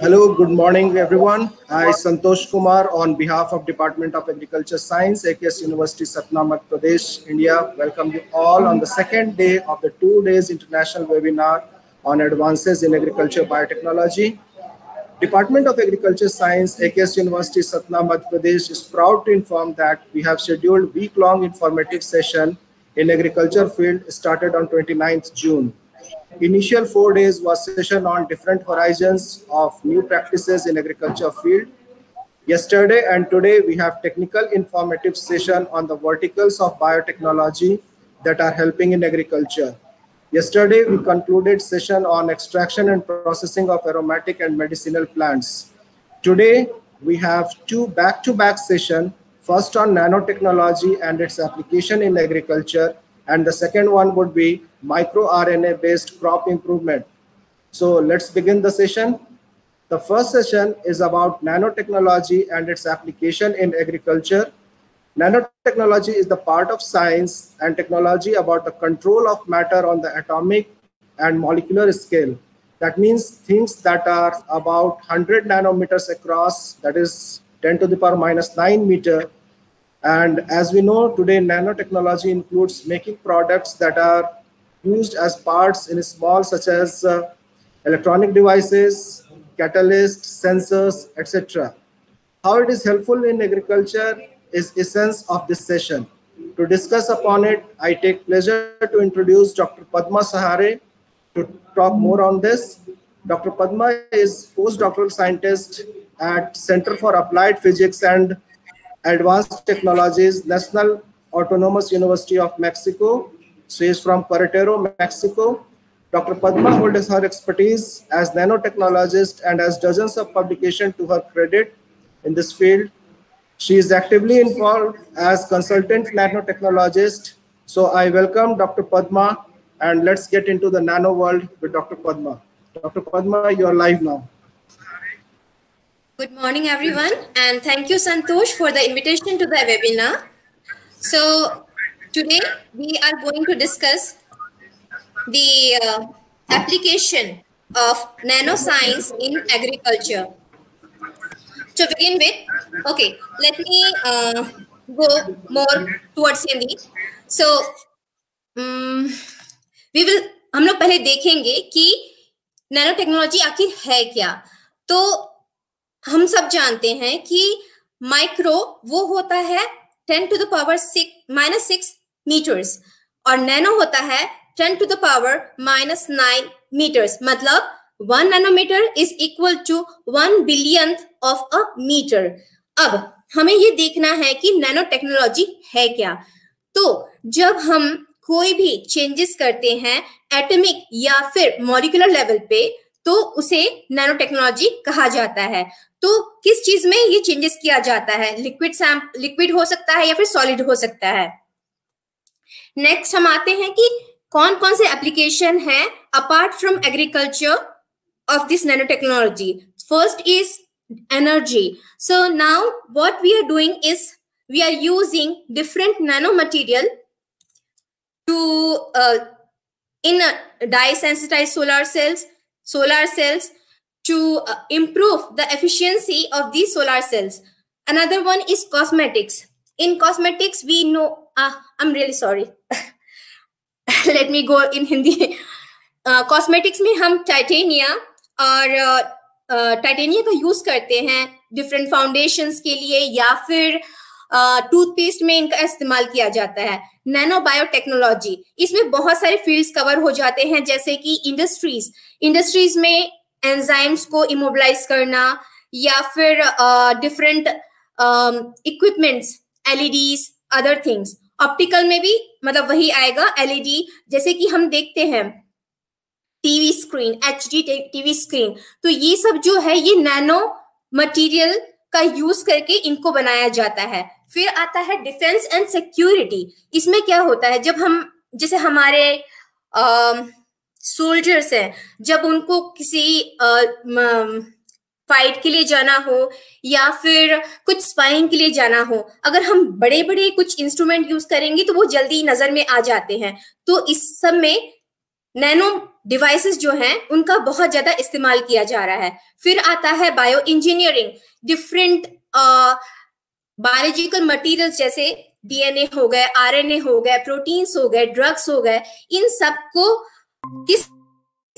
Hello, good morning everyone. I am Santosh Kumar on behalf of Department of Agriculture Science, AKS University, Satna, Madhya Pradesh, India. Welcome you all on the second day of the 2 days international webinar on advances in agriculture biotechnology. Department of Agriculture Science, AKS University, Satna, Madhya Pradesh is proud to inform that we have scheduled week-long informative session in agriculture field started on 29th June. Initial 4 days was session on different horizons of new practices in agriculture field. Yesterday and today we have technical informative session on the verticals of biotechnology that are helping in agriculture. Yesterday, we concluded session on extraction and processing of aromatic and medicinal plants. Today, we have two back-to-back sessions, first on nanotechnology and its application in agriculture, and the second one would be microRNA-based crop improvement. So let's begin the session. The first session is about nanotechnology and its application in agriculture. Nanotechnology is the part of science and technology about the control of matter on the atomic and molecular scale. That means things that are about 100 nanometers across, that is 10⁻⁹ meter. And as we know today, nanotechnology includes making products that are used as parts in small, such as electronic devices, catalysts, sensors, etc. How it is helpful in agriculture is essence of this session. To discuss upon it, I take pleasure to introduce Dr. Padma Sahare to talk more on this. Dr. Padma is postdoctoral scientist at Center for Applied Physics and Advanced Technologies, National Autonomous University of Mexico. She is from Queretaro, Mexico. Dr. Padma holds her expertise as nanotechnologist and has dozens of publications to her credit in this field. She is actively involved as consultant nanotechnologist. So I welcome Dr. Padma, and let's get into the nano world with Dr. Padma. Dr. Padma, you are live now. Good morning, everyone. And thank you, Santosh, for the invitation to the webinar. So today we are going to discuss the application of nanoscience in agriculture. To begin with, okay, let me go more towards Hindi. So हम लोग पहले देखेंगे कि nano technology आखिर है क्या। तो हम सब जानते हैं कि माइक्रो वो होता है 10⁻⁻⁶ मीटर्स और नैनो होता है 10⁻⁹ मीटर्स, मतलब 1 nanometre is equal to 1 billionth of a metre. अब हमें ये देखना है कि नैनो टेक्नोलॉजी है क्या। तो जब हम कोई भी चेंजेस करते हैं एटॉमिक या फिर मॉलिक्यूलर लेवल पे, तो उसे नैनो टेक्नोलॉजी कहा जाता है। तो किस चीज में ये चेंजेस किया जाता है? लिक्विड हो सकता है या फिर सॉलिड हो सकता है। नेक्स्ट हम आते हैं कि कौन कौन से एप्लीकेशन है apart from agriculture of this nanotechnology. First is energy. So now what we are doing is we are using different nanomaterial to in dye sensitized solar cells to improve the efficiency of these solar cells. Another one is cosmetics. In cosmetics we know I'm really sorry. Let me go in Hindi. Cosmetics में हम titania और titania का use करते हैं different foundations के लिए, या फिर टूथपेस्ट में इनका इस्तेमाल किया जाता है। नैनो बायोटेक्नोलॉजी, इसमें बहुत सारे फील्ड्स कवर हो जाते हैं, जैसे कि इंडस्ट्रीज में एंजाइम्स को इमोबिलाइज करना, या फिर different equipments, LEDs, other things. Optical में भी मतलब वही आएगा, एलईडी, जैसे कि हम देखते हैं TV screen, HD TV screen. तो ये सब जो है ये नैनो मटेरियल का यूज करके इनको बनाया जाता है। फिर आता है डिफेंस एंड सिक्योरिटी। इसमें क्या होता है, जब हम जैसे हमारे सोल्जर्स हैं, जब उनको किसी फाइट के लिए जाना हो या फिर कुछ स्पाइंग के लिए जाना हो, अगर हम बड़े बड़े कुछ इंस्ट्रूमेंट यूज करेंगे तो वो जल्दी नजर में आ जाते हैं। तो इस सब में नैनो डिवाइसेस जो हैं उनका बहुत ज्यादा इस्तेमाल किया जा रहा है। फिर आता है bio engineering, different biological materials जैसे डीएनए हो गए, आरएनए हो गए, प्रोटीन्स हो गए, ड्रग्स हो गए, इन सब को किस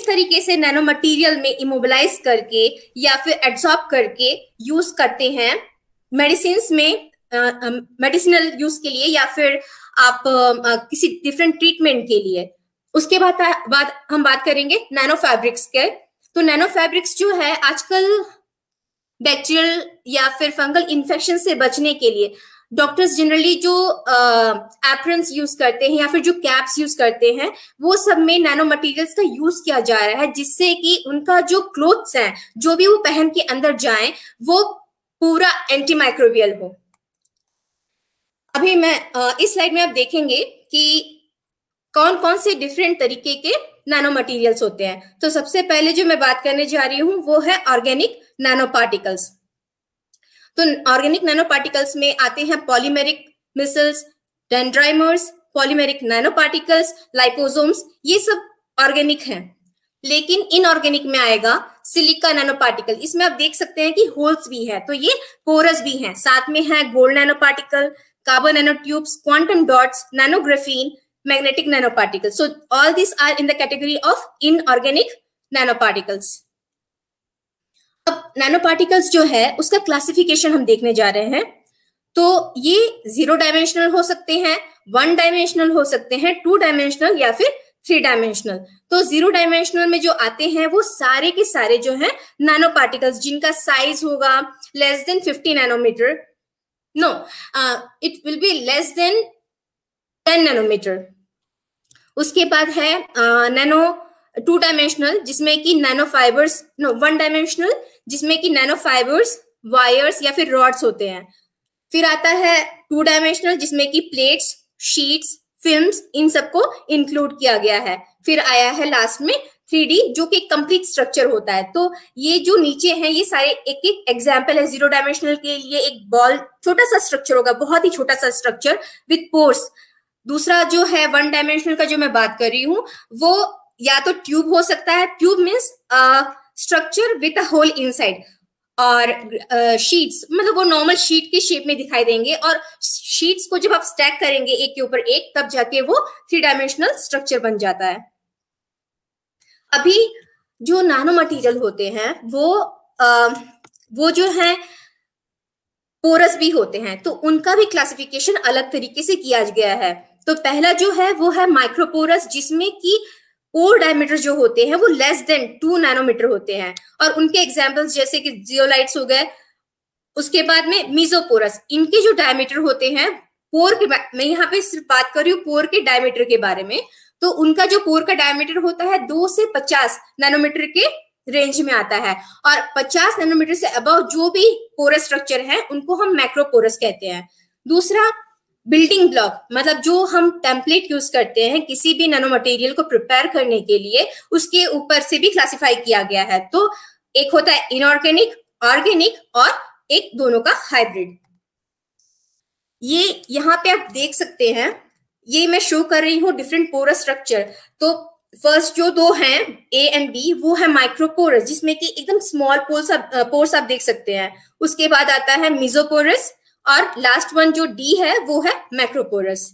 तरीके से नैनो मटेरियल में इमोबिलाइज करके या फिर एड्सॉर्ब करके यूज करते हैं मेडिसिन्स में, मेडिसिनल यूज के लिए या फिर आप किसी डिफरेंट ट्रीटमेंट के लिए। उसके बाद हम बात करेंगे नैनो फैब्रिक्स के। तो नैनो फैब्रिक्स जो है आजकल बैक्टीरियल या फिर फंगल इन्फेक्शन से बचने के लिए डॉक्टर्स जनरली जो एप्रन्स यूज करते हैं या फिर जो कैप्स यूज करते हैं वो सब में नैनो मटेरियल्स का यूज किया जा रहा है, जिससे कि उनका जो क्लोथ्स हैं जो भी वो पहन के अंदर जाएं वो पूरा एंटी माइक्रोबियल हो। अभी मैं इस स्लाइड में आप देखेंगे कि कौन कौन से डिफरेंट तरीके के नैनो मटेरियल्स होते हैं। तो सबसे पहले जो मैं बात करने जा रही हूं वो है ऑर्गेनिक नैनो पार्टिकल्स। तो ऑर्गेनिक नैनो पार्टिकल्स में आते हैं polymeric micelles, dendrimers, polymeric nano particles, liposomes, ये सब ऑर्गेनिक हैं। लेकिन इनऑर्गेनिक में आएगा सिलिका नैनो पार्टिकल। इसमें आप देख सकते हैं कि होल्स भी है, तो ये पोरस भी है। साथ में है gold nano particle, carbon nano tubes, quantum dots, nanographene, magnetic nanoparticles. So all these are in the category of inorganic nanoparticles. अब nanoparticles जो है उसका classification हम देखने जा रहे हैं। तो ये zero dimensional हो सकते हैं, one dimensional हो सकते हैं, two dimensional या फिर three dimensional। तो zero dimensional में जो आते हैं वो सारे के सारे जो हैं nanoparticles जिनका size होगा less than 50 nanometer, no, it will be less than 10 nanometre. उसके बाद है नैनो टू डायमेंशनल जिसमें कि nano fibres, no, one dimensional जिसमें कि नैनो फाइबर्स, वायर्स या फिर रॉड्स होते हैं। फिर आता है टू डायमेंशनल जिसमें कि प्लेट्स, शीट्स, फिल्म्स, इन सबको इंक्लूड किया गया है। फिर आया है लास्ट में 3D जो कि कंप्लीट स्ट्रक्चर होता है। तो ये जो नीचे हैं ये सारे एक एक एग्जाम्पल है। जीरो डायमेंशनल के लिए एक बॉल, छोटा सा स्ट्रक्चर होगा, बहुत ही छोटा सा स्ट्रक्चर विथ पोर्स। दूसरा जो है वन डायमेंशनल का जो मैं बात कर रही हूँ वो या तो ट्यूब हो सकता है, tube means structure with a hole inside, और शीट्स मतलब वो नॉर्मल शीट के शेप में दिखाई देंगे, और शीट्स को जब आप स्टैक करेंगे एक के ऊपर एक तब जाके वो थ्री डायमेंशनल स्ट्रक्चर बन जाता है। अभी जो नैनो मटेरियल होते हैं वो जो है पोरस भी होते हैं, तो उनका भी क्लासिफिकेशन अलग तरीके से किया गया है। तो पहला जो है वो है माइक्रोपोरस, जिसमें कि पोर डायमीटर जो होते हैं वो लेस देन 2 नैनोमीटर होते हैं, और उनके एग्जांपल्स जैसे कि जियोलाइट्स हो गए। उसके बाद में मीजोपोरस, इनके जो डायमीटर होते हैं पोर के, मैं यहाँ पे सिर्फ बात कर रही हूँ पोर के डायमीटर के बारे में, तो उनका जो पोर का डायमीटर होता है 2 से 50 नैनोमीटर के रेंज में आता है, और 50 नैनोमीटर से अबव जो भी पोरस स्ट्रक्चर है उनको हम मैक्रोपोरस कहते हैं। दूसरा बिल्डिंग ब्लॉक, मतलब जो हम टेम्पलेट यूज करते हैं किसी भी नैनो मटेरियल को प्रिपेयर करने के लिए, उसके ऊपर से भी क्लासिफाई किया गया है। तो एक होता है इनऑर्गेनिक, ऑर्गेनिक, और एक दोनों का हाइब्रिड। ये यहाँ पे आप देख सकते हैं, ये मैं शो कर रही हूँ डिफरेंट पोरस स्ट्रक्चर। तो फर्स्ट जो दो हैं ए एंड बी वो है माइक्रोपोरस, जिसमें कि एकदम स्मॉल पोर्स आप देख सकते हैं। उसके बाद आता है मिजोपोरस, और लास्ट वन जो डी है वो है मैक्रोपोरस।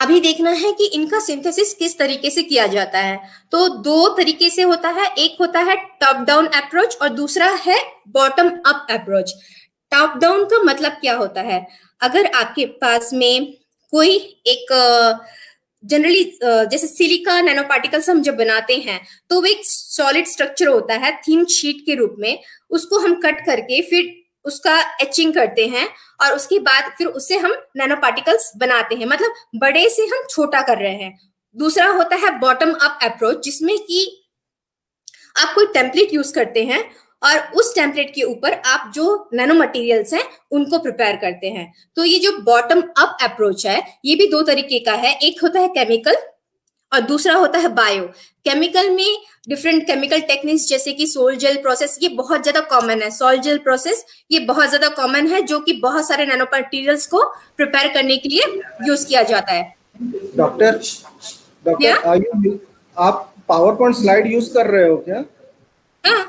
अभी देखना है कि इनका सिंथेसिस किस तरीके से किया जाता है। तो दो तरीके से होता है, एक होता है टॉप डाउन अप्रोच और दूसरा है bottom up approach. Top down का मतलब क्या होता है, अगर आपके पास में कोई एक जनरली जैसे सिलिका नैनो पार्टिकल्स हम जब बनाते हैं तो वो एक सॉलिड स्ट्रक्चर होता है थिन शीट के रूप में, उसको हम कट करके फिर उसका एचिंग करते हैं और उसके बाद फिर उससे हम नैनो पार्टिकल्स बनाते हैं, मतलब बड़े से हम छोटा कर रहे हैं। दूसरा होता है बॉटम अप अप्रोच, जिसमें कि आप कोई टेम्पलेट यूज करते हैं और उस टेम्पलेट के ऊपर आप जो नैनो मटेरियल्स हैं उनको प्रिपेयर करते हैं। तो ये जो बॉटम अप अप्रोच है ये भी दो तरीके का है, एक होता है केमिकल और दूसरा होता है बायो। केमिकल में डिफरेंट केमिकल टेक्निक्स जैसे कि सोल जेल प्रोसेस, ये बहुत ज्यादा कॉमन है। सोल जेल प्रोसेस ये बहुत ज्यादा कॉमन है, जो कि बहुत सारे नैनो मटेरियल्स को प्रिपेयर करने के लिए यूज किया जाता है। डॉक्टर आप पावरपॉइंट स्लाइड यूज कर रहे हो क्या? हाँ.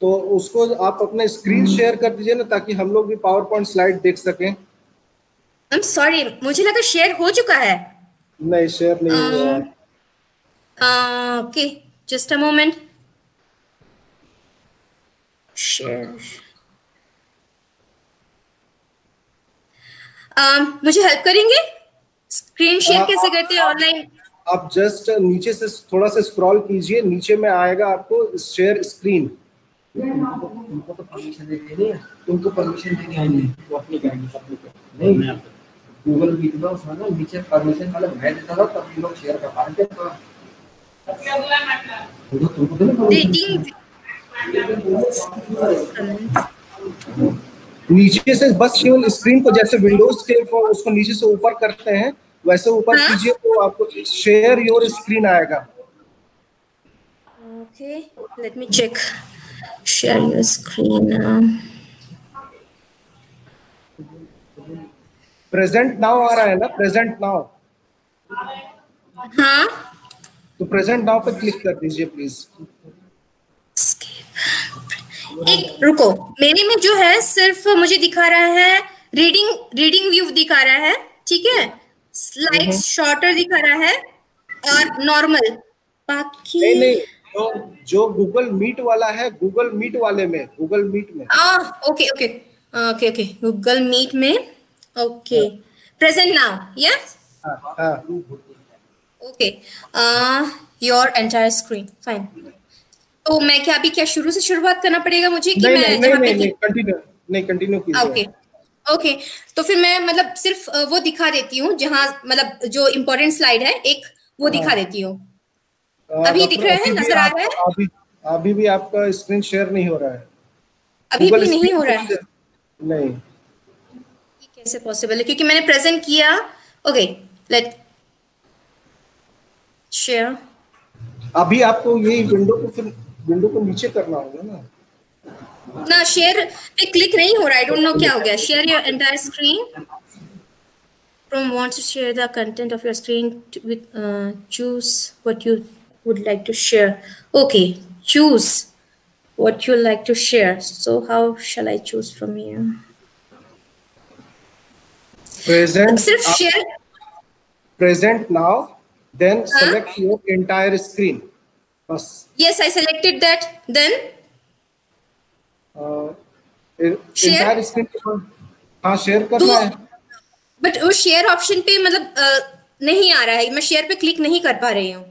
तो उसको आप अपना स्क्रीन शेयर कर दीजिए ना, ताकि हम लोग भी पावरपॉइंट स्लाइड देख सकें। आई एम सॉरी, मुझे लगा शेयर हो चुका है। नहीं, शेयर नहीं हुआ है। Okay, just a moment. Share मुझे हेल्प करेंगे? स्क्रीन शेयर कैसे करते हैं ऑनलाइन? आप जस्ट नीचे से थोड़ा सा स्क्रॉल कीजिए, नीचे में आएगा आपको शेयर स्क्रीन। तुमको तो परमिशन देनी है, तुमको परमिशन देनी है नहीं, वो अपनी गाइड सब नहीं, मैं गूगल भी इतना था ना नीचे परमिशन वाला मैं देता था तब ये लोग शेयर कर पाते थे। सबसे अगला मतलब तुमको तो नहीं, नीचे से बस केवल स्क्रीन को जैसे विंडोज के उसको नीचे से ऊपर करते हैं वैसे ऊपर कीजिए तो आपको शेयर योर स्क्रीन आएगा। Okay, let me check share your screen. Present now आ रहा है ना? Present now. हाँ, तो प्रेजेंट नाउ पे क्लिक कर दीजिए प्लीज। एक रुको, मेरे में जो है सिर्फ मुझे दिखा रहा है रीडिंग व्यू दिखा रहा है, ठीक है, स्लाइड शॉर्टर दिखा रहा है और नॉर्मल। बाकी नहीं, जो गूगल मीट वाला है, गूगल मीट में okay okay okay okay, Google Meet में okay, present now yes okay, your entire screen fine. तो मैं क्या अभी शुरू से शुरुआत करना पड़ेगा मुझे कि मैं कंटिन्यू कीजिए? ओके, तो फिर मैं मतलब सिर्फ वो दिखा देती हूँ जहाँ मतलब जो इम्पोर्टेंट स्लाइड है एक वो दिखा देती हूँ। अभी दिख रहा है, नजर आ रहा है? अभी भी आपका स्क्रीन शेयर नहीं हो रहा है। अभी भी नहीं हो रहा है? नहीं, कैसे पॉसिबल है क्योंकि मैंने प्रेजेंट किया। Okay, let share. अभी आपको ये विंडो को नीचे करना होगा ना। ना, शेयर पे क्लिक नहीं हो रहा है, आई डोंट नो क्या हो गया। Share your entire screen from wants to share the content of your screen with choose what you would like to share. Okay, choose what you like to share. So how shall I choose from here? Present, सिर्फ share, present now, then select your entire screen. बस। Yes, I selected that. Then share screen पर हाँ share करना है, but वो share option पे मतलब नहीं आ रहा है, मैं शेयर पे क्लिक नहीं कर पा रही हूँ।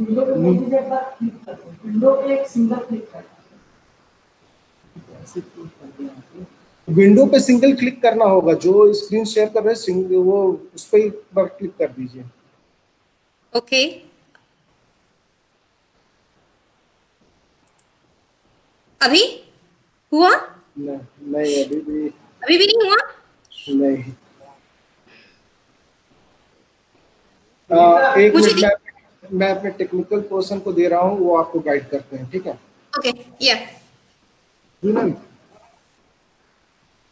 विंडो पे सिंगल क्लिक करना होगा, जो स्क्रीन शेयर कर रहे हैं वो उस पर एक बार क्लिक कर दीजिए। ओके, अभी हुआ? नहीं, अभी भी नहीं हुआ। नहीं, एक मिनट, मैं अपने टेक्निकल पर्सन को दे रहा हूँ, वो आपको गाइड करते हैं, ठीक है? ओके, या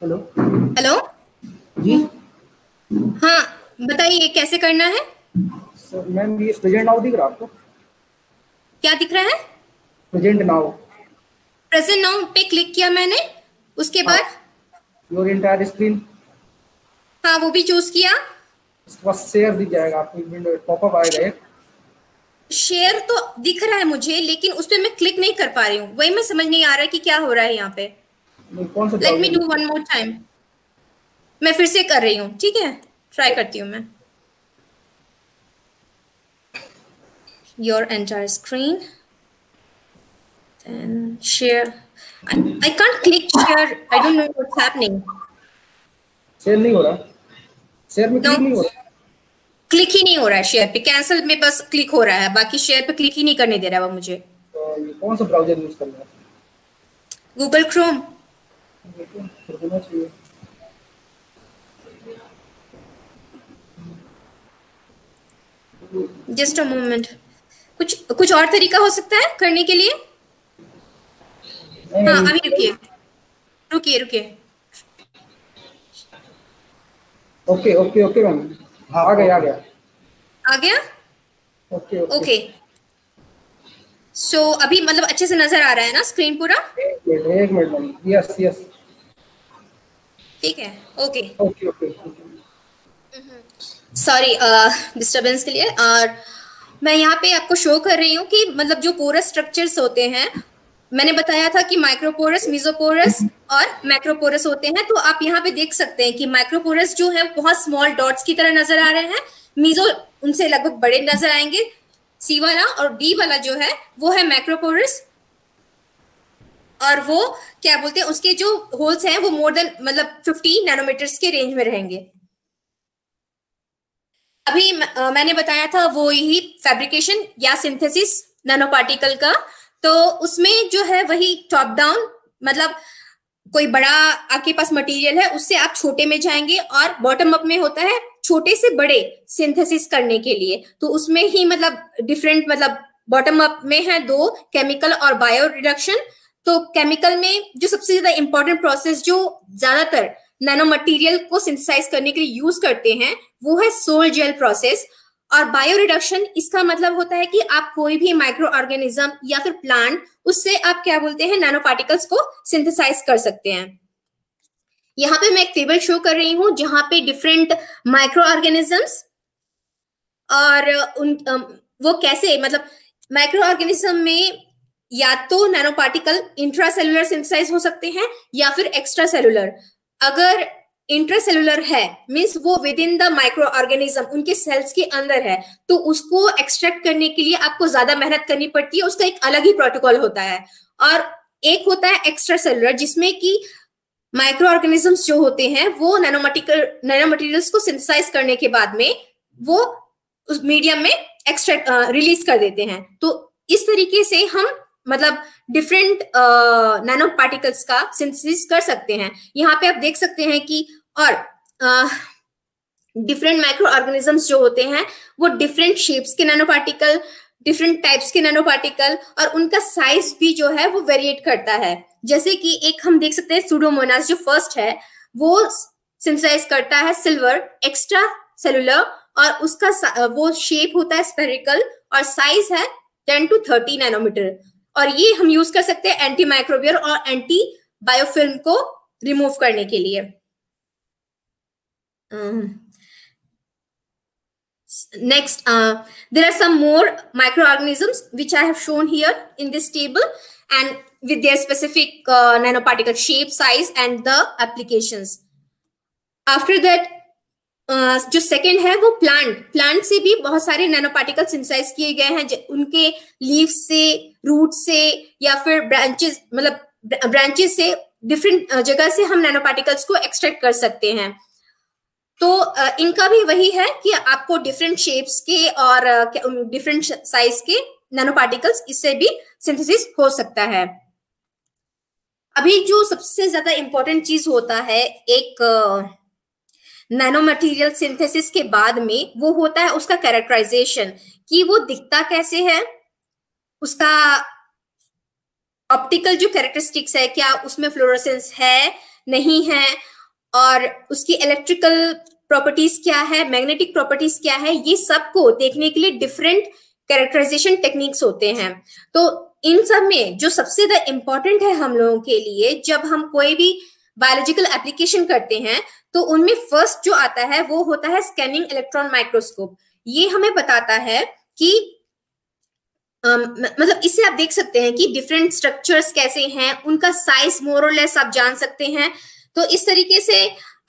हेलो हेलो जी, हाँ बताइए कैसे करना है? मैम ये प्रेजेंट नाउ दिख रहा है आपको? क्या दिख रहा है? Present now. प्रेजेंट नाउ पे क्लिक किया मैंने, उसके बाद योर एंटायर स्क्रीन, हाँ वो भी चूज किया। उसके बाद शेयर दिख जाएगा आपको, विंडो पॉपअप आएगा। शेयर तो दिख रहा है मुझे, लेकिन उस पे मैं क्लिक नहीं कर पा रही हूँ, वही मैं समझ नहीं आ रहा है कि क्या हो रहा है यहाँ पे। Let me do one more time, मैं फिर से कर रही हूँ, ठीक है, ट्राई करती हूँ मैं। Your entire screen and share. I can't click share. I don't know what's happening. Share नहीं हो रहा, share में click नहीं हो रहा, click ही नहीं हो रहा है share पे। cancel में बस click हो रहा है, बाकी share पे click ही नहीं करने दे रहा है वो मुझे। कौन सा browser use कर रहा है? Google Chrome। Just a moment. कुछ और तरीका हो सकता है करने के लिए? हाँ, अभी रुकिए। ओके ओके ओके मैम, आ गया। आ गया? Okay okay. सो अभी मतलब अच्छे से नजर आ रहा है ना स्क्रीन पूरा? एक मिनट, यस यस, ठीक है, okay okay okay. Sorry disturbance के लिए। और मैं यहाँ पे आपको शो कर रही हूँ कि मतलब जो पोरस स्ट्रक्चर्स होते हैं, मैंने बताया था कि माइक्रोपोरस, मेसोपोरस और मैक्रोपोरस होते हैं। तो आप यहाँ पे देख सकते हैं कि माइक्रोपोरस जो है बहुत स्मॉल डॉट्स की तरह नजर आ रहे हैं, मीजो उनसे लगभग बड़े नजर आएंगे, सी वाला और डी वाला जो है वो है मैक्रोपोरस, और वो क्या बोलते हैं उसके जो होल्स हैं वो मोर देन मतलब 50 नैनोमीटर्स के रेंज में रहेंगे। अभी मैंने बताया था वो ही फैब्रिकेशन या सिंथेसिस नैनो पार्टिकल का, तो उसमें जो है वही टॉप डाउन, मतलब कोई बड़ा आपके पास मटेरियल है उससे आप छोटे में जाएंगे, और बॉटम अप में होता है छोटे से बड़े सिंथेसिस करने के लिए। तो उसमें ही मतलब डिफरेंट मतलब बॉटम अप में है दो, केमिकल और बायो रिडक्शन। तो केमिकल में जो सबसे ज्यादा इंपॉर्टेंट प्रोसेस जो ज्यादातर नैनो मटेरियल को सिंथेसाइज करने के लिए यूज करते हैं वो है सोल जेल प्रोसेस। और बायो रिडक्शन, इसका मतलब होता है कि आप कोई भी माइक्रो ऑर्गेनिज्म या फिर प्लांट, उससे आप क्या बोलते हैं नैनो पार्टिकल्स को सिंथेसाइज कर सकते हैं। यहाँ पे मैं एक टेबल शो कर रही हूँ जहाँ पे डिफरेंट माइक्रो ऑर्गेनिजम्स और वो कैसे मतलब माइक्रो ऑर्गेनिज्म में या तो नैनो पार्टिकल इंट्रासेलुलर सिंथेसाइज हो सकते हैं या फिर एक्स्ट्रा सेलुलर। अगर इंट्रासेलुलर है मींस वो within the micro organism, उनके सेल्स के अंदर है, तो उसको एक्सट्रैक्ट करने के लिए आपको ज्यादा मेहनत करनी पड़ती है, उसका एक अलग ही प्रोटोकॉल होता है। और एक होता है एक्स्ट्रा सेलुलर जिसमें कि माइक्रो ऑर्गेनिजम्स जो होते हैं वो नैनो मटेरियल्स को सिंथेसाइज करने के बाद में वो उस मीडियम में एक्सट्रैक्ट रिलीज कर देते हैं। तो इस तरीके से हम मतलब डिफरेंट नैनो पार्टिकल्स का सिंथेसिस कर सकते हैं। यहाँ पे आप देख सकते हैं कि और डिफरेंट माइक्रो ऑर्गेनिजम्स जो होते हैं वो डिफरेंट शेप्स के नैनो पार्टिकल, डिफरेंट टाइप्स के नैनो पार्टिकल, और उनका साइज भी जो है वो वेरिएट करता है। जैसे कि एक हम देख सकते हैं सूडोमोनास जो फर्स्ट है वो सिंथेसाइज करता है सिल्वर, एक्स्ट्रा सेलुलर, और उसका वो शेप होता है स्फेरिकल और साइज है 10 to 30 नैनोमीटर। और ये हम यूज कर सकते हैं एंटी माइक्रोबियल और एंटी बायोफिल्म को रिमूव करने के लिए। Next, there are some more microorganisms which I have shown here in this table and with their specific nanoparticle shape, size and the applications. After that, जो second है वो plant से भी बहुत सारे नैनो पार्टिकल सिंथेसाइज किए गए हैं, उनके लीफ से, रूट से या फिर ब्रांचेस, मतलब ब्रांचेस से डिफरेंट जगह से हम नैनो पार्टिकल्स को एक्सट्रैक्ट कर सकते हैं। तो इनका भी वही है कि आपको डिफरेंट शेप्स के और डिफरेंट साइज के नैनो पार्टिकल्स इससे भी सिंथेसिस हो सकता है। अभी जो सबसे ज्यादा इंपॉर्टेंट चीज होता है एक नैनो मटेरियल सिंथेसिस के बाद में वो होता है उसका कैरेक्टराइजेशन, कि वो दिखता कैसे है, उसका ऑप्टिकल जो कैरेक्टरिस्टिक्स है, क्या उसमें फ्लोरोसेंस है नहीं है, और उसकी इलेक्ट्रिकल प्रॉपर्टीज क्या है, मैग्नेटिक प्रॉपर्टीज क्या है, ये सबको देखने के लिए डिफरेंट कैरेक्टराइजेशन टेक्निक्स होते हैं। तो इन सब में जो सबसे ज्यादा इम्पोर्टेंट है हम लोगों के लिए जब हम कोई भी बायोलॉजिकल एप्लीकेशन करते हैं, तो उनमें फर्स्ट जो आता है वो होता है स्कैनिंग इलेक्ट्रॉन माइक्रोस्कोप। ये हमें बताता है कि मतलब इससे आप देख सकते हैं कि डिफरेंट स्ट्रक्चर्स कैसे हैं, उनका साइज मोर और लेस आप जान सकते हैं। तो इस तरीके से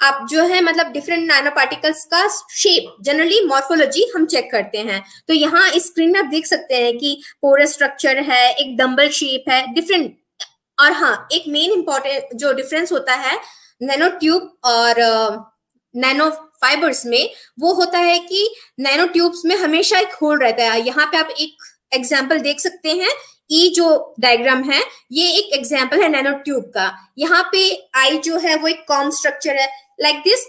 आप जो है मतलब डिफरेंट नैनो पार्टिकल्स का शेप, जनरली मॉर्फोलॉजी हम चेक करते हैं। तो यहाँ इस स्क्रीन में आप देख सकते हैं कि पोरस स्ट्रक्चर है, एक डम्बल शेप है, डिफरेंट। और हाँ, एक मेन इंपॉर्टेंट जो डिफरेंस होता है नैनो ट्यूब और नैनो फाइबर्स में वो होता है कि नैनो ट्यूब्स में हमेशा एक होल रहता है। यहाँ पे आप एक एग्जांपल देख सकते हैं, ई जो डायग्राम है ये एक एग्जांपल है नैनो ट्यूब का। यहाँ पे आई जो है वो एक कॉम स्ट्रक्चर है, लाइक दिस।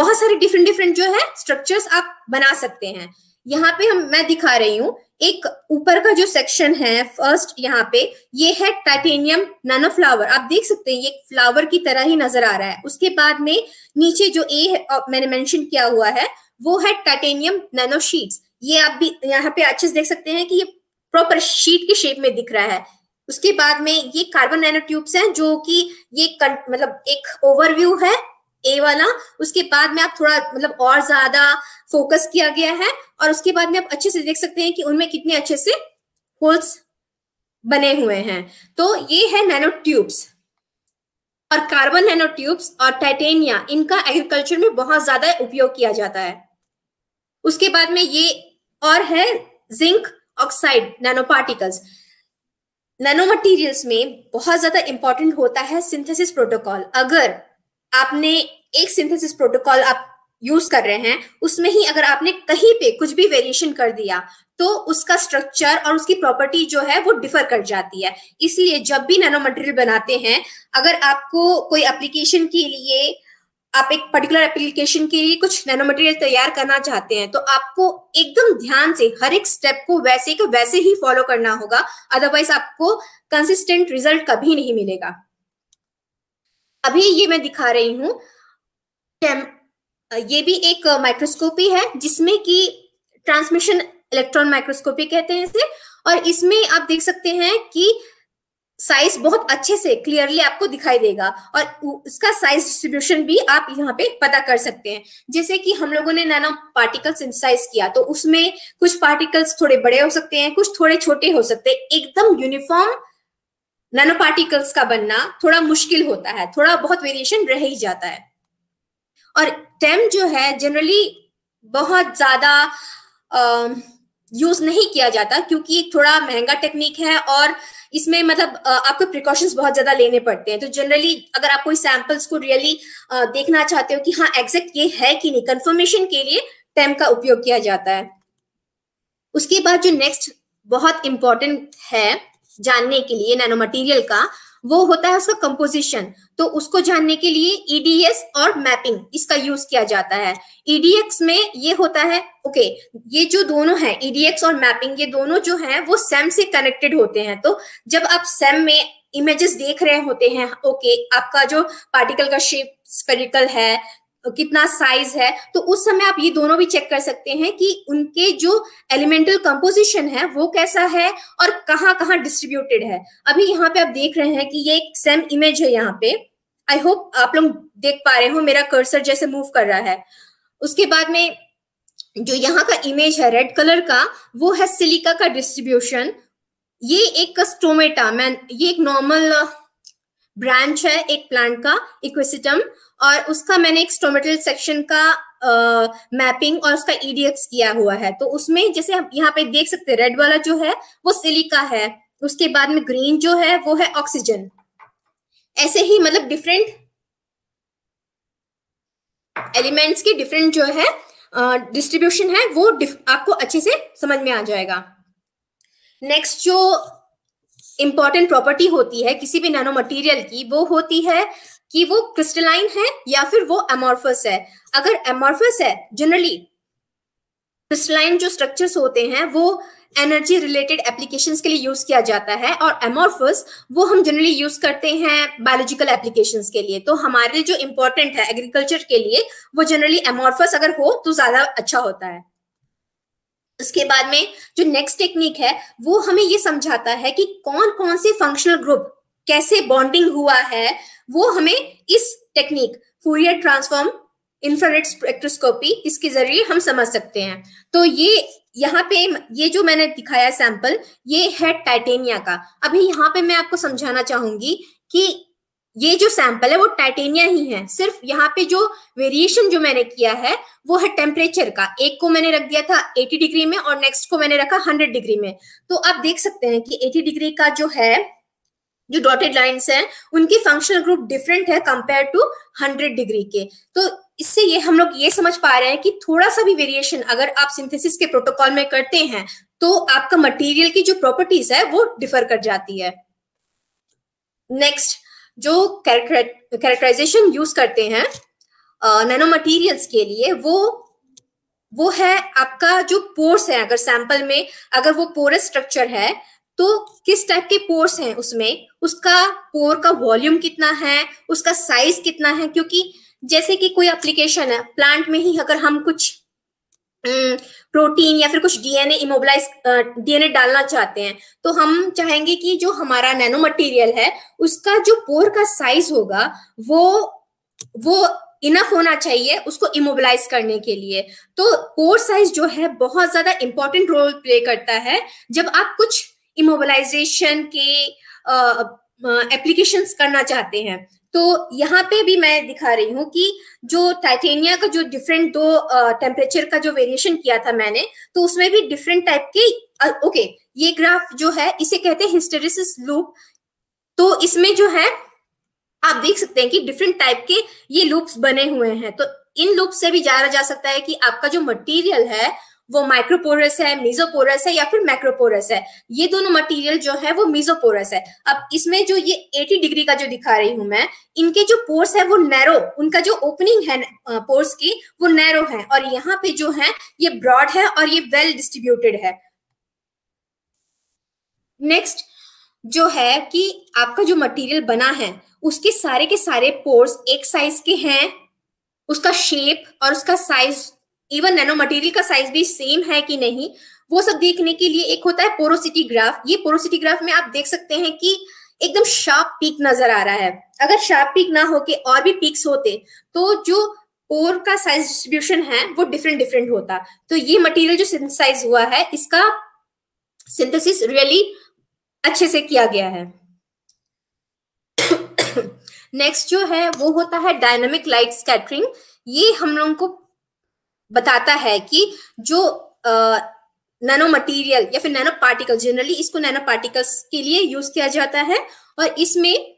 बहुत सारे डिफरेंट डिफरेंट जो है स्ट्रक्चर्स आप बना सकते हैं। यहाँ पे मैं दिखा रही हूँ एक ऊपर का जो सेक्शन है फर्स्ट, यहाँ पे ये है टाइटेनियम नैनो फ्लावर। आप देख सकते हैं ये फ्लावर की तरह ही नजर आ रहा है। उसके बाद में नीचे जो ए है मैंने मेंशन किया हुआ है वो है टाइटेनियम नैनो शीट्स। ये आप भी यहाँ पे अच्छे से देख सकते हैं कि ये प्रॉपर शीट के शेप में दिख रहा है। उसके बाद में ये कार्बन नैनोट्यूब्स हैं जो कि ये मतलब एक ओवरव्यू है ए वाला। उसके बाद में आप थोड़ा मतलब और ज्यादा फोकस किया गया है और उसके बाद में आप अच्छे से देख सकते हैं कि उनमें कितने अच्छे से होल्स बने हुए हैं। तो ये है नैनोट्यूब्स और कार्बन नैनोट्यूब्स और टाइटेनिया, इनका एग्रीकल्चर में बहुत ज्यादा उपयोग किया जाता है। उसके बाद में ये और है zinc oxide nano particles. Nano materials में बहुत ज्यादा इंपॉर्टेंट होता है सिंथेसिस प्रोटोकॉल। अगर आपने एक सिंथेसिस प्रोटोकॉल आप यूज कर रहे हैं, उसमें ही अगर आपने कहीं पे कुछ भी वेरिएशन कर दिया तो उसका स्ट्रक्चर और उसकी प्रॉपर्टी जो है वो डिफर कर जाती है। इसलिए जब भी नैनो मटेरियल बनाते हैं, अगर आपको कोई एप्लीकेशन के लिए, आप एक पर्टिकुलर एप्लीकेशन के लिए कुछ नैनो मटेरियल तैयार करना चाहते हैं, तो आपको एकदम ध्यान से हर एक स्टेप को वैसे के वैसे ही फॉलो करना होगा, अदरवाइज आपको कंसिस्टेंट रिजल्ट कभी नहीं मिलेगा। अभी ये मैं दिखा रही हूँ, ये भी एक माइक्रोस्कोपी है जिसमें कि ट्रांसमिशन इलेक्ट्रॉन माइक्रोस्कोपी कहते हैं इसे, और इसमें आप देख सकते हैं कि साइज बहुत अच्छे से क्लियरली आपको दिखाई देगा और इसका साइज डिस्ट्रीब्यूशन भी आप यहाँ पे पता कर सकते हैं। जैसे कि हम लोगों ने नैनो पार्टिकल सिंथेसाइज किया तो उसमें कुछ पार्टिकल्स थोड़े बड़े हो सकते हैं, कुछ थोड़े छोटे हो सकते हैं। एकदम यूनिफॉर्म नैनो पार्टिकल्स का बनना थोड़ा मुश्किल होता है, थोड़ा बहुत वेरिएशन रह ही जाता है। और टेम जो है जनरली बहुत ज्यादा यूज नहीं किया जाता क्योंकि थोड़ा महंगा टेक्निक है और इसमें मतलब आपको प्रिकॉशंस बहुत ज्यादा लेने पड़ते हैं। तो जनरली अगर आप कोई सैंपल्स को रियली देखना चाहते हो कि हाँ एग्जैक्ट ये है कि नहीं, कंफर्मेशन के लिए टेम का उपयोग किया जाता है। उसके बाद जो नेक्स्ट बहुत इंपॉर्टेंट है जानने के लिए नैनो मटेरियल का, वो होता है उसका कंपोजिशन। तो उसको जानने के लिए ईडीएस और मैपिंग इसका यूज किया जाता है। ईडीएक्स में ये होता है, ओके, ये जो दोनों हैं ईडीएक्स और मैपिंग, ये दोनों जो हैं वो सेम से कनेक्टेड होते हैं। तो जब आप सेम में इमेजेस देख रहे होते हैं, ओके, आपका जो पार्टिकल का शेप स्फेरिकल है, कितना साइज है, तो उस समय आप ये दोनों भी चेक कर सकते हैं कि उनके जो एलिमेंटल कंपोजिशन है वो कैसा है और कहाँ कहाँ डिस्ट्रीब्यूटेड है। अभी यहाँ पे आप देख रहे हैं कि ये एक सेम इमेज है, यहाँ पे आई होप आप लोग देख पा रहे हो मेरा कर्सर जैसे मूव कर रहा है। उसके बाद में जो यहाँ का इमेज है रेड कलर का, वो है सिलिका का डिस्ट्रीब्यूशन। ये एक स्टोमेटा, ये एक नॉर्मल ब्रांच है एक प्लांट का, इक्वेसिटम, और उसका मैंने एक स्टोमेटल सेक्शन का मैपिंग और उसका ईडीएक्स किया हुआ है। तो उसमें जैसे हम यहाँ पे देख सकते हैं रेड वाला जो है वो सिलिका है, उसके बाद में ग्रीन जो है वो है ऑक्सीजन। ऐसे ही मतलब डिफरेंट एलिमेंट्स के डिफरेंट जो है डिस्ट्रीब्यूशन है वो आपको अच्छे से समझ में आ जाएगा। नेक्स्ट जो इंपॉर्टेंट प्रॉपर्टी होती है किसी भी नैनो मटेरियल की, वो होती है कि वो क्रिस्टलाइन है या फिर वो एमॉर्फस है। अगर एमॉर्फस है, जनरली क्रिस्टलाइन जो स्ट्रक्चर्स होते हैं वो एनर्जी रिलेटेड एप्लीकेशंस के लिए यूज किया जाता है, और एमॉर्फस वो हम जनरली यूज करते हैं बायोलॉजिकल एप्लीकेशंस के लिए। तो हमारे लिए जो इंपॉर्टेंट है एग्रीकल्चर के लिए, वो जनरली एमॉर्फस अगर हो तो ज्यादा अच्छा होता है। उसके बाद में जो नेक्स्ट टेक्निक है वो हमें ये समझाता है कि कौन कौन से फंक्शनल ग्रुप कैसे बॉन्डिंग हुआ है, वो हमें इस technique Fourier transform, infrared spectroscopy, इसके जरिए हम समझ सकते हैं। तो ये यहाँ पे ये जो मैंने दिखाया सैंपल, ये है टाइटेनिया का। अभी यहाँ पे मैं आपको समझाना चाहूंगी कि ये जो सैंपल है वो टाइटेनिया ही है। सिर्फ यहाँ पे जो वेरिएशन जो मैंने किया है वो है टेम्परेचर का। एक को मैंने रख दिया था 80 डिग्री में और नेक्स्ट को मैंने रखा 100 डिग्री में। तो आप देख सकते हैं कि 80 डिग्री का जो है, जो डॉटेड लाइंस हैं, उनके फंक्शनल ग्रुप डिफरेंट है कंपेयर टू 100 डिग्री के। तो इससे ये हम लोग ये समझ पा रहे हैं कि थोड़ा सा भी वेरिएशन अगर आप सिंथेसिस के प्रोटोकॉल में करते हैं तो आपका मटेरियल की जो प्रॉपर्टीज है वो डिफर कर जाती है। नेक्स्ट जो कैरेक्टराइजेशन यूज करते हैं नैनो मटेरियल्स के लिए, वो है आपका जो पोर्स है। अगर सैंपल में अगर वो पोरस स्ट्रक्चर है तो किस टाइप के पोर्स हैं उसमें, उसका पोर का वॉल्यूम कितना है, उसका साइज कितना है। क्योंकि जैसे कि कोई एप्लीकेशन है, प्लांट में ही अगर हम कुछ प्रोटीन या फिर कुछ डीएनए इमोबिलाइज डीएनए डालना चाहते हैं, तो हम चाहेंगे कि जो हमारा नैनो मटेरियल है उसका जो पोर का साइज होगा वो इनफ होना चाहिए उसको इमोबिलाइज करने के लिए। तो पोर साइज जो है बहुत ज्यादा इंपॉर्टेंट रोल प्ले करता है जब आप कुछ इमोबिलाइजेशन के एप्लीकेशंस करना चाहते हैं। तो यहाँ पे भी मैं दिखा रही हूँ कि जो टाइटेनिया का जो डिफरेंट दो टेम्परेचर का जो वेरिएशन किया था मैंने, तो उसमें भी डिफरेंट टाइप के ये ग्राफ जो है इसे कहते हैं हिस्टेरिसिस लूप। तो इसमें जो है आप देख सकते हैं कि डिफरेंट टाइप के ये लूप्स बने हुए हैं। तो इन लूप से भी जाना जा सकता है कि आपका जो मटेरियल है वो माइक्रोपोरस है, मेसोपोरस है या फिर मैक्रोपोरस है। ये दोनों मटेरियल जो है वो मेसोपोरस है। अब इसमें जो ये 80 डिग्री का जो दिखा रही हूं मैं, इनके जो पोर्स है वो नैरो, उनका जो ओपनिंग है पोर्स की वो नैरो है, और यहाँ पे जो है ये ब्रॉड है और ये वेल डिस्ट्रीब्यूटेड है। नेक्स्ट जो है कि आपका जो मटेरियल बना है उसके सारे के सारे पोर्स एक साइज के हैं, उसका शेप और उसका साइज, इवन नैनो मटेरियल का साइज भी सेम है कि नहीं, वो सब देखने के लिए एक होता है पोरोसिटी ग्राफ। ये पोरोसिटी ग्राफ में आप देख सकते हैं कि एकदम शार्प पीक नजर आ रहा है। अगर शार्प पीक ना होके और भी पीक्स होते तो जो पोर का साइज डिस्ट्रीब्यूशन है वो डिफरेंट होता। तो ये मटेरियल जो सिंथेसाइज हुआ है इसका सिंथेसिस रियली अच्छे से किया गया है। नेक्स्ट जो है वो होता है डायनामिक लाइट स्कैटरिंग। ये हम लोगों को बताता है कि जो नैनो मटेरियल या फिर नैनो पार्टिकल, जनरली इसको नैनो पार्टिकल्स के लिए यूज किया जाता है, और इसमें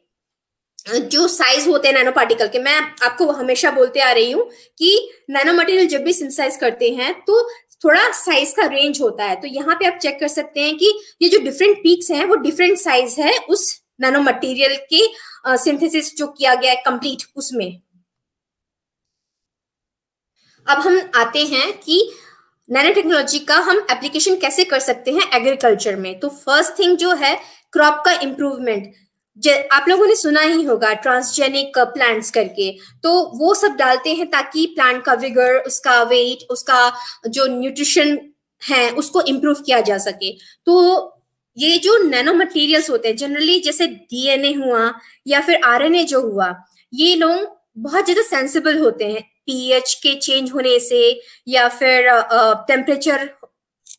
जो साइज होते हैं नैनो पार्टिकल के, मैं आपको हमेशा बोलते आ रही हूँ कि नैनो मटेरियल जब भी सिंथेसाइज करते हैं तो थोड़ा साइज का रेंज होता है। तो यहाँ पे आप चेक कर सकते हैं कि ये जो डिफरेंट पीक्स हैं वो डिफरेंट साइज है उस नैनो मटेरियल के सिंथेसिस जो किया गया है कंप्लीट उसमें। अब हम आते हैं कि नैनो टेक्नोलॉजी का हम एप्लीकेशन कैसे कर सकते हैं एग्रीकल्चर में। तो फर्स्ट थिंग जो है क्रॉप का इम्प्रूवमेंट, आप लोगों ने सुना ही होगा ट्रांसजेनिक प्लांट्स करके, तो वो सब डालते हैं ताकि प्लांट का विगर, उसका वेट, उसका जो न्यूट्रिशन है उसको इम्प्रूव किया जा सके। तो ये जो नैनो मटेरियल्स होते हैं जनरली जैसे डीएनए हुआ या फिर आरएनए जो हुआ, ये लोग बहुत ज्यादा सेंसिबल होते हैं पीएच के चेंज होने से, या फिर टेम्परेचर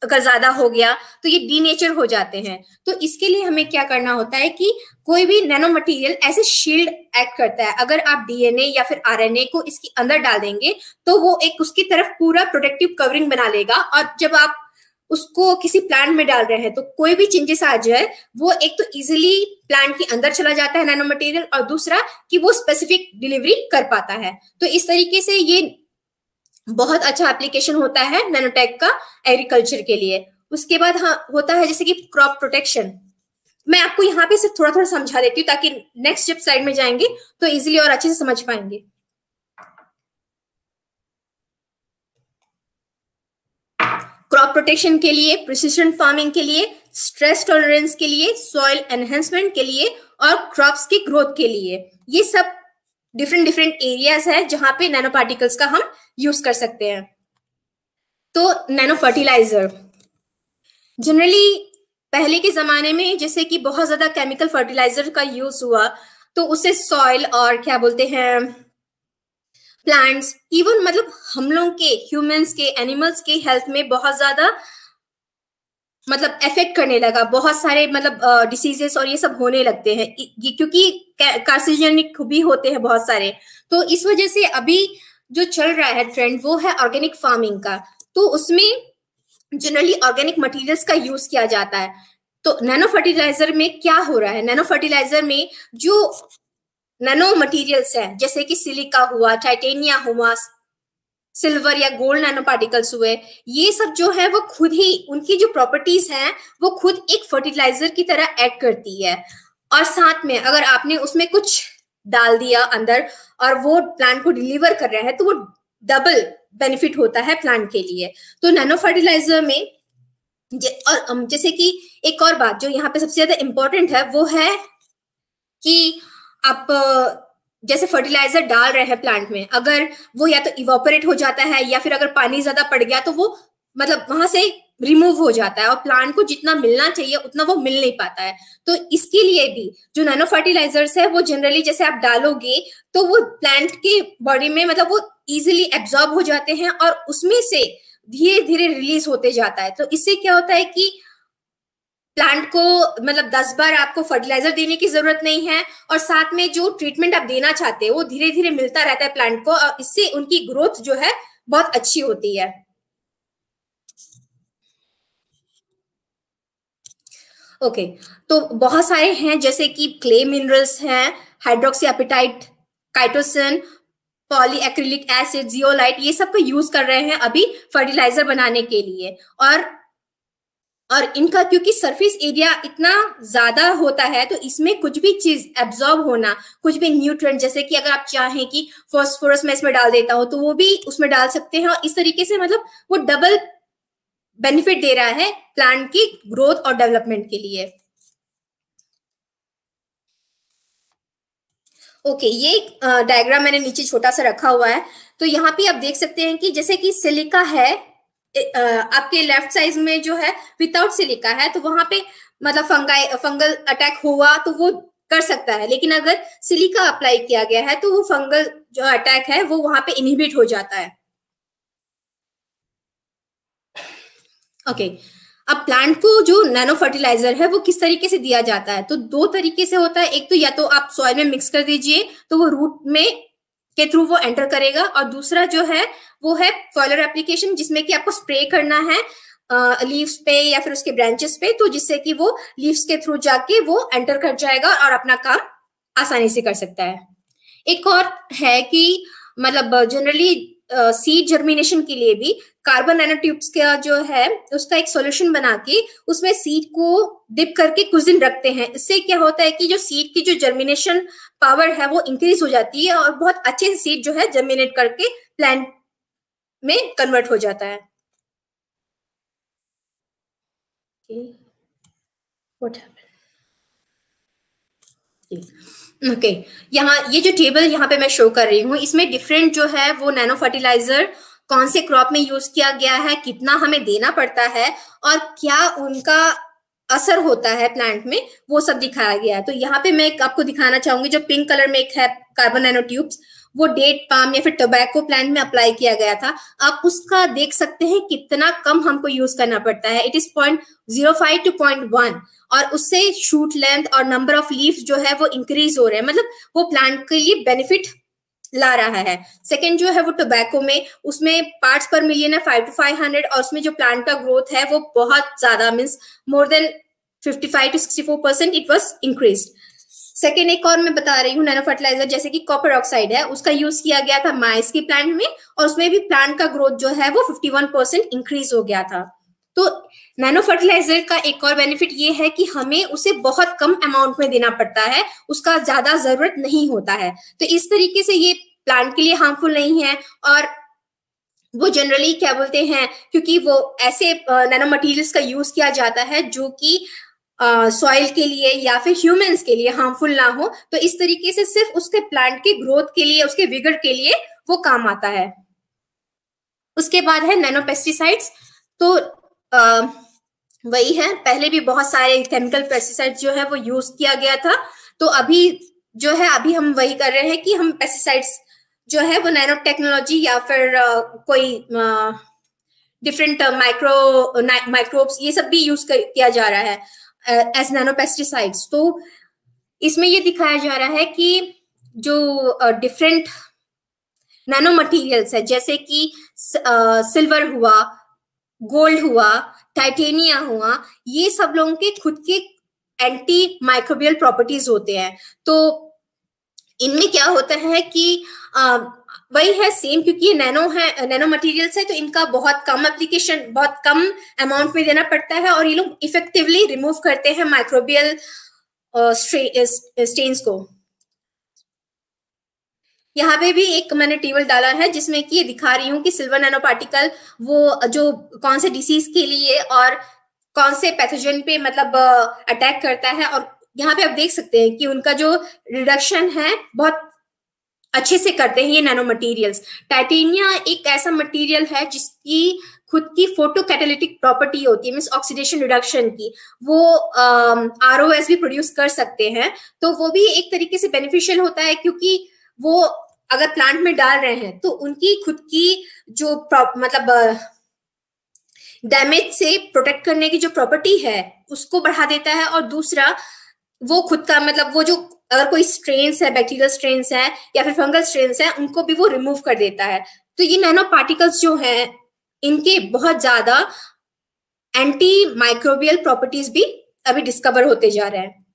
अगर ज्यादा हो गया तो ये डीनेचर हो जाते हैं। तो इसके लिए हमें क्या करना होता है कि कोई भी नैनो मटेरियल ऐसे शील्ड एक्ट करता है। अगर आप डीएनए या फिर आरएनए को इसके अंदर डाल देंगे तो वो एक उसकी तरफ पूरा प्रोटेक्टिव कवरिंग बना लेगा, और जब आप उसको किसी प्लांट में डाल रहे हैं तो कोई भी चेंजेस आ जाए वो एक तो इजीली प्लांट के अंदर चला जाता है नैनो मटेरियल, और दूसरा कि वो स्पेसिफिक डिलीवरी कर पाता है। तो इस तरीके से ये बहुत अच्छा एप्लीकेशन होता है नैनोटेक का एग्रीकल्चर के लिए। उसके बाद होता है जैसे कि क्रॉप प्रोटेक्शन। मैं आपको यहाँ पे सिर्फ थोड़ा समझा देती हूँ ताकि नेक्स्ट जब स्लाइड में जाएंगे तो इजिली और अच्छे से समझ पाएंगे। क्रॉप प्रोटेक्शन के लिए, प्रिसिशन फार्मिंग के लिए, स्ट्रेस टॉलरेंस के लिए, सॉइल एनहेंसमेंट के लिए और क्रॉप्स की ग्रोथ के लिए, ये सब डिफरेंट एरियाज है जहां पे नैनो पार्टिकल्स का हम यूज कर सकते हैं। तो नैनो फर्टिलाइजर, जनरली पहले के जमाने में जैसे कि बहुत ज्यादा केमिकल फर्टिलाइजर का यूज हुआ तो उससे सॉइल और क्या बोलते हैं प्लांट्स, इवन मतलब हम लोगों के, ह्यूमंस के, एनिमल्स के हेल्थ में बहुत ज्यादा मतलब इफेक्ट करने लगा। बहुत सारे मतलब डिसीजेस और ये सब होने लगते हैं क्योंकि कार्सिनोजेनिक भी होते हैं बहुत सारे। तो इस वजह से अभी जो चल रहा है ट्रेंड वो है ऑर्गेनिक फार्मिंग का। तो उसमें जनरली ऑर्गेनिक मटेरियल्स का यूज किया जाता है। तो नैनो फर्टिलाइजर में क्या हो रहा है, नैनो फर्टिलाइजर में जो नैनो मटेरियल्स हैं जैसे कि सिलिका हुआ, टाइटेनिया हुआ, सिल्वर या गोल्ड नैनो पार्टिकल्स हुए, ये सब जो है वो खुद ही उनकी जो प्रॉपर्टीज हैं वो खुद एक फर्टिलाइजर की तरह एक्ट करती है। और साथ में अगर आपने उसमें कुछ डाल दिया अंदर और वो प्लांट को डिलीवर कर रहा है तो वो डबल बेनिफिट होता है प्लांट के लिए। तो नैनो फर्टिलाइजर में और जैसे कि एक और बात जो यहाँ पे सबसे ज्यादा इम्पोर्टेंट है वो है कि आप जैसे फर्टिलाइजर डाल रहे हैं प्लांट में, अगर वो या तो इवोपरेट हो जाता है या फिर अगर पानी ज्यादा पड़ गया तो वो मतलब वहां से रिमूव हो जाता है और प्लांट को जितना मिलना चाहिए उतना वो मिल नहीं पाता है। तो इसके लिए भी जो नैनो फर्टिलाइजर्स है वो जनरली जैसे आप डालोगे तो वो प्लांट के बॉडी में मतलब वो इजिली एब्जॉर्ब हो जाते हैं और उसमें से धीरे धीरे रिलीज होते जाता है। तो इससे क्या होता है कि प्लांट को मतलब 10 बार आपको फर्टिलाइजर देने की जरूरत नहीं है और साथ में जो ट्रीटमेंट आप देना चाहते हो वो धीरे धीरे मिलता रहता है प्लांट को और इससे उनकी ग्रोथ जो है बहुत अच्छी होती है। ओके, तो बहुत सारे हैं जैसे कि क्ले मिनरल्स हैं, hydroxy apatite, chitosan, polyacrylic acid, zeolite, ये सब को यूज कर रहे हैं अभी फर्टिलाइजर बनाने के लिए। और इनका क्योंकि सरफेस एरिया इतना ज्यादा होता है तो इसमें कुछ भी चीज एब्जॉर्ब होना, कुछ भी न्यूट्रिएंट, जैसे कि अगर आप चाहें कि फास्फोरस मैं इसमें डाल देता हूं तो वो भी उसमें डाल सकते हैं और इस तरीके से मतलब वो डबल बेनिफिट दे रहा है प्लांट की ग्रोथ और डेवलपमेंट के लिए। ओके, ये डायग्राम मैंने नीचे छोटा सा रखा हुआ है तो यहाँ पे आप देख सकते हैं कि जैसे कि सिलिका है आपके लेफ्ट साइड में जो है विदाउट सिलिका है तो वहां पे मतलब फंगल अटैक हुआ तो वो कर सकता है, लेकिन अगर सिलिका अप्लाई किया गया है तो वो फंगल जो अटैक है वो वहां पे इनहिबिट हो जाता है। ओके, अब प्लांट को जो नैनो फर्टिलाइजर है वो किस तरीके से दिया जाता है तो दो तरीके से होता है। एक तो या तो आप सॉइल में मिक्स कर दीजिए तो वो रूट में के थ्रू वो एंटर करेगा और दूसरा जो है वो है फॉलर एप्लीकेशन जिसमें कि आपको स्प्रे करना है लीव्स पे या फिर उसके ब्रांचेस पे, तो जिससे कि वो लीव्स के थ्रू जाके वो एंटर कर जाएगा और अपना काम आसानी से कर सकता है। एक और है कि मतलब जनरली सीड जर्मिनेशन के लिए भी कार्बन नैनोट्यूब्स का जो है उसका एक सॉल्यूशन बना के उसमें सीड को डिप करके कुछ दिन रखते हैं। इससे क्या होता है कि जो सीड की जो जर्मिनेशन पावर है वो इंक्रीज हो जाती है और बहुत अच्छे से सीड जो है जर्मिनेट करके प्लांट में कन्वर्ट हो जाता है। Okay. यहाँ ये जो टेबल यहाँ पे मैं शो कर रही हूँ इसमें डिफरेंट जो है वो नैनो फर्टिलाइजर कौन से क्रॉप में यूज किया गया है, कितना हमें देना पड़ता है और क्या उनका असर होता है प्लांट में, वो सब दिखाया गया है। तो यहाँ पे मैं आपको दिखाना चाहूंगी जो पिंक कलर में एक है कार्बन नैनोट्यूब्स, वो डेट पाम या फिर टोबैको प्लांट में अप्लाई किया गया था। आप उसका देख सकते हैं कितना कम हमको यूज करना पड़ता है, इट इज 0.05 to 0.1 और उससे शूट लेंथ और नंबर ऑफ लीव्स जो है वो इंक्रीज हो रहे हैं, मतलब वो प्लांट के लिए बेनिफिट ला रहा है। सेकंड जो है वो टोबैको में, उसमें पार्ट्स पर मिलियन है 5 to 500 और उसमें जो प्लांट का ग्रोथ है वो बहुत ज्यादा means more than 55 to 64% it was increase. Second एक और मैं बता रही हूँ नैनो फर्टिलाइजर जैसे कि कॉपर ऑक्साइड है, उसका यूज किया गया था माइस की प्लांट में और उसमें भी प्लांट का ग्रोथ जो है वो 51% इंक्रीज हो गया था। तो नैनो फर्टिलाइजर का एक और बेनिफिट ये है कि हमें उसे बहुत कम अमाउंट में देना पड़ता है, उसका ज्यादा जरूरत नहीं होता है, तो इस तरीके से ये प्लांट के लिए हार्मफुल नहीं है। और वो जनरली क्या बोलते हैं, क्योंकि वो ऐसे नैनो मटेरियल्स का यूज किया जाता है जो कि सॉइल के लिए या फिर ह्यूमंस के लिए हार्मफुल ना हो, तो इस तरीके से सिर्फ उसके प्लांट के ग्रोथ के लिए, उसके विगर के लिए वो काम आता है। उसके बाद है नैनो पेस्टिसाइड्स, तो वही है, पहले भी बहुत सारे केमिकल पेस्टिसाइड्स जो है वो यूज किया गया था, तो अभी जो है अभी हम वही कर रहे हैं कि हम पेस्टिसाइड्स जो है वो नैनो टेक्नोलॉजी या फिर कोई डिफरेंट माइक्रोब्स ये सब भी यूज किया जा रहा है एज नैनो पेस्टिसाइड्स। तो इसमें ये दिखाया जा रहा है कि जो डिफरेंट नैनो मटेरियल्स है जैसे कि सिल्वर हुआ, गोल्ड हुआ, टाइटेनिया हुआ, ये सब लोगों के खुद के एंटी माइक्रोबियल प्रॉपर्टीज होते हैं। तो इनमें क्या होता है कि वही है सेम, क्योंकि ये नैनो है, नैनो मटेरियल्स है, तो इनका बहुत कम एप्लीकेशन, बहुत कम अमाउंट में देना पड़ता है और ये लोग इफेक्टिवली रिमूव करते हैं माइक्रोबियल स्टेन्स को। यहाँ पे भी एक मैंने टेबल डाला है जिसमें कि ये दिखा रही हूँ कि सिल्वर नैनो पार्टिकल वो जो कौन से डिसीज के लिए और कौन से पैथोजन पे मतलब अटैक करता है और यहाँ पे आप देख सकते हैं कि उनका जो रिडक्शन है बहुत अच्छे से करते हैं ये नैनो मटेरियल्स। टाइटेनिया एक ऐसा मटेरियल है जिसकी खुद की फोटो कैटालिटिक प्रॉपर्टी होती है, मींस ऑक्सीडेशन रिडक्शन की, वो ROS भी प्रोड्यूस कर सकते हैं, तो वो भी एक तरीके से बेनिफिशियल होता है क्योंकि वो अगर प्लांट में डाल रहे हैं तो उनकी खुद की जो मतलब डैमेज से प्रोटेक्ट करने की जो प्रॉपर्टी है उसको बढ़ा देता है, और दूसरा वो खुद का मतलब वो जो अगर कोई स्ट्रेन्स है, बैक्टीरियल स्ट्रेन्स है या फिर फंगल स्ट्रेन्स है, उनको भी वो रिमूव कर देता है। तो ये नैनो पार्टिकल्स जो हैं इनके बहुत ज्यादा एंटी माइक्रोबियल प्रॉपर्टीज भी अभी डिस्कवर होते जा रहे हैं।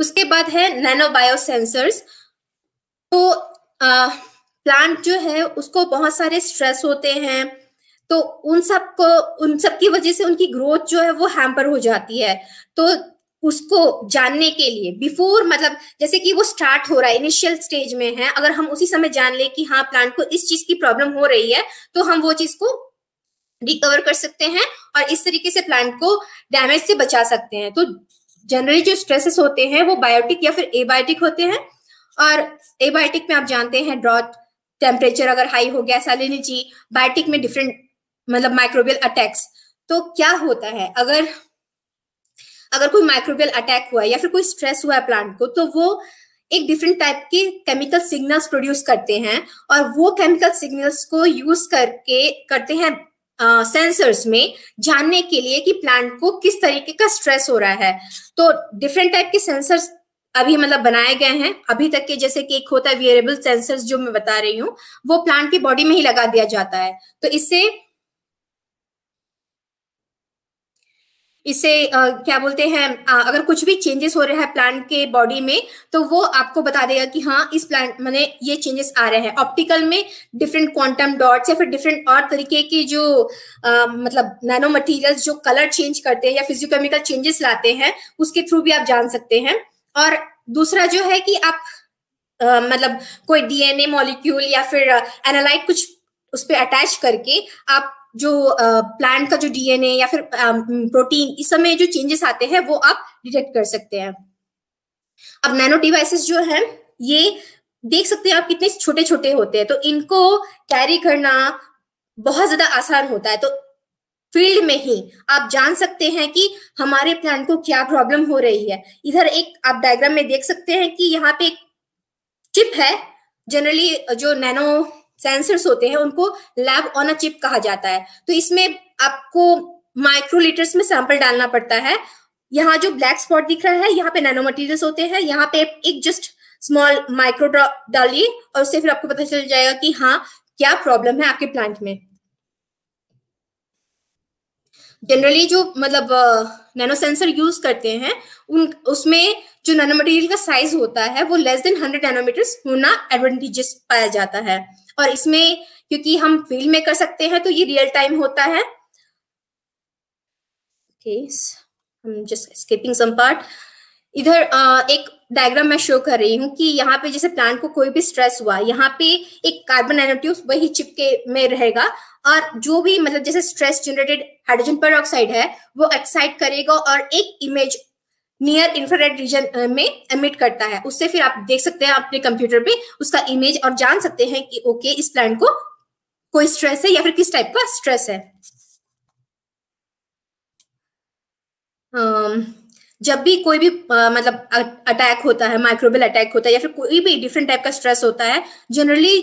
उसके बाद है नैनो बायोसेंसर्स। तो प्लांट जो है उसको बहुत सारे स्ट्रेस होते हैं, तो उन सब की वजह से उनकी ग्रोथ जो है वो हैम्पर हो जाती है। तो उसको जानने के लिए बिफोर मतलब जैसे कि वो स्टार्ट हो रहा है, इनिशियल स्टेज में है, अगर हम उसी समय जान ले कि हाँ प्लांट को इस चीज की प्रॉब्लम हो रही है तो हम वो चीज को रिकवर कर सकते हैं और इस तरीके से प्लांट को डैमेज से बचा सकते हैं। तो जनरली जो स्ट्रेसेस होते हैं वो बायोटिक या फिर एबायोटिक होते हैं, और एबायोटिक में आप जानते हैं ड्रॉथ, टेम्परेचर अगर हाई हो गया, सैलिनिटी, बायोटिक में डिफरेंट मतलब माइक्रोबियल अटैक्स। तो क्या होता है अगर कोई माइक्रोबियल अटैक हुआ है या फिर कोई स्ट्रेस हुआ है प्लांट को, तो वो एक डिफरेंट टाइप के केमिकल सिग्नल्स प्रोड्यूस करते हैं, और वो केमिकल सिग्नल्स को यूज करते हैं सेंसर्स में जानने के लिए कि प्लांट को किस तरीके का स्ट्रेस हो रहा है। तो डिफरेंट टाइप के सेंसर्स अभी मतलब बनाए गए हैं अभी तक के, जैसे कि एक होता है वियरेबल सेंसर्स जो मैं बता रही हूँ, वो प्लांट की बॉडी में ही लगा दिया जाता है, तो इसे क्या बोलते हैं, अगर कुछ भी चेंजेस हो रहा है प्लांट के बॉडी में तो वो आपको बता देगा कि हाँ इस प्लांट मैंने ये चेंजेस आ रहे हैं। ऑप्टिकल में डिफरेंट क्वांटम डॉट्स या फिर डिफरेंट और तरीके की जो मतलब नैनो मटेरियल्स जो कलर चेंज करते हैं या फिजियोकेमिकल चेंजेस लाते हैं उसके थ्रू भी आप जान सकते हैं। और दूसरा जो है कि आप मतलब कोई DNA मॉलिक्यूल या फिर एनालाइट कुछ उस पर अटैच करके आप जो प्लांट का जो DNA या फिर प्रोटीन इस समय जो चेंजेस आते हैं वो आप डिटेक्ट कर सकते हैं। अब नैनो डिवाइसेस जो है ये देख सकते हैं आप कितने छोटे छोटे होते हैं, तो इनको कैरी करना बहुत ज्यादा आसान होता है। तो फील्ड में ही आप जान सकते हैं कि हमारे प्लांट को क्या प्रॉब्लम हो रही है। इधर एक आप डायग्राम में देख सकते हैं कि यहाँ पे एक चिप है, जनरली जो नैनो सेंसर्स होते हैं उनको लैब ऑन अ चिप कहा जाता है। तो इसमें आपको माइक्रोलीटर्स में सैंपल डालना पड़ता है। यहाँ जो ब्लैक स्पॉट दिख रहा है यहाँ पे नैनो मटेरियल्स होते हैं, यहाँ पे एक जस्ट स्मॉल माइक्रो ड्रॉप डालिए और उससे फिर आपको पता चल जाएगा कि हाँ क्या प्रॉब्लम है आपके प्लांट में। जनरली जो मतलब नैनो सेंसर यूज करते हैं उसमें जो नैनो मटेरियल का साइज होता है वो लेस देन 100 नैनोमीटर्स होना एडवांटेजेस पाया जाता है, और इसमें क्योंकि हम फील्ड में कर सकते हैं तो ये रियल टाइम होता है। I'm just skipping some part। इधर एक डायग्राम मैं शो कर रही हूँ कि यहाँ पे जैसे प्लांट को कोई भी स्ट्रेस हुआ, यहाँ पे एक कार्बन नैनोट्यूब वही चिपके में रहेगा, और जो भी मतलब जैसे स्ट्रेस जनरेटेड हाइड्रोजन पेरोक्साइड है वो एक्साइट करेगा और एक इमेज नियर इंफ्रारेड रीजन में एमिट करता है। उससे फिर आप देख सकते हैं अपने कंप्यूटर पे उसका इमेज और जान सकते हैं कि ओके इस प्लांट को कोई स्ट्रेस है या फिर किस टाइप का स्ट्रेस है। जब भी कोई भी मतलब अटैक होता है, माइक्रोबियल अटैक होता है या फिर कोई भी डिफरेंट टाइप का स्ट्रेस होता है, जनरली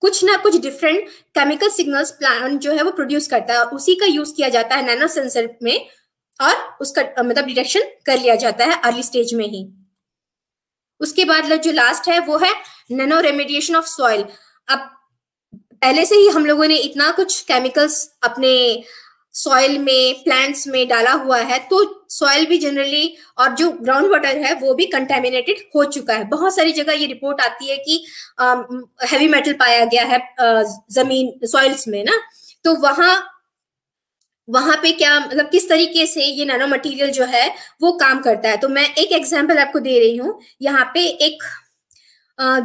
कुछ ना कुछ डिफरेंट केमिकल सिग्नल्स प्लांट जो है वो प्रोड्यूस करता है, और उसी का यूज किया जाता है नैनो सेंसर में और उसका मतलब डिटेक्शन कर लिया जाता है अर्ली स्टेज में ही। उसके बाद जो लास्ट है वो है नैनो रेमेडिएशन ऑफ सॉइल। अब पहले से ही हम लोगों ने इतना कुछ केमिकल्स अपने सॉइल में, प्लांट्स में डाला हुआ है, तो सॉइल भी जनरली और जो ग्राउंड वाटर है वो भी कंटेमिनेटेड हो चुका है। बहुत सारी जगह ये रिपोर्ट आती है कि हैवी मेटल पाया गया है जमीन सॉइल्स में ना, तो वहां पे क्या मतलब किस तरीके से ये नैनो मटेरियल जो है वो काम करता है। तो मैं एक एग्जांपल आपको दे रही हूँ। यहाँ पे एक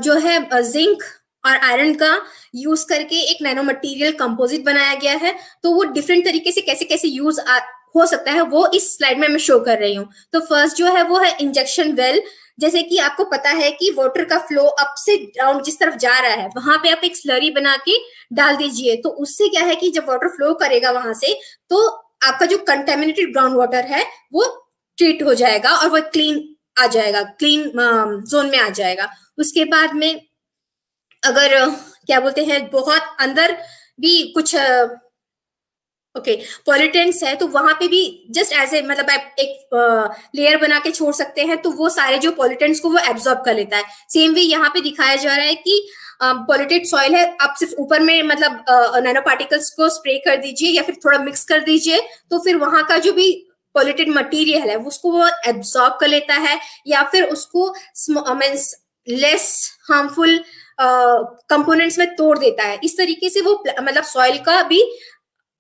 जो है जिंक और आयरन का यूज करके एक नैनो मटेरियल कंपोजिट बनाया गया है, तो वो डिफरेंट तरीके से कैसे कैसे यूज हो सकता है, वो इस स्लाइड में मैं शो कर रही हूँ। तो फर्स्ट जो है वो है इंजेक्शन वेल। जैसे कि आपको पता है कि वाटर का फ्लो अप से डाउन जिस तरफ जा रहा है, वहां पे आप एक स्लरी बना के डाल दीजिए, तो उससे क्या है कि जब वाटर फ्लो करेगा वहां से, तो आपका जो कंटेमिनेटेड ग्राउंड वाटर है वो ट्रीट हो जाएगा और वो क्लीन आ जाएगा, क्लीन जोन में आ जाएगा। उसके बाद में अगर क्या बोलते हैं, बहुत अंदर भी कुछ पॉल्यूटेंट्स है, तो वहां पे भी जस्ट एज ए मतलब आप एक लेयर बना के छोड़ सकते हैं, तो वो सारे जो पॉल्यूटेंट्स को वो एब्जॉर्ब कर लेता है। सेम वे यहाँ पे दिखाया जा रहा है कि पॉल्यूटेड सॉइल है, आप सिर्फ ऊपर में मतलब नैनो पार्टिकल्स को स्प्रे कर दीजिए या फिर थोड़ा मिक्स कर दीजिए, तो फिर वहां का जो भी पॉल्यूटेड मटीरियल है उसको वो एब्जॉर्ब कर लेता है, या फिर उसको मीन्स लेस हार्मफुल कंपोनेंट्स में तोड़ देता है। इस तरीके से वो मतलब सॉइल का भी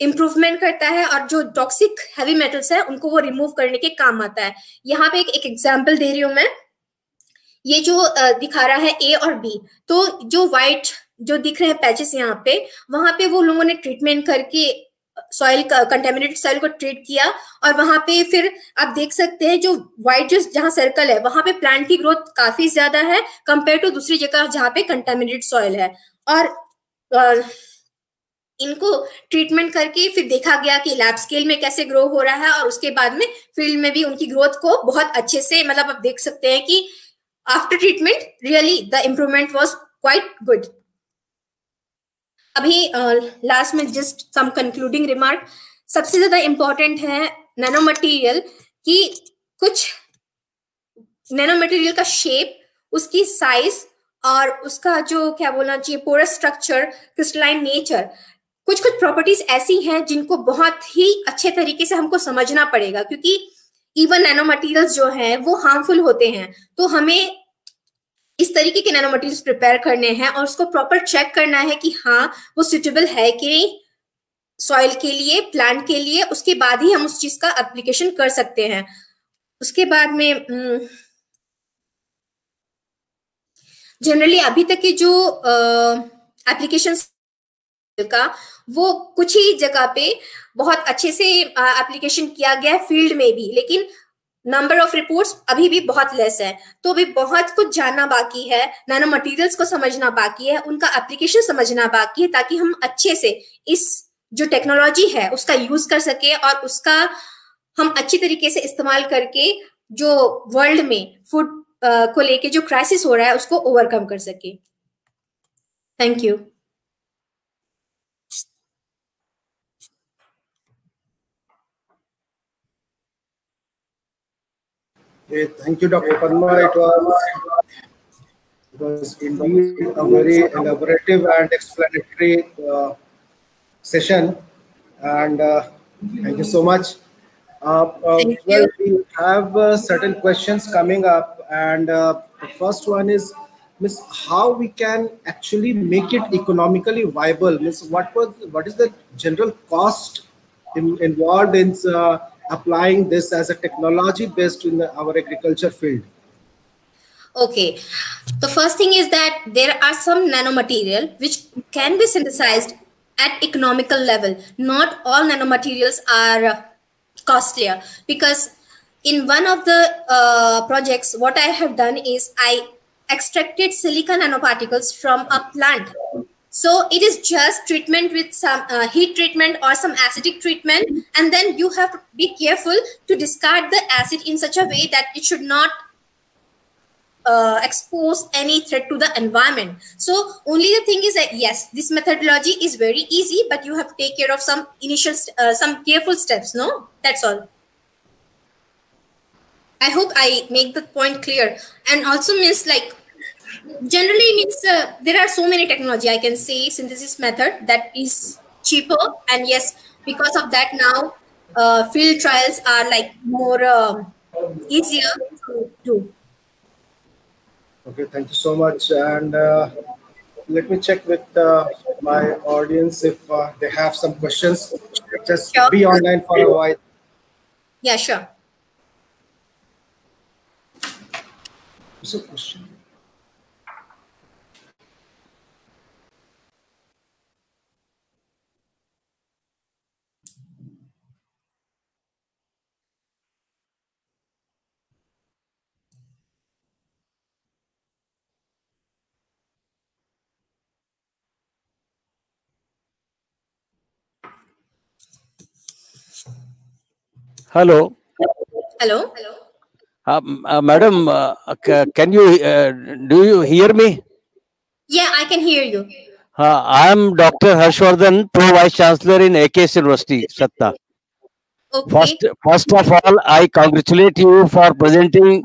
इम्प्रूवमेंट करता है और जो टॉक्सिक हैवी मेटल्स है उनको वो रिमूव करने के काम आता है। यहाँ पे एक एग्जांपल दे रही हूं मैं, ये जो दिखा रहा है ए और बी, तो जो व्हाइट जो दिख रहे हैं पैचेस यहाँ पे, वहां पे वो लोगों ने ट्रीटमेंट करके सॉइल कंटेमिनेटेड सॉइल को ट्रीट किया, और वहां पे फिर आप देख सकते हैं जो व्हाइट जो जहाँ सर्कल है वहां पे प्लांट की ग्रोथ काफी ज्यादा है कंपेयर टू दूसरी जगह जहाँ पे कंटेमिनेटेड सॉइल है। और इनको ट्रीटमेंट करके फिर देखा गया कि लैब स्केल में कैसे ग्रो हो रहा है, और उसके बाद में फील्ड में भी उनकी ग्रोथ को बहुत अच्छे से मतलब आप देख सकते हैं कि after treatment really the improvement was quite good. अभी लास्ट में जस्ट सम कंक्लूडिंग रिमार्क। सबसे ज्यादा इम्पोर्टेंट है नैनो मटेरियल की, कुछ नैनो मटेरियल का शेप, उसकी साइज और उसका जो क्या बोलना चाहिए पोरस स्ट्रक्चर, क्रिस्टलाइन नेचर, कुछ कुछ प्रॉपर्टीज ऐसी हैं जिनको बहुत ही अच्छे तरीके से हमको समझना पड़ेगा, क्योंकि इवन नैनो मटेरियल्स जो है वो हार्मफुल होते हैं, तो हमें इस तरीके के नैनो मटेरियल्स प्रिपेयर करने हैं और उसको प्रॉपर चेक करना है कि हाँ वो सुटेबल है कि नहीं सॉइल के लिए, प्लांट के लिए, उसके बाद ही हम उस चीज का एप्लीकेशन कर सकते हैं। उसके बाद में जनरली अभी तक के जो एप्लीकेशंस का वो कुछ ही जगह पे बहुत अच्छे से एप्लीकेशन किया गया है फील्ड में भी, लेकिन नंबर ऑफ रिपोर्ट्स अभी भी बहुत लेस है। तो अभी बहुत कुछ जानना बाकी है, नैनो मटेरियल्स को समझना बाकी है, उनका एप्लीकेशन समझना बाकी है, ताकि हम अच्छे से इस जो टेक्नोलॉजी है उसका यूज कर सके और उसका हम अच्छी तरीके से इस्तेमाल करके जो वर्ल्ड में फूड को लेके जो क्राइसिस हो रहा है उसको ओवरकम कर सके। Thank you. Thank you, Dr. Padma. It was indeed a very elaborative and explanatory session, and thank you so much. Well, we have certain questions coming up, and the first one is, Miss, how we can actually make it economically viable? Miss, what is the general cost involved in applying this as a technology based in our agriculture field? Okay, the first thing is that there are some nanomaterial which can be synthesized at economical level. Not all nanomaterials are costlier, because in one of the projects what I have done is I extracted silica nanoparticles from a plant. So it is just treatment with some heat treatment or some acidic treatment, and then you have to be careful to discard the acid in such a way that it should not expose any threat to the environment. So only the thing is that yes, this methodology is very easy, but you have to take care of some initial some careful steps. No, that's all. I hope I make the point clear. And also means like generally means there are so many technology, I can say synthesis method that is cheaper, and yes, because of that now field trials are like more easier to do. Okay, thank you so much, and let me check with my audience if they have some questions. Just sure. Be online for a while. Yeah, sure. What's the question? Hello. Hello. Madam, can you do you hear me? Yeah, I can hear you. I am Dr. Harshwardhan, Pro Vice Chancellor in AKS University, Satna. Okay. First of all, I congratulate you for presenting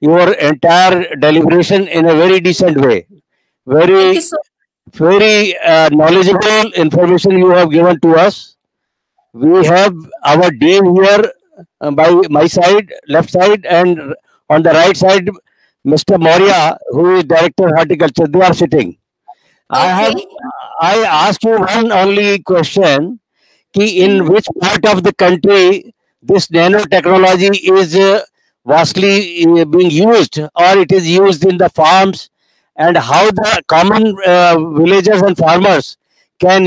your entire deliberation in a very decent way. Very knowledgeable information you have given to us. We have our dean here by my side, left side, and on the right side, Mr. Maurya, who is Director of Horticulture. They are sitting. Okay. I asked you one only question, in which part of the country this nanotechnology is vastly being used, or it is used in the farms, and how the common villagers and farmers can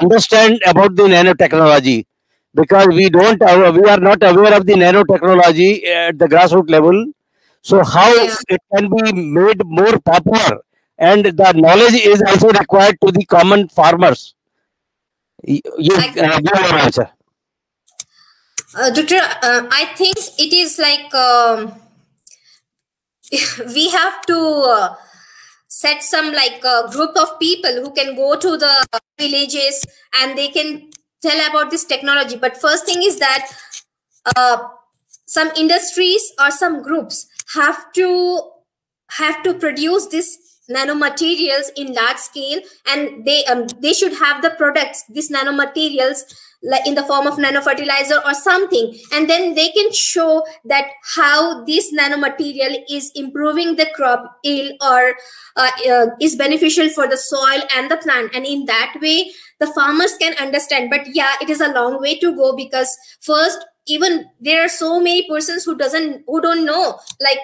understand about the nanotechnology, because we are not aware of the nanotechnology at the grassroots level. So how it can be made more popular, and the knowledge is also required to the common farmers. You give an answer. Doctor, I think it is like we have to set some like a group of people who can go to the villages and they can tell about this technology. But first thing is that some industries or some groups have to produce this nanomaterials in large scale, and they should have the products, these nanomaterials, like in the form of nanofertilizer or something, and then they can show that how this nanomaterial is improving the crop yield or is beneficial for the soil and the plant, and in that way the farmers can understand. But yeah, it is a long way to go, because first, even there are so many persons who don't know like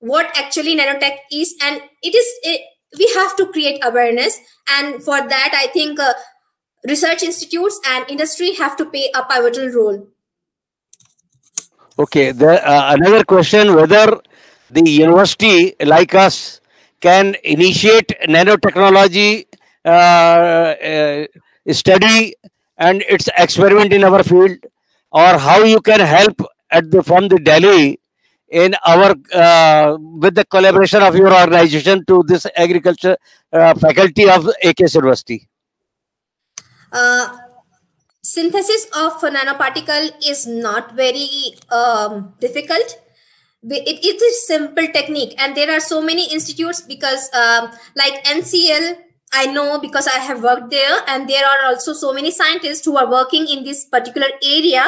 what actually nanotech is, and we have to create awareness, and for that I think research institutes and industry have to play a pivotal role. Okay, another question, whether the university like us can initiate nanotechnology study and its experiment in our field, or how you can help from the Delhi in our with the collaboration of your organization to this agriculture faculty of AKS University. Synthesis of a nanoparticle is not very difficult. It is simple technique, and there are so many institutes, because like NCL, I know because I have worked there, and there are also so many scientists who are working in this particular area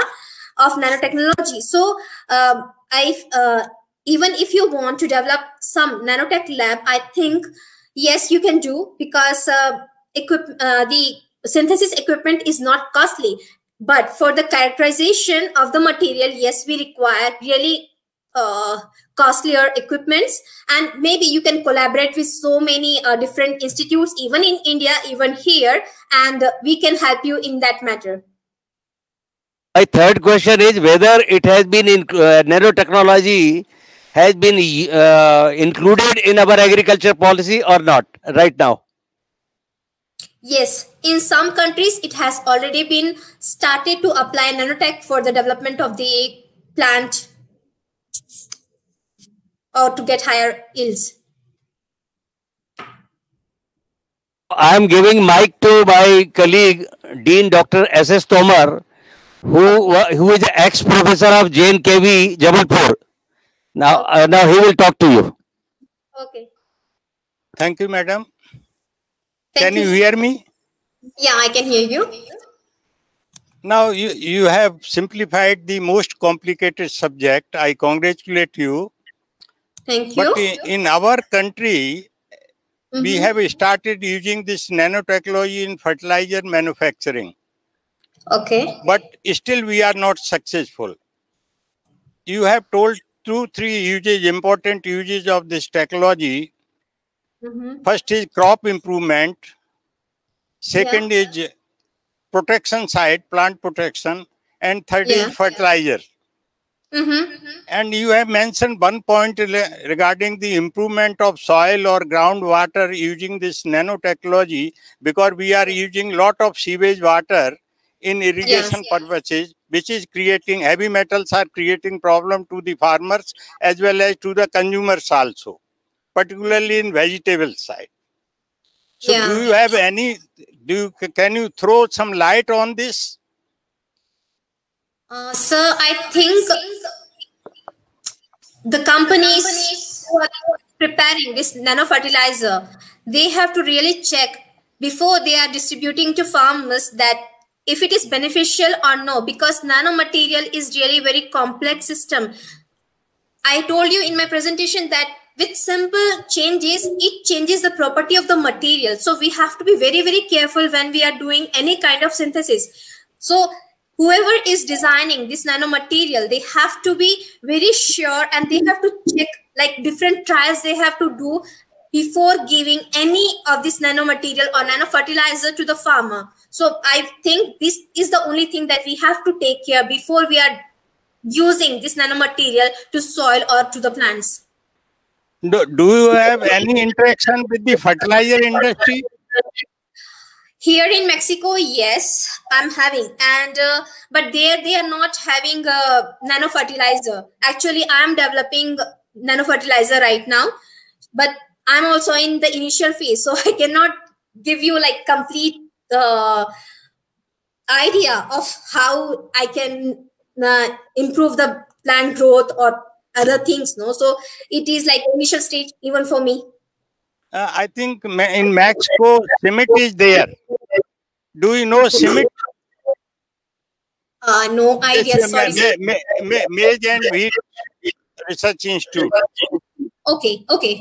of nanotechnology. So even if you want to develop some nanotech lab, I think yes, you can do, because the synthesis equipment is not costly, but for the characterization of the material, yes, we require really costlier equipments, and maybe you can collaborate with so many different institutes, even in India, even here, and we can help you in that matter. My third question is whether it has been nanotechnology has been included in our agriculture policy or not right now. Yes, in some countries it has already been started to apply nanotech for the development of the plant or to get higher yields. I am giving mic to my colleague, Dean Dr. S S Tomar, who is the ex-professor of JNKV Jabalpur. Now, now he will talk to you. Okay. Thank you, madam. Can you hear me? Yeah, I can hear you. Now, you have simplified the most complicated subject. I congratulate you. Thank you. But in our country, we have started using this nanotechnology in fertilizer manufacturing. Okay. But still we are not successful. You have told three uses, important uses of this technology. First is crop improvement. Second is protection side, plant protection. And third is fertilizer. And you have mentioned one point regarding the improvement of soil or groundwater using this nanotechnology, because we are using lot of sewage water in irrigation purposes, which is creating, heavy metals are creating problem to the farmers as well as to the consumers also, particularly in vegetable side. So do you have any, can you throw some light on this? Sir, I think the companies who are preparing this nanofertilizer, they have to really check before they are distributing to farmers that if it is beneficial or no, because nanomaterial is really very complex system. I told you in my presentation that with simple changes, it changes the property of the material. So we have to be very, very careful when we are doing any kind of synthesis. So whoever is designing this nanomaterial, they have to be very sure and they have to check like different trials they have to do before giving any of this nanomaterial or nanofertilizer to the farmer. So I think this is the only thing that we have to take care before we are using this nanomaterial to soil or to the plants. Do you have any interaction with the fertilizer industry? Here in Mexico, yes, I'm having, and but there they are not having a nanofertilizer. Actually, I'm developing nanofertilizer right now, but I'm also in the initial phase, so I cannot give you like complete idea of how I can improve the plant growth or other things. No, so it is like initial stage even for me. I think in Mexico, CIMMYT is there. Do you know CIMMYT? No idea. Maize and Wheat Research Institute. Okay, okay.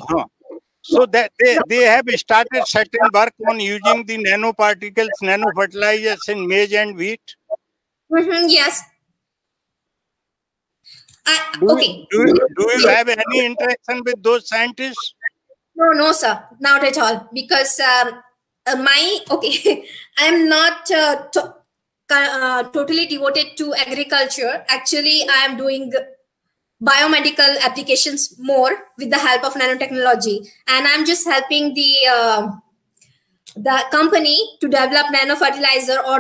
So that they have started certain work on using the nanoparticles, nanofertilizers in maize and wheat. Yes. Okay. Do you have any interaction with those scientists? No, no, sir, not at all. Because I'm not totally devoted to agriculture. Actually, I am doing biomedical applications more with the help of nanotechnology, and I'm just helping the company to develop nanofertilizer or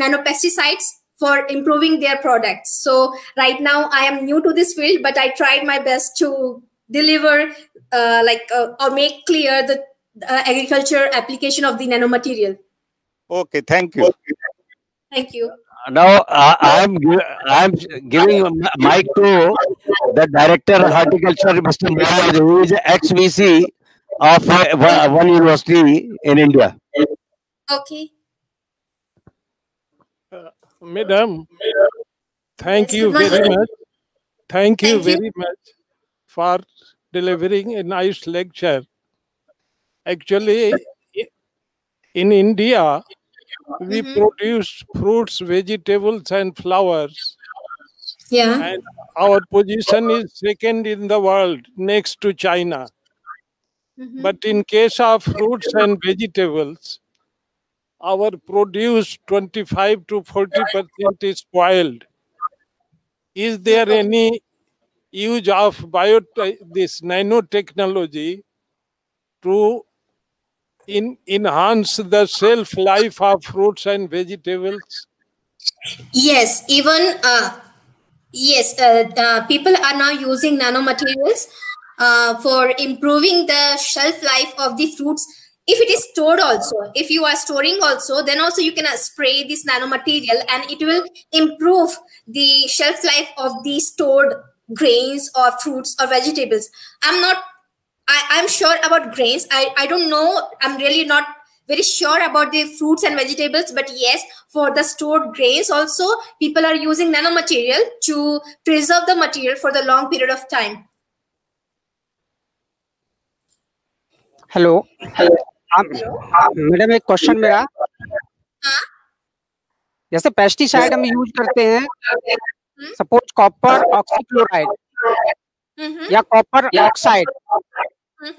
nanopesticides for improving their products. So right now, I am new to this field, but I tried my best to deliver or make clear the agriculture application of the nanomaterial. Okay, thank you. Thank you. Now I'm giving mic to the director of horticulture, Mr. Mfold, who is ex-VC of one university in India. Okay. Madam, thank you very much. Thank you very much for delivering a nice lecture. Actually, in India, we produce fruits, vegetables, and flowers. Yeah. And our position is second in the world, next to China. But in case of fruits and vegetables, our produce 25 to 40% is spoiled. Is there any use of this nanotechnology to enhance the shelf life of fruits and vegetables? Yes, even people are now using nanomaterials for improving the shelf life of the fruits. If it is stored also, if you are storing also, then also you can spray this nanomaterial and it will improve the shelf life of the stored grains or fruits or vegetables. I'm sure about grains. I don't know. I'm really not very sure about the fruits and vegetables. But yes, for the stored grains also, people are using nanomaterial to preserve the material for the long period of time. Hello. Hello. Madam, एक question मेरा. हाँ? जैसे pesticide हम use करते हैं. Suppose copper oxychloride या copper oxide.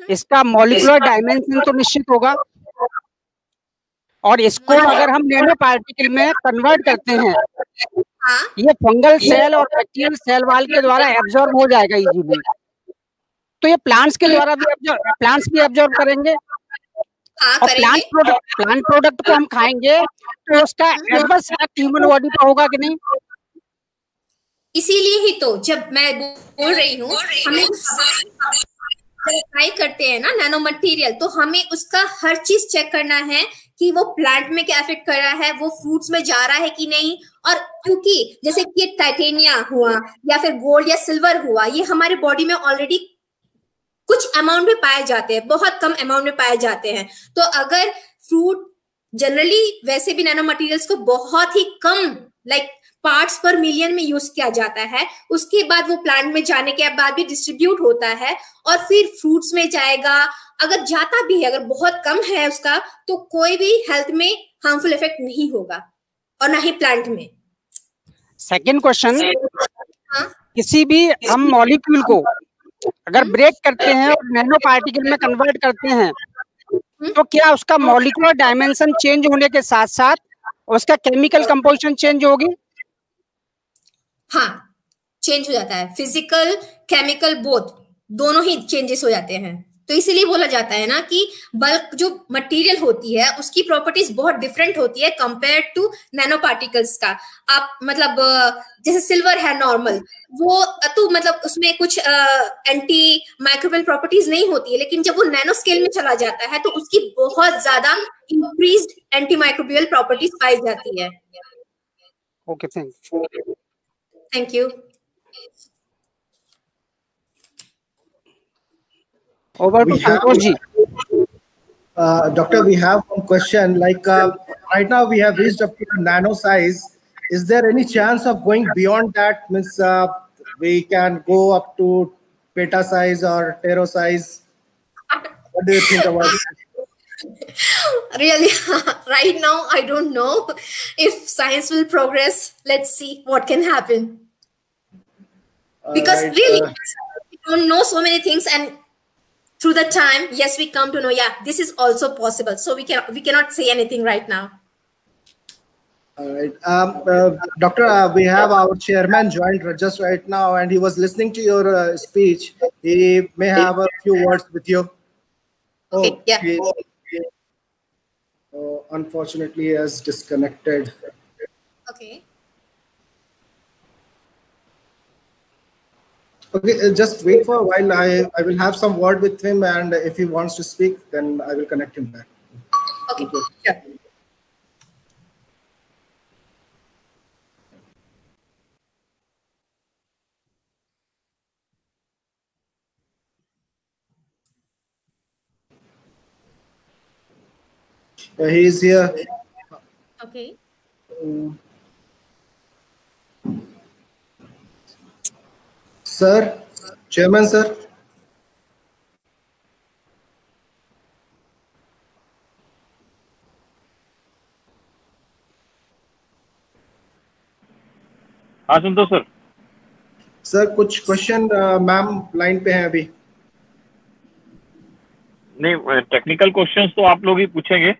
इसका molecular dimension तो निश्चित होगा और इसको अगर हम नैनो पार्टिकल में कन्वर्ट करते हैं ये फंगल सेल और बैक्टीरियल सेल वाल के द्वारा एब्जॉर्ब हो जाएगा इजीली, तो ये प्लांट्स के द्वारा भी प्लांट्स भी एब्जॉर्ब करेंगे प्लांट प्रोडक्ट को हम खाएंगे तो उसका एडवर्स इफेक्ट ह्यूमन बॉडी पर होगा कि नहीं? इसीलिए ही तो जब मैं बोल रही हूँ हमें ट्राई करते हैं ना नैनो मटेरियल, तो हमें उसका हर चीज चेक करना है कि वो प्लांट में क्या इफेक्ट कर रहा है, वो फ्रूट्स में जा रहा है कि नहीं। और क्योंकि जैसे कि टाइटेनिया हुआ या फिर गोल्ड या सिल्वर हुआ, ये हमारे बॉडी में ऑलरेडी कुछ अमाउंट में पाए जाते हैं, बहुत कम अमाउंट में पाए जाते हैं। तो अगर फ्रूट जनरली वैसे भी नैनो मटेरियल्स को बहुत ही कम लाइक पार्ट्स पर मिलियन में यूज किया जाता है, उसके बाद वो प्लांट में जाने के बाद भी डिस्ट्रीब्यूट होता है और फिर फ्रूट्स में जाएगा। अगर जाता भी है, अगर बहुत कम है उसका, तो कोई भी हेल्थ में हार्मफुल इफेक्ट नहीं होगा और ना ही प्लांट में। सेकंड क्वेश्चन, किसी भी हम मॉलिक्यूल को अगर ब्रेक करते हैं और नैनो पार्टिकल में कन्वर्ट करते हैं तो क्या उसका मॉलिक्यूलर डायमेंशन चेंज होने के साथ साथ उसका केमिकल कंपोजिशन चेंज होगी? हाँ, चेंज हो जाता है, फिजिकल केमिकल बोथ दोनों ही चेंजेस हो जाते हैं। तो इसीलिए बोला जाता है ना कि बल्क जो मटेरियल होती है उसकी प्रॉपर्टीज बहुत डिफरेंट होती है कंपेयर टू नैनो पार्टिकल्स का। आप मतलब जैसे सिल्वर है नॉर्मल, वो तो मतलब उसमें कुछ एंटी माइक्रोबियल प्रॉपर्टीज नहीं होती है, लेकिन जब वो नैनो स्केल में चला जाता है तो उसकी बहुत ज्यादा इंक्रीज्ड एंटी माइक्रोबियल प्रॉपर्टीज पाई जाती है। Okay, thank you. Over to Santosh ji. Doctor, we have one question. Like right now, we have reached up to the nano size. Is there any chance of going beyond that? Means we can go up to peta size or tera size. What do you think about it? Really, right now I don't know. If science will progress, let's see what can happen. Because really, we don't know so many things and. Through the time, yes, we come to know. Yeah, this is also possible. So we cannot say anything right now. All right, Doctor, we have our chairman joined just right now, and he was listening to your speech. He may have a few words with you. Okay. Oh, yeah. Oh, unfortunately, he has disconnected. Okay. Okay, just wait for a while. I will have some word with him, and if he wants to speak, then I will connect him back. Okay. Yeah. He is here. Okay. Sir, chairman, sir. हाँ सुनते sir. Sir कुछ question ma'am line पे हैं अभी। नहीं, technical questions तो आप लोग ही पूछेंगे।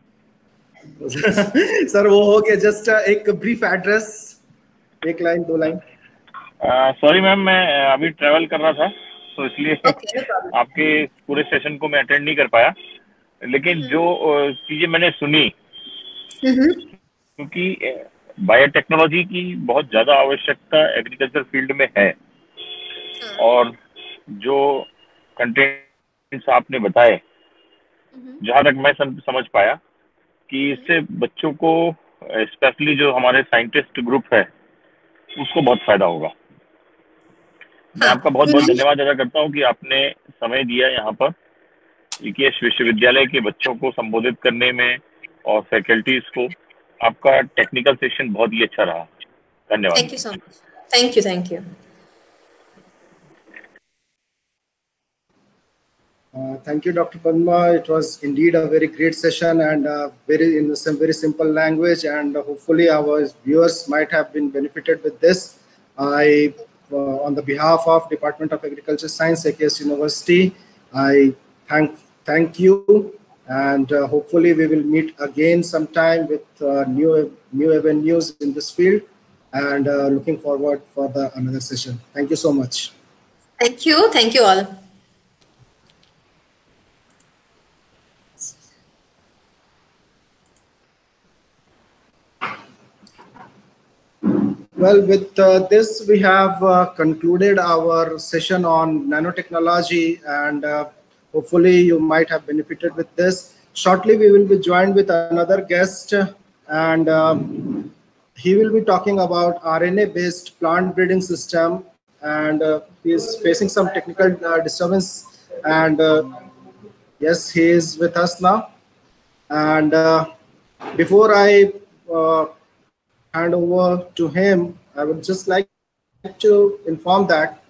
सर वो हो गया, जस्ट एक ब्रीफ एड्रेस, एक लाइन दो लाइन। सॉरी मैम, मैं अभी ट्रैवल कर रहा था तो इसलिए आपके पूरे सेशन को मैं अटेंड नहीं कर पाया, लेकिन जो चीजें मैंने सुनी, क्योंकि बायोटेक्नोलॉजी की बहुत ज्यादा आवश्यकता एग्रीकल्चर फील्ड में है, और जो कंटेंट्स आपने बताए जहाँ तक मैं समझ पाया कि इससे बच्चों को, स्पेशली जो हमारे साइंटिस्ट ग्रुप है, उसको बहुत फायदा होगा। मैं आपका बहुत बहुत धन्यवाद अदा करता हूँ कि आपने समय दिया यहाँ पर एकेएस विश्वविद्यालय के बच्चों को संबोधित करने में और फैकल्टीज को। आपका टेक्निकल सेशन बहुत ही अच्छा रहा, धन्यवाद। Thank you so much, thank you, thank you. Thank you, Dr. Padma. It was indeed a very great session and in some very simple language. And hopefully, our viewers might have been benefited with this. I, on the behalf of Department of Agriculture Science, AKS University, I thank you. And hopefully, we will meet again sometime with new avenues in this field. And looking forward for another session. Thank you so much. Thank you all. Well, with this, we have concluded our session on nanotechnology, and hopefully you might have benefited with this. Shortly, we will be joined with another guest, and he will be talking about RNA-based plant breeding system, and he is facing some technical disturbance, and yes, he is with us now. And before I hand over to him, I would just like to inform that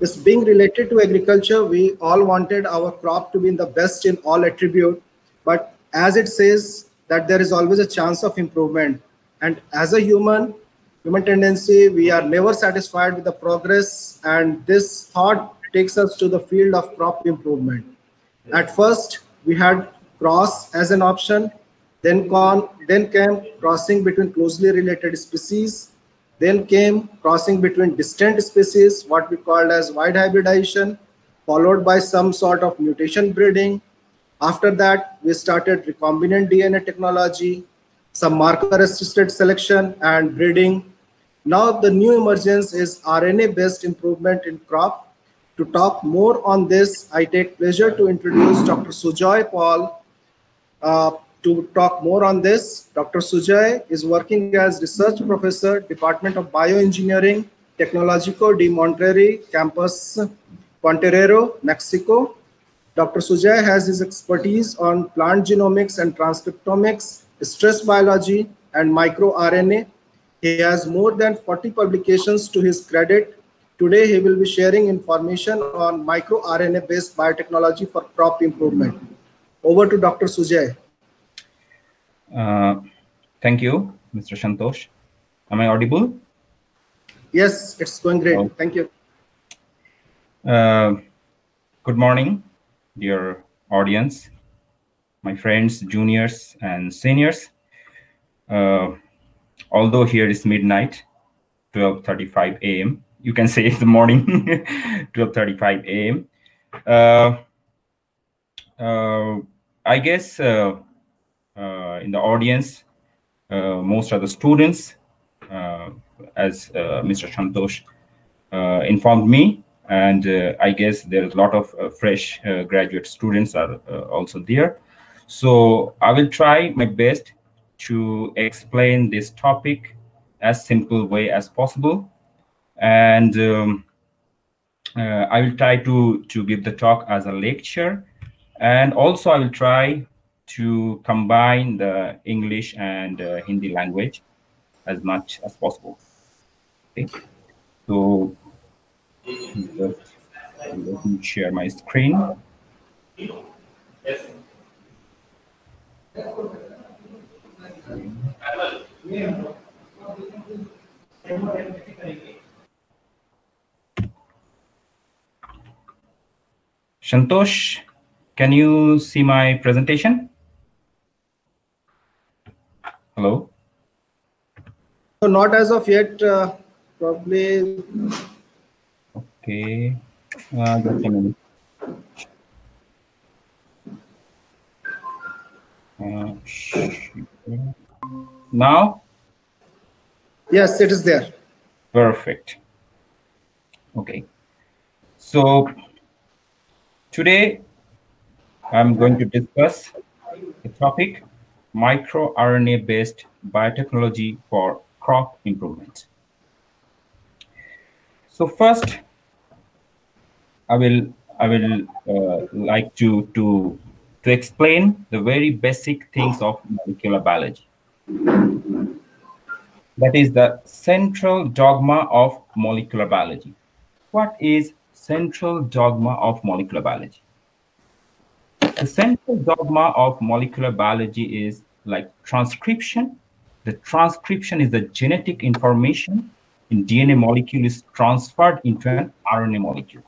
this being related to agriculture, we all wanted our crop to be in the best in all attribute, but as it says that there is always a chance of improvement. And as a human tendency, we are never satisfied with the progress, and this thought takes us to the field of crop improvement. At first, we had cross as an option. Then came crossing between closely related species. Then came crossing between distant species, what we called as wide hybridization, followed by some sort of mutation breeding. After that, we started recombinant DNA technology, some marker-assisted selection and breeding. Now the new emergence is RNA-based improvement in crop. To talk more on this, I take pleasure to introduce Dr. Sujoy Paul. To talk more on this, Dr. Sujoy is working as research professor, Department of Bioengineering, Tecnológico de Monterrey, Campus Queretaro, Mexico. Dr. Sujoy has his expertise on plant genomics and transcriptomics, stress biology, and microRNA. He has more than 40 publications to his credit. Today, he will be sharing information on microRNA-based biotechnology for crop improvement. Over to Dr. Sujoy. Thank you, Mr. Santosh. Am I audible? Yes, it's going great. Oh. Thank you. Good morning, dear audience, my friends, juniors and seniors. Although here is midnight, 12:35 a.m., you can say it's the morning, 12:35 a.m. I guess in the audience, most of the students, as Mr. Santosh informed me, and I guess there is a lot of fresh graduate students are also there. So I will try my best to explain this topic as simple way as possible, and I will try to give the talk as a lecture, and also I will try to combine the English and Hindi language as much as possible. Okay, so let me share my screen. Santosh, can you see my presentation? Hello? So not as of yet, probably. Okay. Just a minute. Now? Yes, it is there. Perfect. Okay. So today I'm going to discuss the topic microRNA-based biotechnology for crop improvement. So first, I will like to explain the very basic things of molecular biology. That is the central dogma of molecular biology. What is central dogma of molecular biology? The central dogma of molecular biology is like transcription. The transcription is the genetic information in DNA molecule is transferred into an RNA molecule.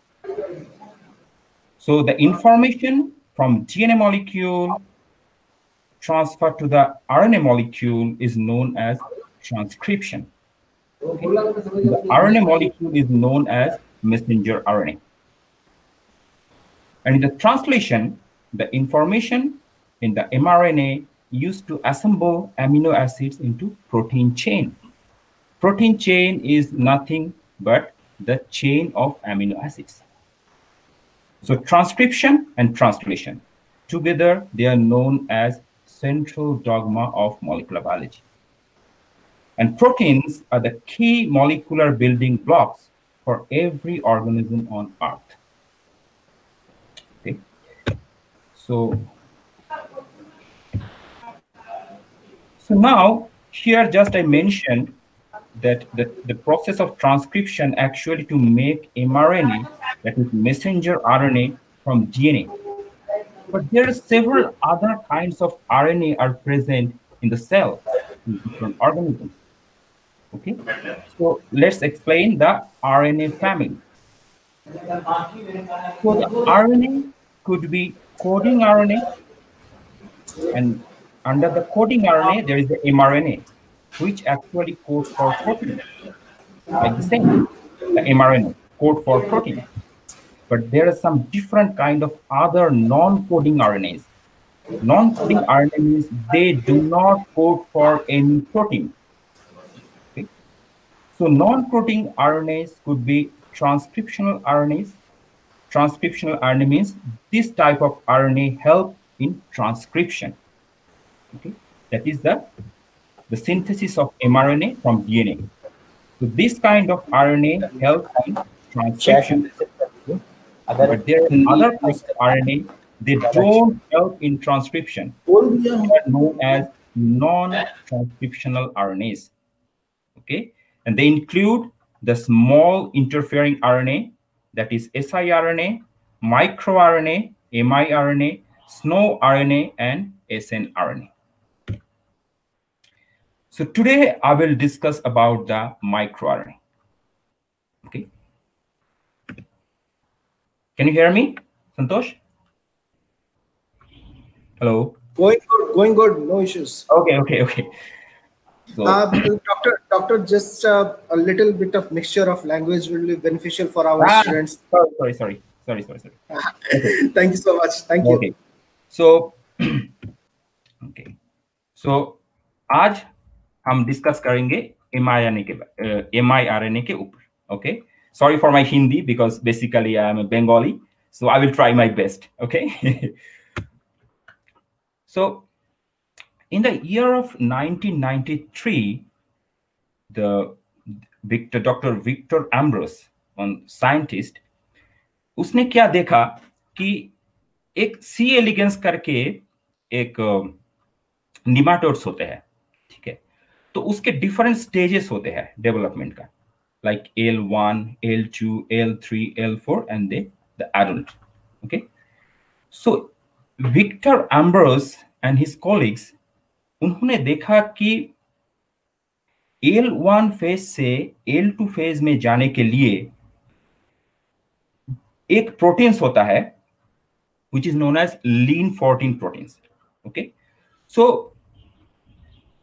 So the information from DNA molecule transferred to the RNA molecule is known as transcription. Okay. The RNA molecule is known as messenger RNA. And in the translation, the information in the mRNA used to assemble amino acids into protein chain. Protein chain is nothing but the chain of amino acids. So transcription and translation together, they are known as central dogma of molecular biology. And proteins are the key molecular building blocks for every organism on Earth. Okay. So now here just I mentioned that the process of transcription actually to make mRNA, that is messenger RNA from DNA. But there are several other kinds of RNA are present in the cell, in different organisms. Okay, so let's explain the RNA family. So the RNA could be coding RNA, and under the coding RNA, there is the mRNA, which actually codes for protein. Like the same, the mRNA code for protein. But there are some different kind of other non-coding RNAs. Non-coding RNA means they do not code for any protein. Okay? So non-coding RNAs could be transcriptional RNAs. Transcriptional RNA means this type of RNA help in transcription. Okay? That is the synthesis of mRNA from DNA. So this kind of RNA helps in transcription. But there are other types of RNA, they don't help in transcription. They are known as non-transcriptional RNAs. Okay, and they include the small interfering RNA, that is siRNA, microRNA, miRNA, snRNA, and snRNA. So today I will discuss about the microRNA. Okay. Can you hear me, Santosh? Hello. Going good. No issues. Okay. So. Doctor, just a little bit of mixture of language will be beneficial for our students. Sorry. Okay. Thank you so much. Thank you. Okay. So, okay. So, आज हम discuss करेंगे mRNA के ऊपर. Okay. Sorry for my Hindi because basically I am a Bengali, so I will try my best. Okay. So in the year of 1993, Dr. Victor Ambros, one scientist, उसने क्या देखा कि एक C. elegans करके एक nematodes होते हैं, ठीक है? तो उसके different stages होते हैं development का. Like L1, L2, L3, L4, and the adult. Okay. So Victor Ambros and his colleagues, उन्होंने देखा कि L1 phase से L2 phase में जाने के लिए एक proteins होता है, which is known as lean-14 proteins. Okay. So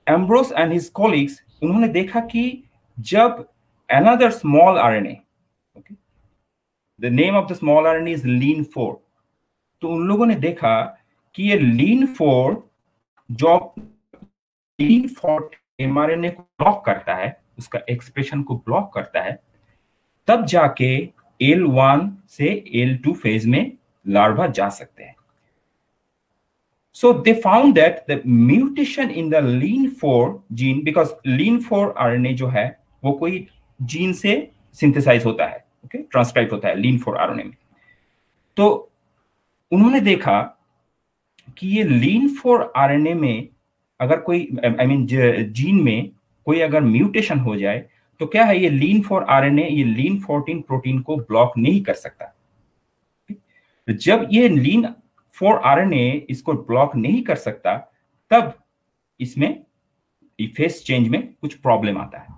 Ambros and his colleagues, उन्होंने देखा कि जब another small RNA, okay, the name of the small RNA is lean 4, तो उन लोगों ने देखा कि ये lean 4 जो lean 4 mRNA को ब्लॉक करता है, उसका एक्सप्रेशन को ब्लॉक करता है, तब जाके L1 से L2 फेज में लार्वा जा सकते हैं. So they found that the mutation in the lean 4 gene, because lean 4 RNA जो है वो कोई जीन से सिंथेसाइज होता है, ओके, ट्रांसक्राइब होता है लीन 4 आरएनए में. तो उन्होंने देखा कि ये लीन 4 आरएनए में अगर कोई जीन में कोई अगर म्यूटेशन हो जाए तो क्या है, ये लीन 4 आरएनए ये लीन 14 प्रोटीन को ब्लॉक नहीं कर सकता. जब ये लीन 4 आरएनए इसको ब्लॉक नहीं कर सकता, तब इसमें फेस चेंज में कुछ प्रॉब्लम आता है.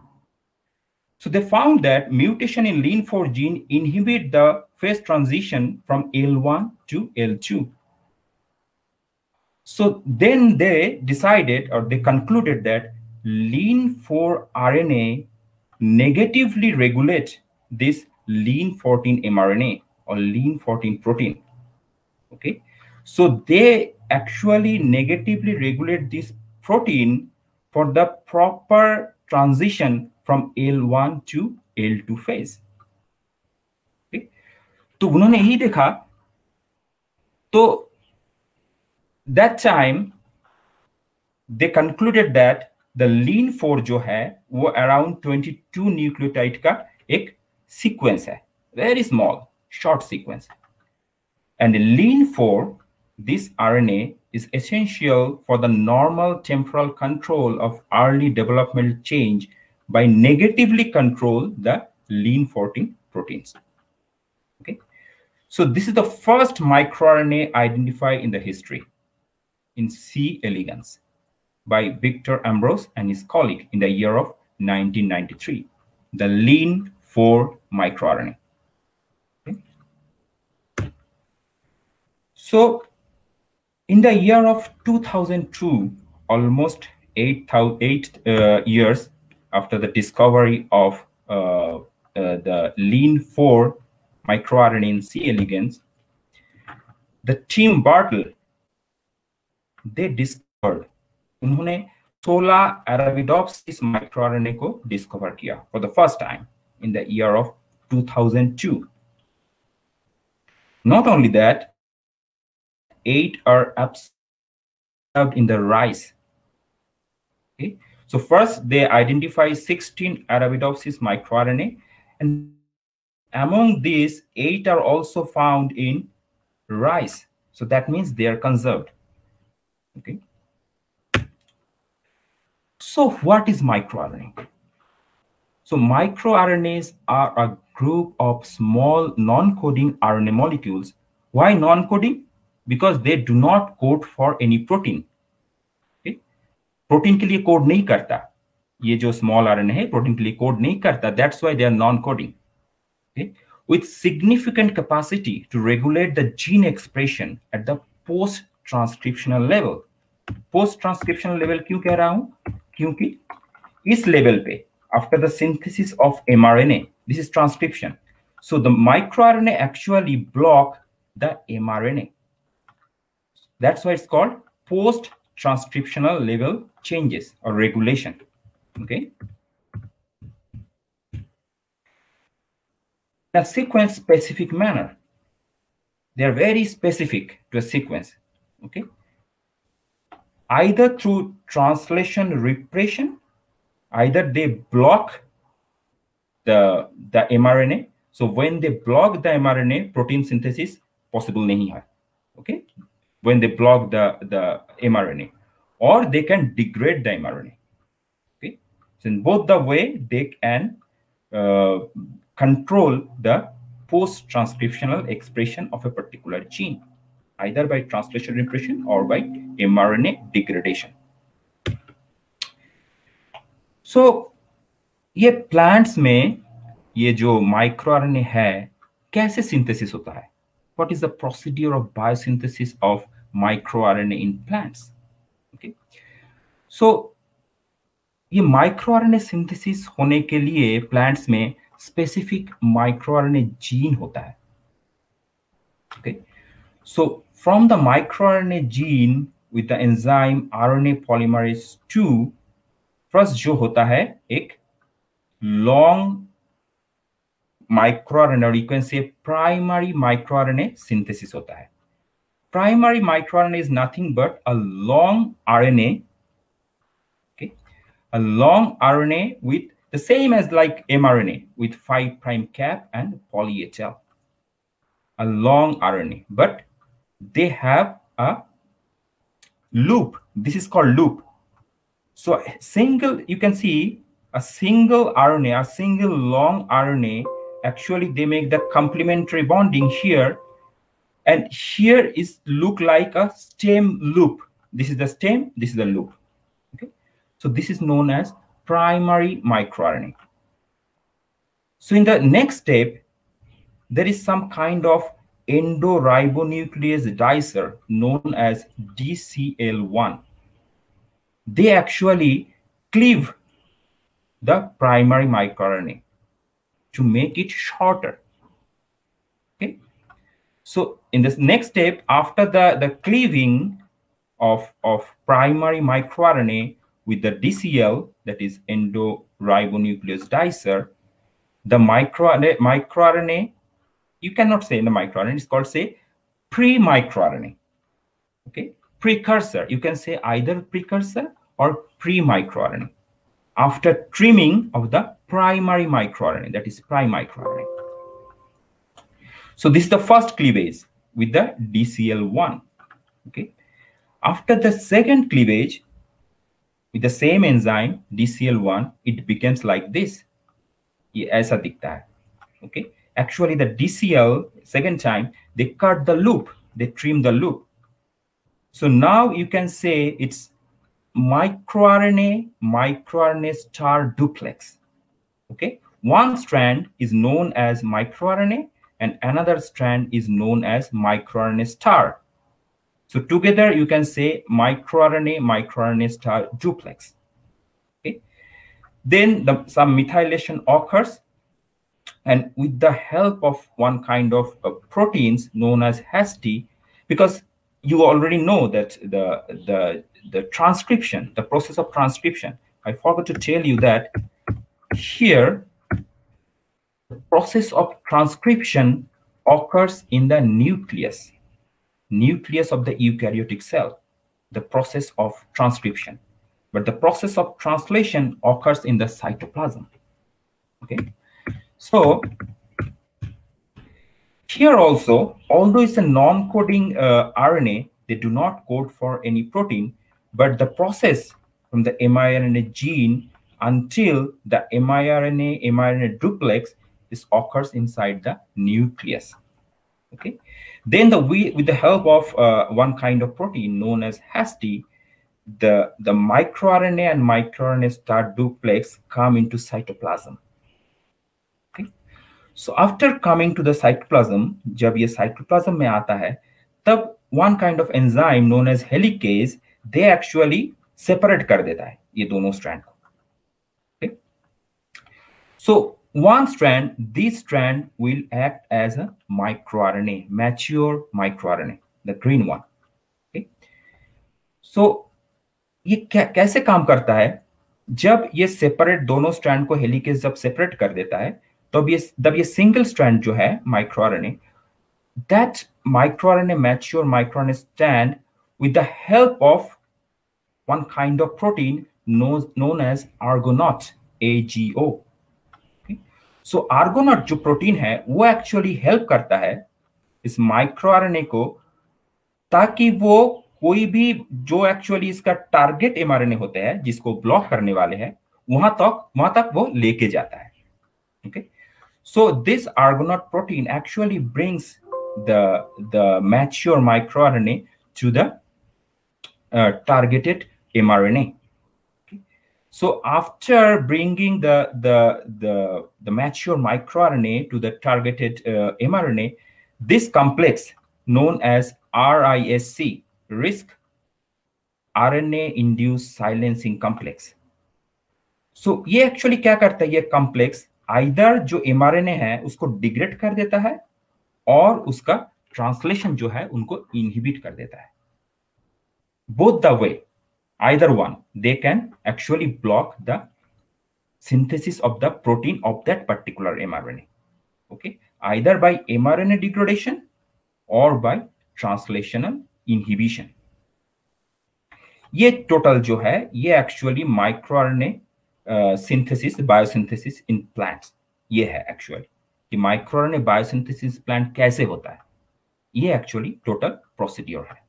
So they found that mutation in lean 4 gene inhibit the phase transition from L1 to L2. So then they decided, or they concluded, that lean 4 RNA negatively regulate this lean 14 mRNA or lean 14 protein. Okay, so they actually negatively regulate this protein for the proper transition from L1 to L2 phase. ठीक? तो उन्होंने ही देखा, तो that time they concluded that the lean 4 जो है वो around 22 nucleotide का एक सीक्वेंस है, very small short sequence, and lean 4 this RNA is essential for the normal temporal control of early developmental change by negatively control the lean-14 proteins. Okay, so this is the first microRNA identified in the history in C. elegans by Victor Ambros and his colleague in the year of 1993, the lean-4 microRNA. Okay. So in the year of 2002, almost 8 years after the discovery of the lean-4 microRNA in C. elegans, the team Bartle, they discovered, उन्होंने 16 Arabidopsis microRNA को discover किया for the first time in the year of 2002. Not only that, 8 are observed in the rice. Okay, so first they identify 16 Arabidopsis microRNA, and among these 8 are also found in rice. So that means they are conserved. Okay. So what is microRNA? So microRNAs are a group of small non-coding RNA molecules. Why non-coding? Because they do not code for any protein. Okay? Protein के लिए code नहीं करता, ये जो small RNA है protein के लिए code नहीं करता, that's why they are non-coding. Okay? With significant capacity to regulate the gene expression at the post-transcriptional level. Post-transcriptional level क्यों कह रहा हूँ? क्योंकि इस लेवल पे after the synthesis of mRNA, this is transcription, so the microRNA actually block the mRNA. That's why it's called post transcriptional level changes or regulation. Okay, in a sequence specific manner, they are very specific to a sequence. Okay, either through translation repression, either they block the mRNA. So when they block the mRNA, protein synthesis possible nahi hai. Okay, when they block the mRNA, or they can degrade the mRNA. Okay, so in both the way they can control the post transcriptional expression of a particular gene, either by translation repression or by mRNA degradation. So ये plants में ये जो microRNA है कैसे synthesis होता है? What is the procedure of biosynthesis of microRNA in plants? Okay, so ये microRNA synthesis होने के लिए plants में specific microRNA gene होता है. Okay, so from the microRNA gene with the enzyme RNA polymerase 2, first जो होता है एक long microRNA, or you can say primary microRNA synthesis होता है. Primary microRNA is nothing but a long RNA, okay, a long RNA with the same as like mRNA with 5 prime cap and poly HL, a long RNA, but they have a loop. This is called loop. So single, you can see a single RNA, a single long RNA, actually they make the complementary bonding here, and here is look like a stem loop. This is the stem, this is the loop. Okay, so this is known as primary microRNA. So in the next step, there is some kind of endoribonuclease dicer known as DCL1. They actually cleave the primary microRNA to make it shorter. Okay, so in this next step, after the cleaving, of primary microRNA with the DCL, that is endoribonuclease dicer, the microRNA, you cannot say in the microRNA, it's called, say, pre-microRNA, okay? Precursor, you can say either precursor or pre-microRNA, after trimming of the primary microRNA, that is prime microRNA. So this is the first cleavage with the DCL1, okay? After the second cleavage, with the same enzyme, DCL1, it becomes like this, aisa dikhta hai, okay? Actually, the DCL, second time, they cut the loop, they trim the loop. So now you can say it's microRNA, microRNA star duplex, okay? One strand is known as microRNA, and another strand is known as microRNA star. So together you can say microRNA, microRNA star duplex. Okay. Then some methylation occurs, and with the help of one kind of proteins known as HASTI, because you already know that the transcription, the process of transcription, I forgot to tell you that here, the process of transcription occurs in the nucleus, nucleus of the eukaryotic cell, the process of transcription. But the process of translation occurs in the cytoplasm, okay? So here also, although it's a non-coding RNA, they do not code for any protein, but the process from the miRNA gene until the miRNA duplex, this occurs inside the nucleus, okay? Then with the help of one kind of protein known as HASTI, the microRNA and microRNA star duplex come into cytoplasm, okay? So after coming to the cytoplasm, jab ye cytoplasm mein aata hai, tab one kind of enzyme known as helicase, they actually separate kar deta hai ye dono strand ko, okay? So one strand, this strand will act as a microRNA, mature microRNA, the green one, okay? So, ये कैसे काम करता है? जब ये separate दोनों strand को helicase जब सेपरेट कर देता है, तब ये सिंगल स्ट्रैंड जो है microRNA, that microRNA mature microRNA strand with the help of one kind of protein known as argonaute, AGO. So argonaute जो प्रोटीन है वो एक्चुअली हेल्प करता है इस माइक्रोआरएनए को, ताकि वो कोई भी जो एक्चुअली इसका टारगेट एमआरएनए होता है जिसको ब्लॉक करने वाले हैं वहां तक वो लेके जाता है, okay? So this argonaute protein actually brings the mature microRNA to the targeted mRNA. So after bringing the mature microRNA to the targeted mRNA, this complex known as RISC, risk RNA-induced silencing complex. So ये actually क्या करता है? ये complex either जो mRNA है उसको degrade कर देता है और उसका translation जो है उनको inhibit कर देता है. Both the way. Either one, they can actually block the synthesis of the protein of that particular mRNA, okay? Either by mRNA degradation or by translational inhibition. ये total जो है, ये actually microRNA synthesis, biosynthesis in plants, ये है actually, कि microRNA biosynthesis plant कैसे होता है, ये actually total procedure है.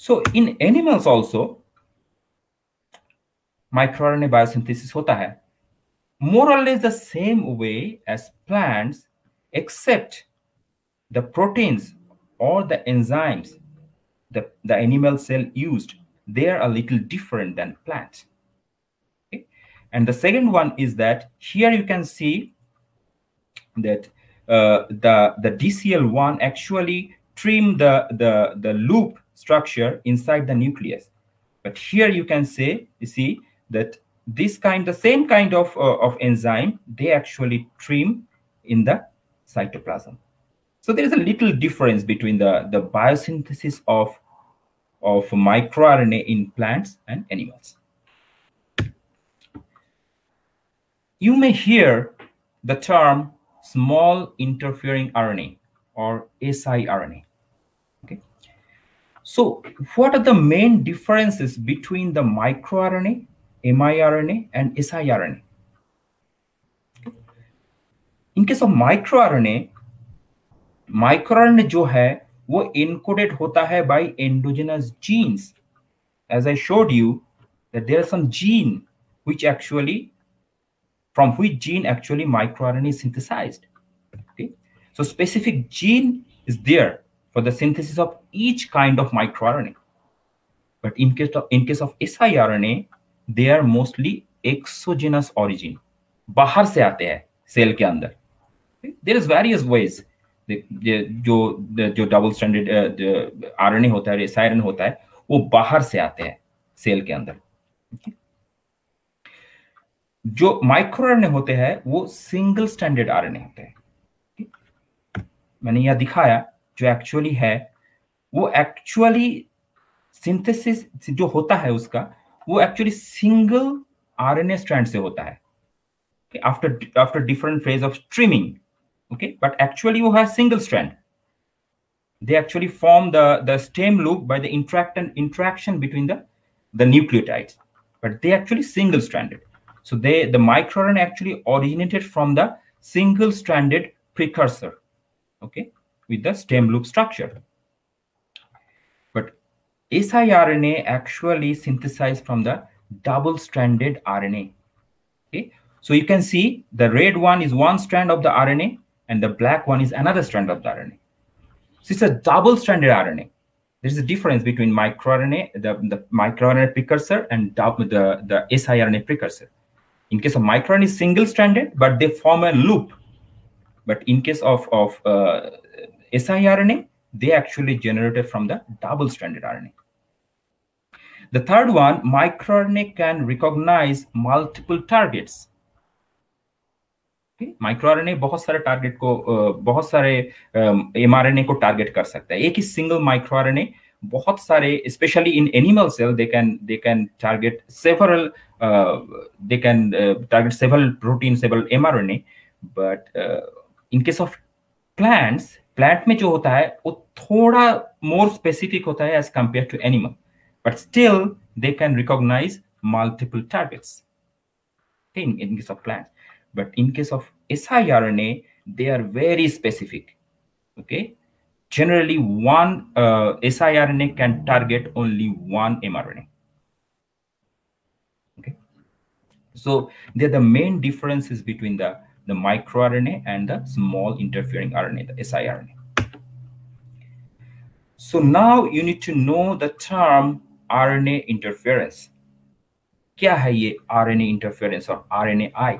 So in animals also, microRNA biosynthesis hota hai, more or less the same way as plants, except the proteins or the enzymes the animal cell used, they are a little different than plants. Okay? And the second one is that here you can see that the DCL1 actually trim the loop structure inside the nucleus, but here you can say, you see that this kind, the same kind of enzyme, they actually trim in the cytoplasm. So there is a little difference between the biosynthesis of of microRNA in plants and animals. You may hear the term small interfering RNA or siRNA. Okay. So what are the main differences between the microRNA, miRNA, and siRNA? In case of microRNA, microRNA जो है वो encoded होता है by endogenous genes, as I showed you that there are some gene which actually from which gene actually microRNA is synthesized. Okay, so specific gene is there for the synthesis of each kind of microRNA. But in case of siRNA they are mostly exogenous origin, बाहर से आते हैं cell के अंदर. There is various ways. जो double stranded RNA होता है, siRNA होता है, वो बाहर से आते हैं सेल के अंदर. okay? जो माइक्रोआरएनए होते हैं वो सिंगल स्ट्रैंडेड आरएनए होते हैं. okay? मैंने यह दिखाया जो एक्चुअली है वो एक्चुअली सिंथेसिस जो होता है उसका वो एक्चुअली सिंगल आरएनए स्ट्रैंड से होता है after different phase of streaming. Okay, but actually you have single strand. They actually form the stem loop by the interaction between the nucleotides, but they actually single stranded. So the microRNA actually originated from the single stranded precursor, okay, with the stem loop structure. But siRNA actually synthesized from the double stranded RNA. Okay, so you can see the red one is one strand of the RNA and the black one is another strand of the RNA. So it's a double-stranded RNA. There's a difference between microRNA, the microRNA precursor, and the siRNA precursor. In case of microRNA, is single-stranded, but they form a loop. But in case of siRNA, they actually generated from the double-stranded RNA. The third one, microRNA can recognize multiple targets. MicroRNA बहुत सारे target को बहुत सारे mRNA को target कर सकता है. एक ही सिंगल माइक्रोआरएनए बहुत सारे, specially in animal cell, they can target several protein, several mRNA. But in case of plant में जो होता है वो थोड़ा मोर स्पेसिफिक होता है as compare to animal, but still they can recognize multiple targets in case of plant. But in case of siRNA, they are very specific. Okay, generally one siRNA can target only one mRNA. Okay, so they're the main differences between the microRNA and the small interfering RNA, the siRNA. So now you need to know the term RNA interference. क्या है ये RNA interference or RNAi?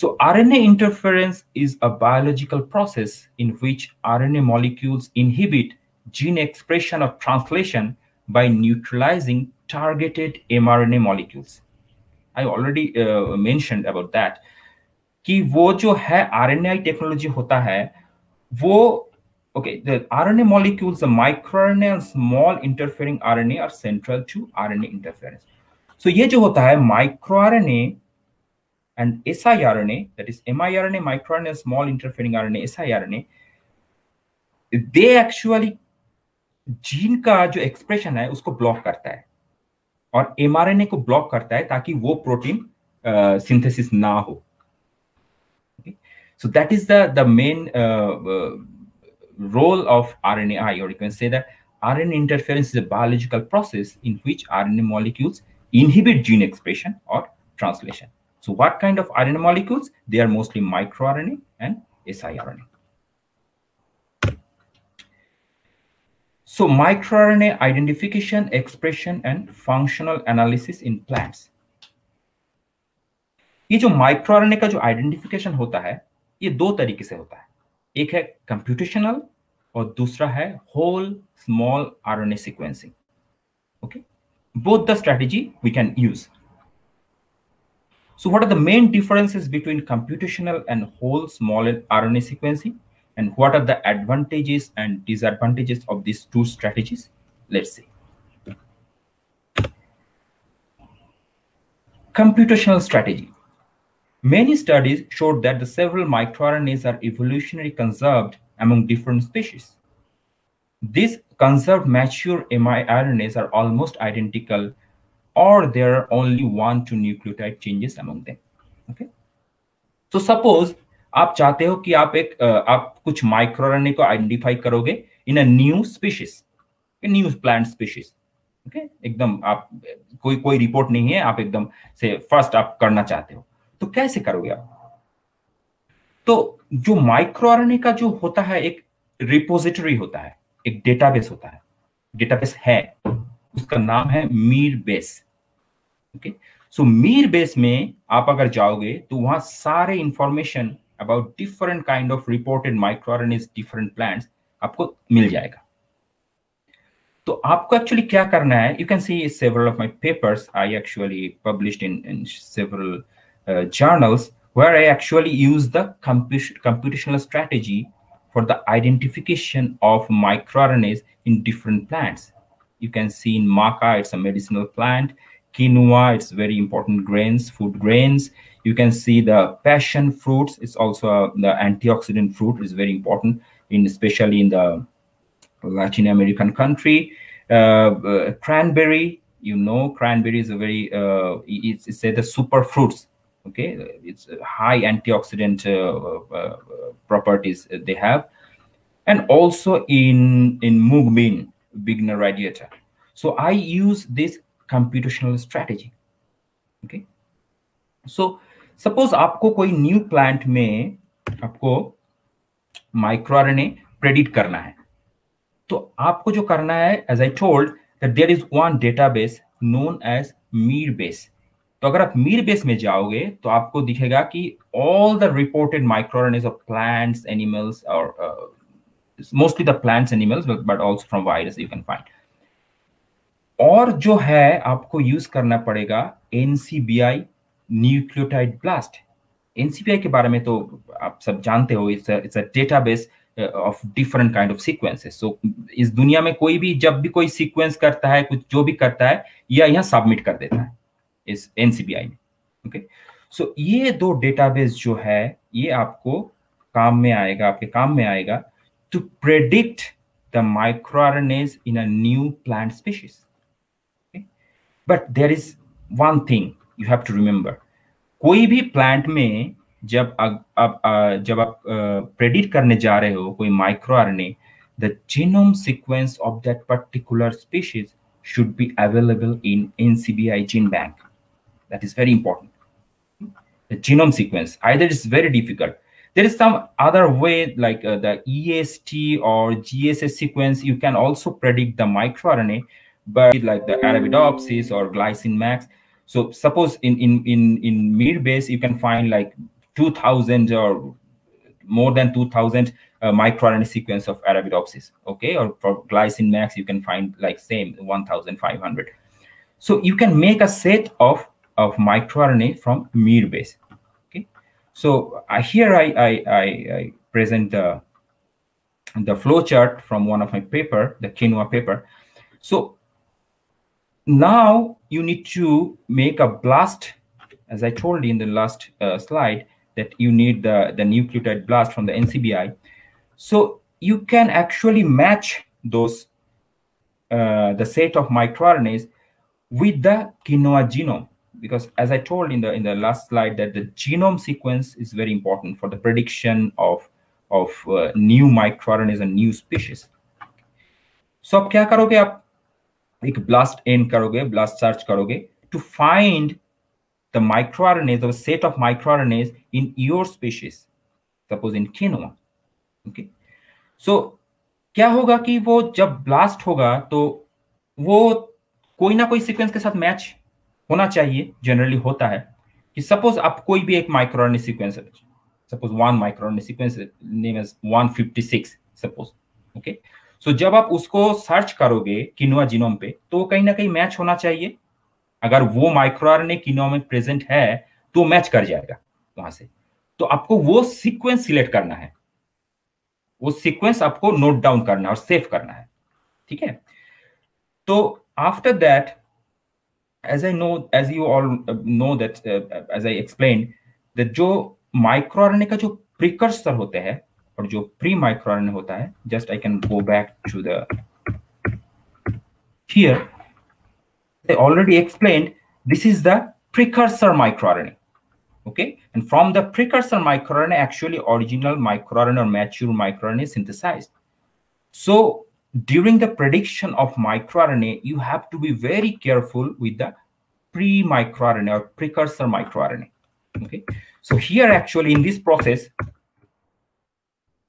So RNA interference is a biological process in which RNA molecules inhibit gene expression or translation by neutralizing targeted mRNA molecules. I already mentioned about that. कि वो जो है RNAi technology होता है वो, okay, the RNA molecules, the microRNA and small interfering RNA are central to RNA interference. So ये जो होता है microRNA and siRNA, that is miRNA, microRNA, small interfering RNA, siRNA, they actually gene का जो expression है उसको block करता है और mRNA को block करता है ताकि वो protein synthesis ना हो. Okay? So that is the main role of RNAi, or you can say that RNA interference is a biological process in which RNA molecules inhibit gene expression or translation. So what kind of RNA molecules? They are mostly microRNA and siRNA. So microRNA identification, expression, and functional analysis in plants. ये जो microRNA का जो identification होता है ये दो तरीके से होता है, एक है कंप्यूटेशनल और दूसरा है whole small RNA sequencing. Okay, both the strategy we can use. So what are the main differences between computational and whole small RNA sequencing, and what are the advantages and disadvantages of these two strategies? Let's see. Computational strategy. Many studies showed that the several microRNAs are evolutionarily conserved among different species. These conserved mature miRNAs are almost identical, or there are only 1-2 nucleotide changes among them. Okay. So suppose आप चाहते हो कि आप कुछ microRNA को identify करोगे in a new species, new plant species. Okay, एकदम आप कोई रिपोर्ट नहीं है, आप एकदम से फर्स्ट आप करना चाहते हो, तो कैसे करोगे आप? तो जो माइक्रोआरएनए का जो होता है एक रिपोजिटरी होता है, एक डेटाबेस होता है, डेटाबेस है, उसका नाम है मिरबेस. ओके, सो मिरबेस में आप अगर जाओगे तो वहां सारे information about different kind of reported microRNAs, different plants आपको मिल जाएगा. तो आपको एक्चुअली क्या करना है, you can see several of my papers I actually published in several journals where I actually use the computational strategy for the identification of microRNAs in different plants. You can see in maca, it's a medicinal plant, quinoa, it's very important grains, food grains. You can see the passion fruits, it's also the antioxidant fruit is very important in, especially in the Latin American country. Cranberry, you know, cranberry is a very it's a super fruits. Okay, it's high antioxidant properties they have, and also in mung bean, Vigna radiata. So I use this computational strategy. Okay, so suppose आपको कोई new plant में आपको microRNA predict करना है, तो आपको जो करना है, as I told that there is one database known as mirbase. तो अगर आप मिरबेस में जाओगे तो आपको दिखेगा कि all the reported microRNAs of plants, animals और mostly the plants, animals but also from virus you can find. और जो है आपको यूज करना पड़ेगा एनसीबीआई न्यूक्लियोटाइड ब्लास्ट. एनसीबीआई के बारे में तो आप सब जानते हो, it's a database of different kind of sequences. So इस दुनिया में कोई भी जब भी कोई सीक्वेंस करता है, कुछ जो भी करता है, या यहाँ सबमिट कर देता है इस एनसीबीआई में. ओके, सो ये दो डेटाबेस जो है ये आपको काम में आएगा, आपके काम में आएगा to predict the microRNAs in a new plant species. But there is one thing you have to remember, कोई भी प्लांट में जब आप प्रेडिक्ट करने जा रहे हो कोई microRNA, the genome sequence of that particular species should be available in NCBI gene bank. That is very important. The genome sequence either is very difficult. There is some other way like the EST or GSS sequence. You can also predict the microRNA, but like the Arabidopsis or Glycine max. So suppose in mirbase you can find like 2,000 or more than 2,000 microRNA sequence of Arabidopsis. Okay, or for Glycine max you can find like same 1,500. So you can make a set of microRNA from mirbase. Okay, so here I present the flowchart from one of my paper, the quinoa paper. So now you need to make a blast, as I told you in the last slide, that you need the nucleotide blast from the NCBI. So you can actually match those the set of microRNAs with the quinoa genome. Because as I told in the last slide that the genome sequence is very important for the prediction of new microRNAs and new species. So आप क्या करोगे, आप एक blast n करोगे, blast search करोगे to find the microRNAs or set of microRNAs in your species, suppose in quinoa. Okay, so क्या होगा कि वो जब blast होगा तो वो कोई ना कोई sequence के साथ match होना चाहिए. जनरली होता है कि सपोज आप कोई भी एक microRNA sequence, suppose one microRNA sequence name is 156 suppose. Okay, so जब आप उसको सर्च करोगे किनोआ जीनोम पे तो कहीं ना कहीं मैच होना चाहिए. अगर वो माइक्रोआरएनए किनोआ में प्रेजेंट है तो मैच कर जाएगा वहां से. तो आपको वो सीक्वेंस सिलेक्ट करना है, वो सीक्वेंस आपको नोट डाउन करना है और सेव करना है. ठीक है, So after that, as you all know that as I explained, the जो microRNA का जो precursor होते हैं और जो pre microRNA होता है, just I can go back to the here. I already explained this is the precursor microRNA. Okay, and from the precursor microRNA, actually original microRNA or mature microRNA is synthesized. So during the prediction of microRNA, you have to be very careful with the pre-microRNA or precursor microRNA. Okay, so here actually in this process,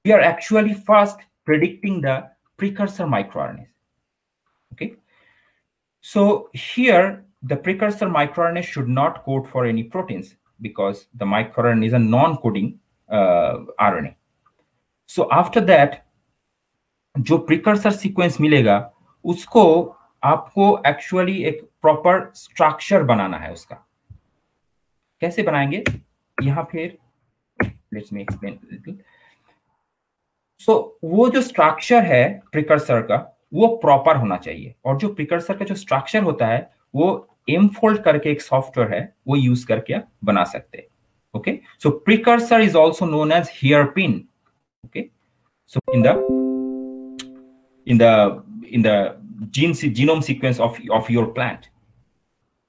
we are actually first predicting the precursor microRNAs. Okay, so here the precursor microRNA should not code for any proteins, because the microRNA is a non-coding RNA. So after that, जो precursor sequence मिलेगा उसको आपको actually एक proper structure बनाना है। उसका कैसे बनाएंगे यहाँ, फिर let's me explain little. So वो जो स्ट्रक्चर है प्रिकर्सर का वो प्रॉपर होना चाहिए, और जो प्रिकर्सर का जो स्ट्रक्चर होता है वो एमफोल्ड करके एक सॉफ्टवेयर है वो यूज करके आप बना सकते हैं। Okay, so precursor is also known as hair pin. Okay, so in the genome sequence of your plant.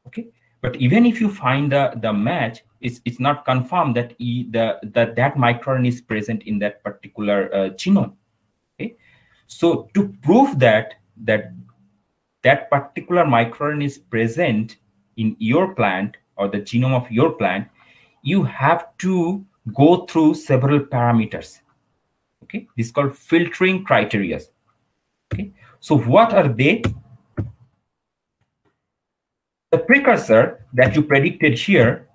Okay, but even if you find the match, it's not confirmed that that microRNA is present in that particular genome. Okay, so to prove that particular microRNA is present in your plant or the genome of your plant, you have to go through several parameters. Okay, this is called filtering criteria. Okay, so what are they? The precursor that you predicted here,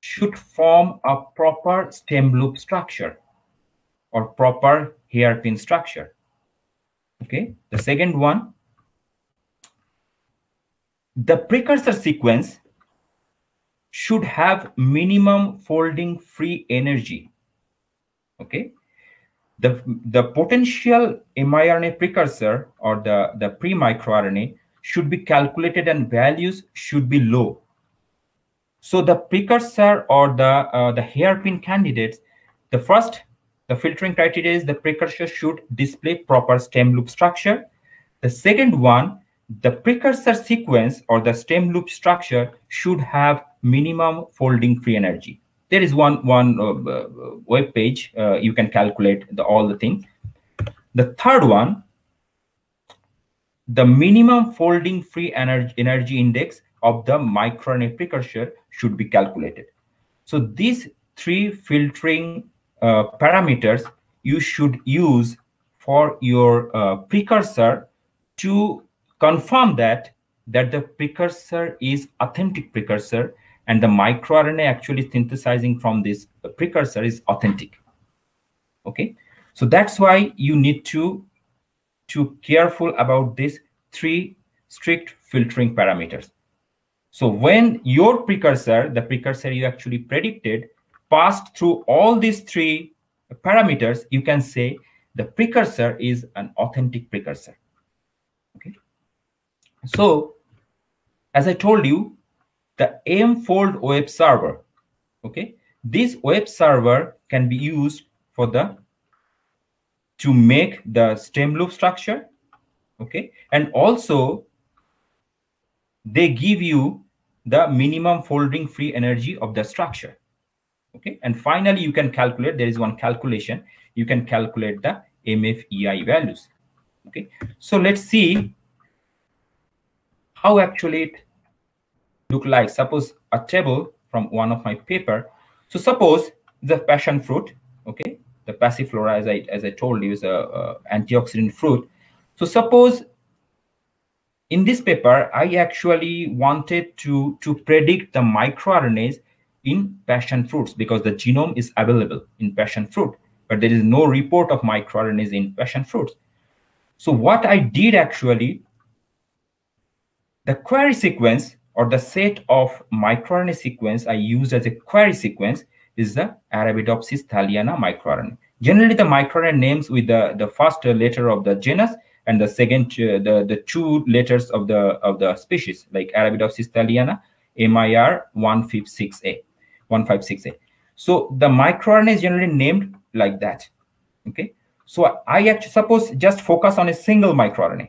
should form a proper stem loop structure or proper hairpin structure. Okay, the second one, the precursor sequence should have minimum folding free energy. Okay, the potential miRNA precursor or the pre-microRNA should be calculated and values should be low. So the precursor or the hairpin candidates, the filtering criteria is the precursor should display proper stem loop structure. The second one, the precursor sequence or the stem loop structure should have minimum folding free energy. There is one web page you can calculate all the things. The third one, the minimum folding free energy index of the microRNA precursor should be calculated. So these three filtering parameters you should use for your precursor to confirm that the precursor is authentic precursor, and the microRNA actually synthesizing from this precursor is authentic. Okay, so that's why you need to careful about these three strict filtering parameters. So when your precursor, the precursor you actually predicted, passed through all these three parameters, you can say the precursor is an authentic precursor. Okay, so as I told you, the Mfold web server. Okay, this web server can be used for to make the stem loop structure. Okay, and also they give you the minimum folding free energy of the structure. Okay, and finally you can calculate, there is one calculation, you can calculate the MFEI values. Okay, so let's see how actually it look like. Suppose a table from one of my paper. So suppose the passion fruit. Okay, the Passiflora, as I told you, is a antioxidant fruit. So suppose in this paper I actually wanted to predict the microRNAs in passion fruits, because the genome is available in passion fruit, but there is no report of microRNAs in passion fruits. So what I did actually, the query sequence or the set of microRNA sequence I used as a query sequence is the Arabidopsis thaliana microRNA. Generally, the micronet names with the first letter of the genus and the second the two letters of the species, like Arabidopsis thaliana, MIR 156A. So the microRNA is generally named like that. Okay. So I actually suppose just focus on a single microRNA.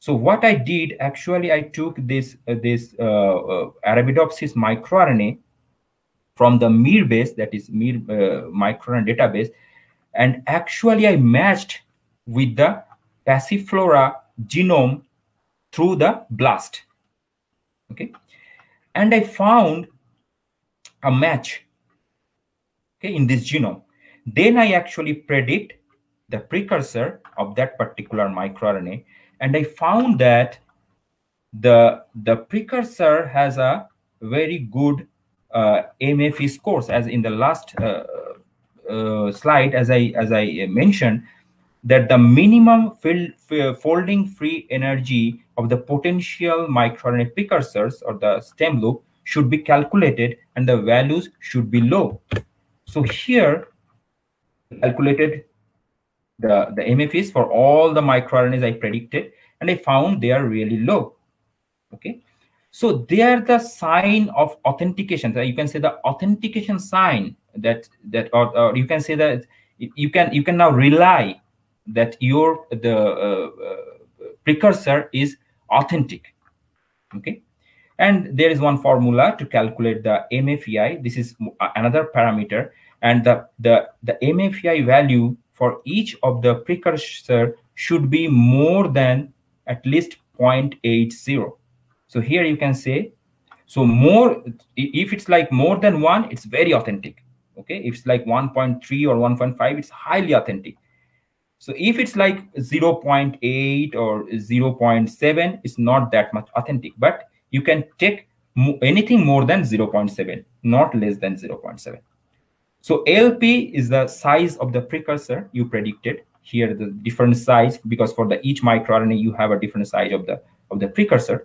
So what I did actually, I took this Arabidopsis microRNA from the mirbase, that is MIR microRNA database, and actually I matched with the Passiflora genome through the BLAST. Okay, and I found a match. Okay, in this genome, then I actually predict the precursor of that particular microRNA, and I found that the precursor has a very good MFE scores, as in the last slide, as I mentioned, that the minimum folding free energy of the potential microRNA precursors or the stem loop should be calculated, and the values should be low. So here calculated the MFEs for all the microRNAs I predicted, and I found they are really low. Okay, so they are the sign of authentication. So you can say the authentication sign or you can say that you can now rely that your precursor is authentic. Okay, and there is one formula to calculate the MFEI. This is another parameter, and the MFEI value for each of the precursor should be more than at least 0.80. So here you can say, so more, if it's like more than 1, it's very authentic. Okay, if it's like 1.3 or 1.5, it's highly authentic. So if it's like 0.8 or 0.7, it's not that much authentic, but you can take anything more than 0.7, not less than 0.7. So LP is the size of the precursor you predicted. Here the different size, because for the each microRNA you have a different size of the precursor.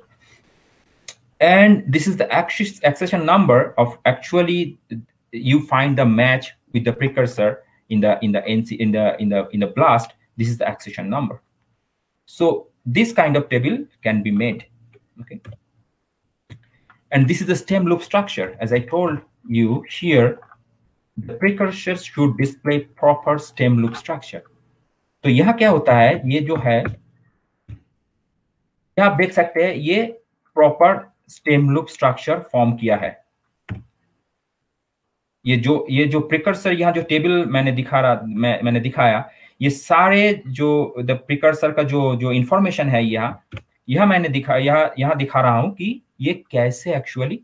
And this is the accession number of actually you find the match with the precursor in the BLAST. This is the accession number. So this kind of table can be made. Okay. And this is the stem loop structure. As I told you here, the precursors should display proper stem loop structure. तो यह क्या होता है, ये जो है, आप देख सकते हैं ये proper stem loop structure form किया है। ये जो प्रिकर्सर यहाँ जो टेबल मैंने दिखाया, ये सारे जो द प्रिकर्सर का जो इंफॉर्मेशन है, यहाँ मैंने यहाँ दिखा रहा हूँ कि ये कैसे actually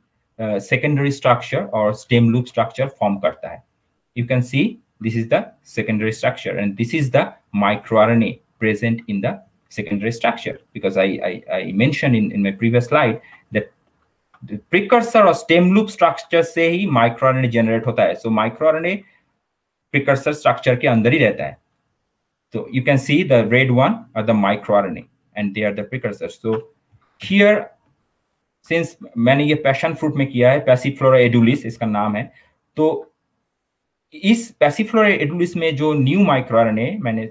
secondary structure or stem loop structure form करता है. You can see this is the secondary structure, and this is the microRNA present in the secondary structure, because I mentioned in my previous slide that the precursor or stem loop structure से ही microRNA generate होता है. So microRNA precursor structure के अंदर ही रहता है. So you can see the red one are the microRNA, and they are the precursors. So here, since मैंने ये passion fruit में किया है, पैसिफ्लोरा एडुलिस इसका नाम है, तो इस पैसिफ्लोरा एडुलिस में जो न्यू माइक्रोआरएनए मैंने,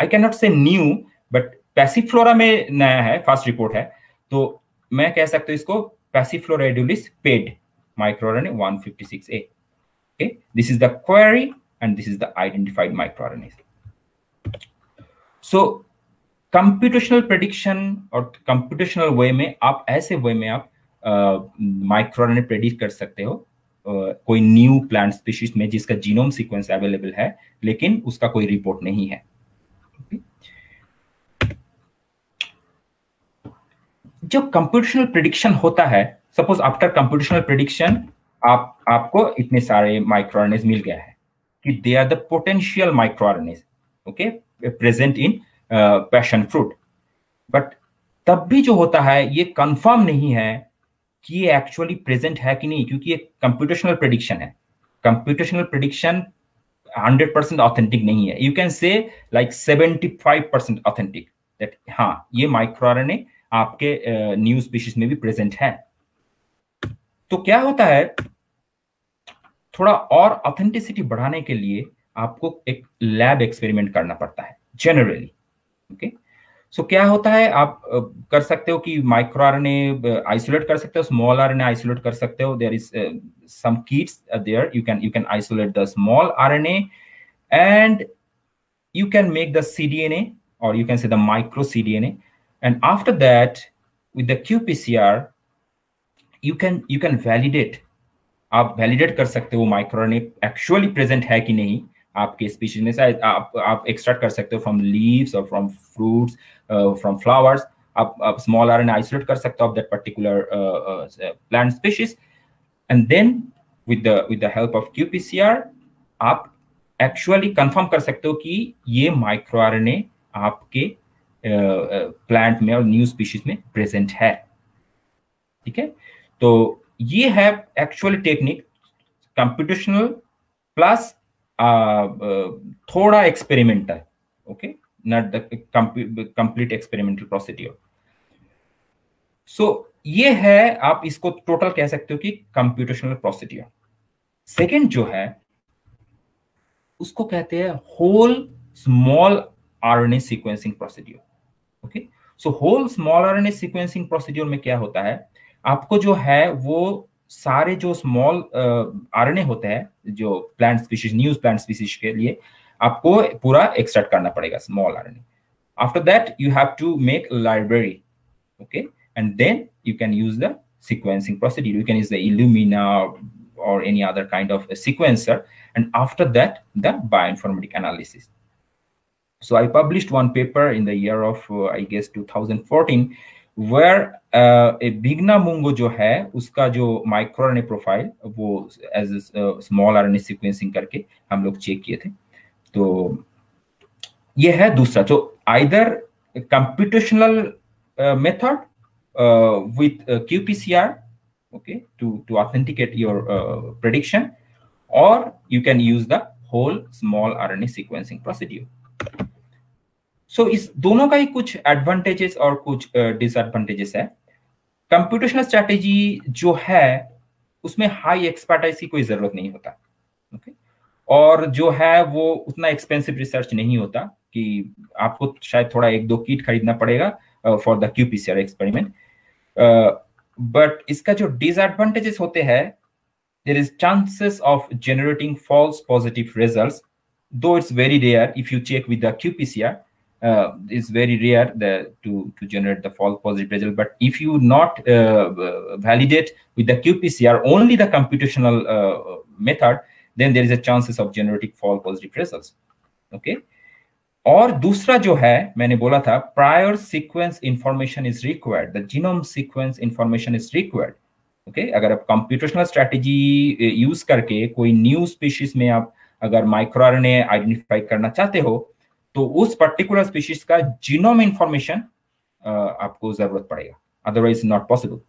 I can not say new, but Passiflora में नया है, फर्स्ट रिपोर्ट है, तो मैं कह सकता हूँ इसको Passiflora edulis ped microRNA 156A. Okay, this is the query and this is the identified microRNA. So computational prediction और कंप्यूटेशनल वे में आप माइक्रोआरएनए प्रेडिक्ट कर सकते हो कोई न्यू प्लांट स्पीशीज में जिसका जीनोम सीक्वेंस अवेलेबल है लेकिन उसका कोई रिपोर्ट नहीं है. जब कंप्यूटेशनल प्रेडिक्शन होता है, सपोज आफ्टर कंप्यूटेशनल प्रेडिक्शन आपको इतने सारे माइक्रोआरएनए मिल गया है कि they are the potential microRNA, okay, present in passion fruit. But तब भी जो होता है ये कंफर्म नहीं है कि ये एक्चुअली प्रेजेंट है कि नहीं, क्योंकि ये कंप्यूटेशनल प्रेडिक्शन है. कंप्यूटेशनल प्रेडिक्शन 100% ऑथेंटिक नहीं है. You can say like 75% authentic that हाँ ये माइक्रोआरएनए आपके न्यू स्पीशीज में भी प्रेजेंट है. तो क्या होता है, थोड़ा और ऑथेंटिसिटी बढ़ाने के लिए आपको एक लैब एक्सपेरिमेंट करना पड़ता है जनरली। ओके, सो क्या होता है, आप कर सकते हो कि माइक्रो आरएनए आइसोलेट कर सकते हो, स्मॉल आरएनए आइसोलेट कर सकते हो। There is some kits there, you can isolate the small RNA and you can make the cDNA or you can say the micro cDNA, and after that with the qPCR you can validate, आप validate कर सकते हो microRNA actually present है कि नहीं आपके species में से। आप extract कर सकते हो from leaves or from fruits, from flowers, आप small RNA isolate कर सकते हो of that particular plant species, and then with the help of qPCR आप एक्चुअली कंफर्म कर सकते हो कि ये माइक्रो आरएनए आपके प्लांट में और न्यू स्पीशीज में प्रेजेंट है। ठीक है, तो ये है एक्चुअली टेक्निक कंप्यूटेशनल प्लस थोड़ा एक्सपेरिमेंट है। Okay, not the complete experimental procedure. So ये है, आप इसको टोटल कह सकते हो कि कंप्यूटेशनल प्रोसीड्योर। सेकेंड जो है उसको कहते हैं whole small RNA sequencing procedure. Okay, so whole small RNA sequencing procedure में क्या होता है, आपको जो है वो सारे जो स्मॉल आरएनए होते हैं जो plant species, new plant species के लिए आपको पूरा एक्सट्रैक्ट करना पड़ेगा small RNA. After that you have to make library, okay, and then you can use the sequencing procedure, you can use the Illumina or any other kind of a sequencer, and after that the bioinformatic analysis. So I published one paper in the year of I guess 2014 where a Vigna mungo जो है उसका जो micro RNA profile वो as a small RNA sequencing करके हम लोग check किए थे। तो ये है दूसरा, तो either computational method with qPCR, okay, to authenticate your prediction, or you can use the whole small RNA sequencing procedure. So इस दोनों का ही कुछ advantages और कुछ disadvantages है। Computational strategy जो है उसमें high expertise की कोई जरूरत नहीं होता, okay? और जो है वो उतना expensive research नहीं होता कि आपको शायद थोड़ा एक दो किट खरीदना पड़ेगा for the qPCR experiment. But इसका जो डिसएडवांटेजेस होते हैं, there is chances of generating false positive results, though it's very rare. If you check with the qPCR is very rare to generate the false positive result, but if you not validate with the qPCR only the computational method, then there is a chances of generating false positive results. Okay, और दूसरा जो है मैंने बोला था, prior sequence information is required, the genome sequence information is required. Okay, अगर आप computational strategy use करके कोई न्यू स्पीशीज में आप अगर माइक्रो आरएनए आइडेंटिफाई करना चाहते हो तो उस पर्टिकुलर स्पीशीज का जीनोम इंफॉर्मेशन आपको जरूरत पड़ेगा, otherwise not possible.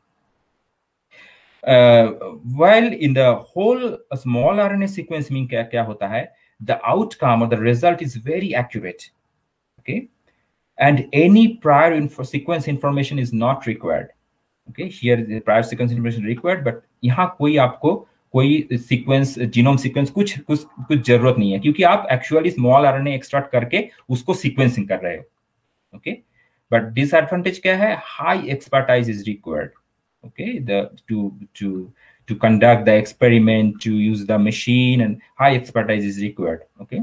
While in the whole small RNA sequence में क्या होता है, the outcome or the result is very accurate, okay, and any prior sequence information is not required. Okay, here the prior sequence information required, but यहाँ कोई आपको कोई sequence, genome sequence कुछ जरूरत नहीं है, क्योंकि आप actually small RNA extract करके उसको sequencing कर रहे हो। Okay, but disadvantage क्या है, high expertise is required. Okay, to conduct the experiment, to use the machine, and high expertise is required. Okay,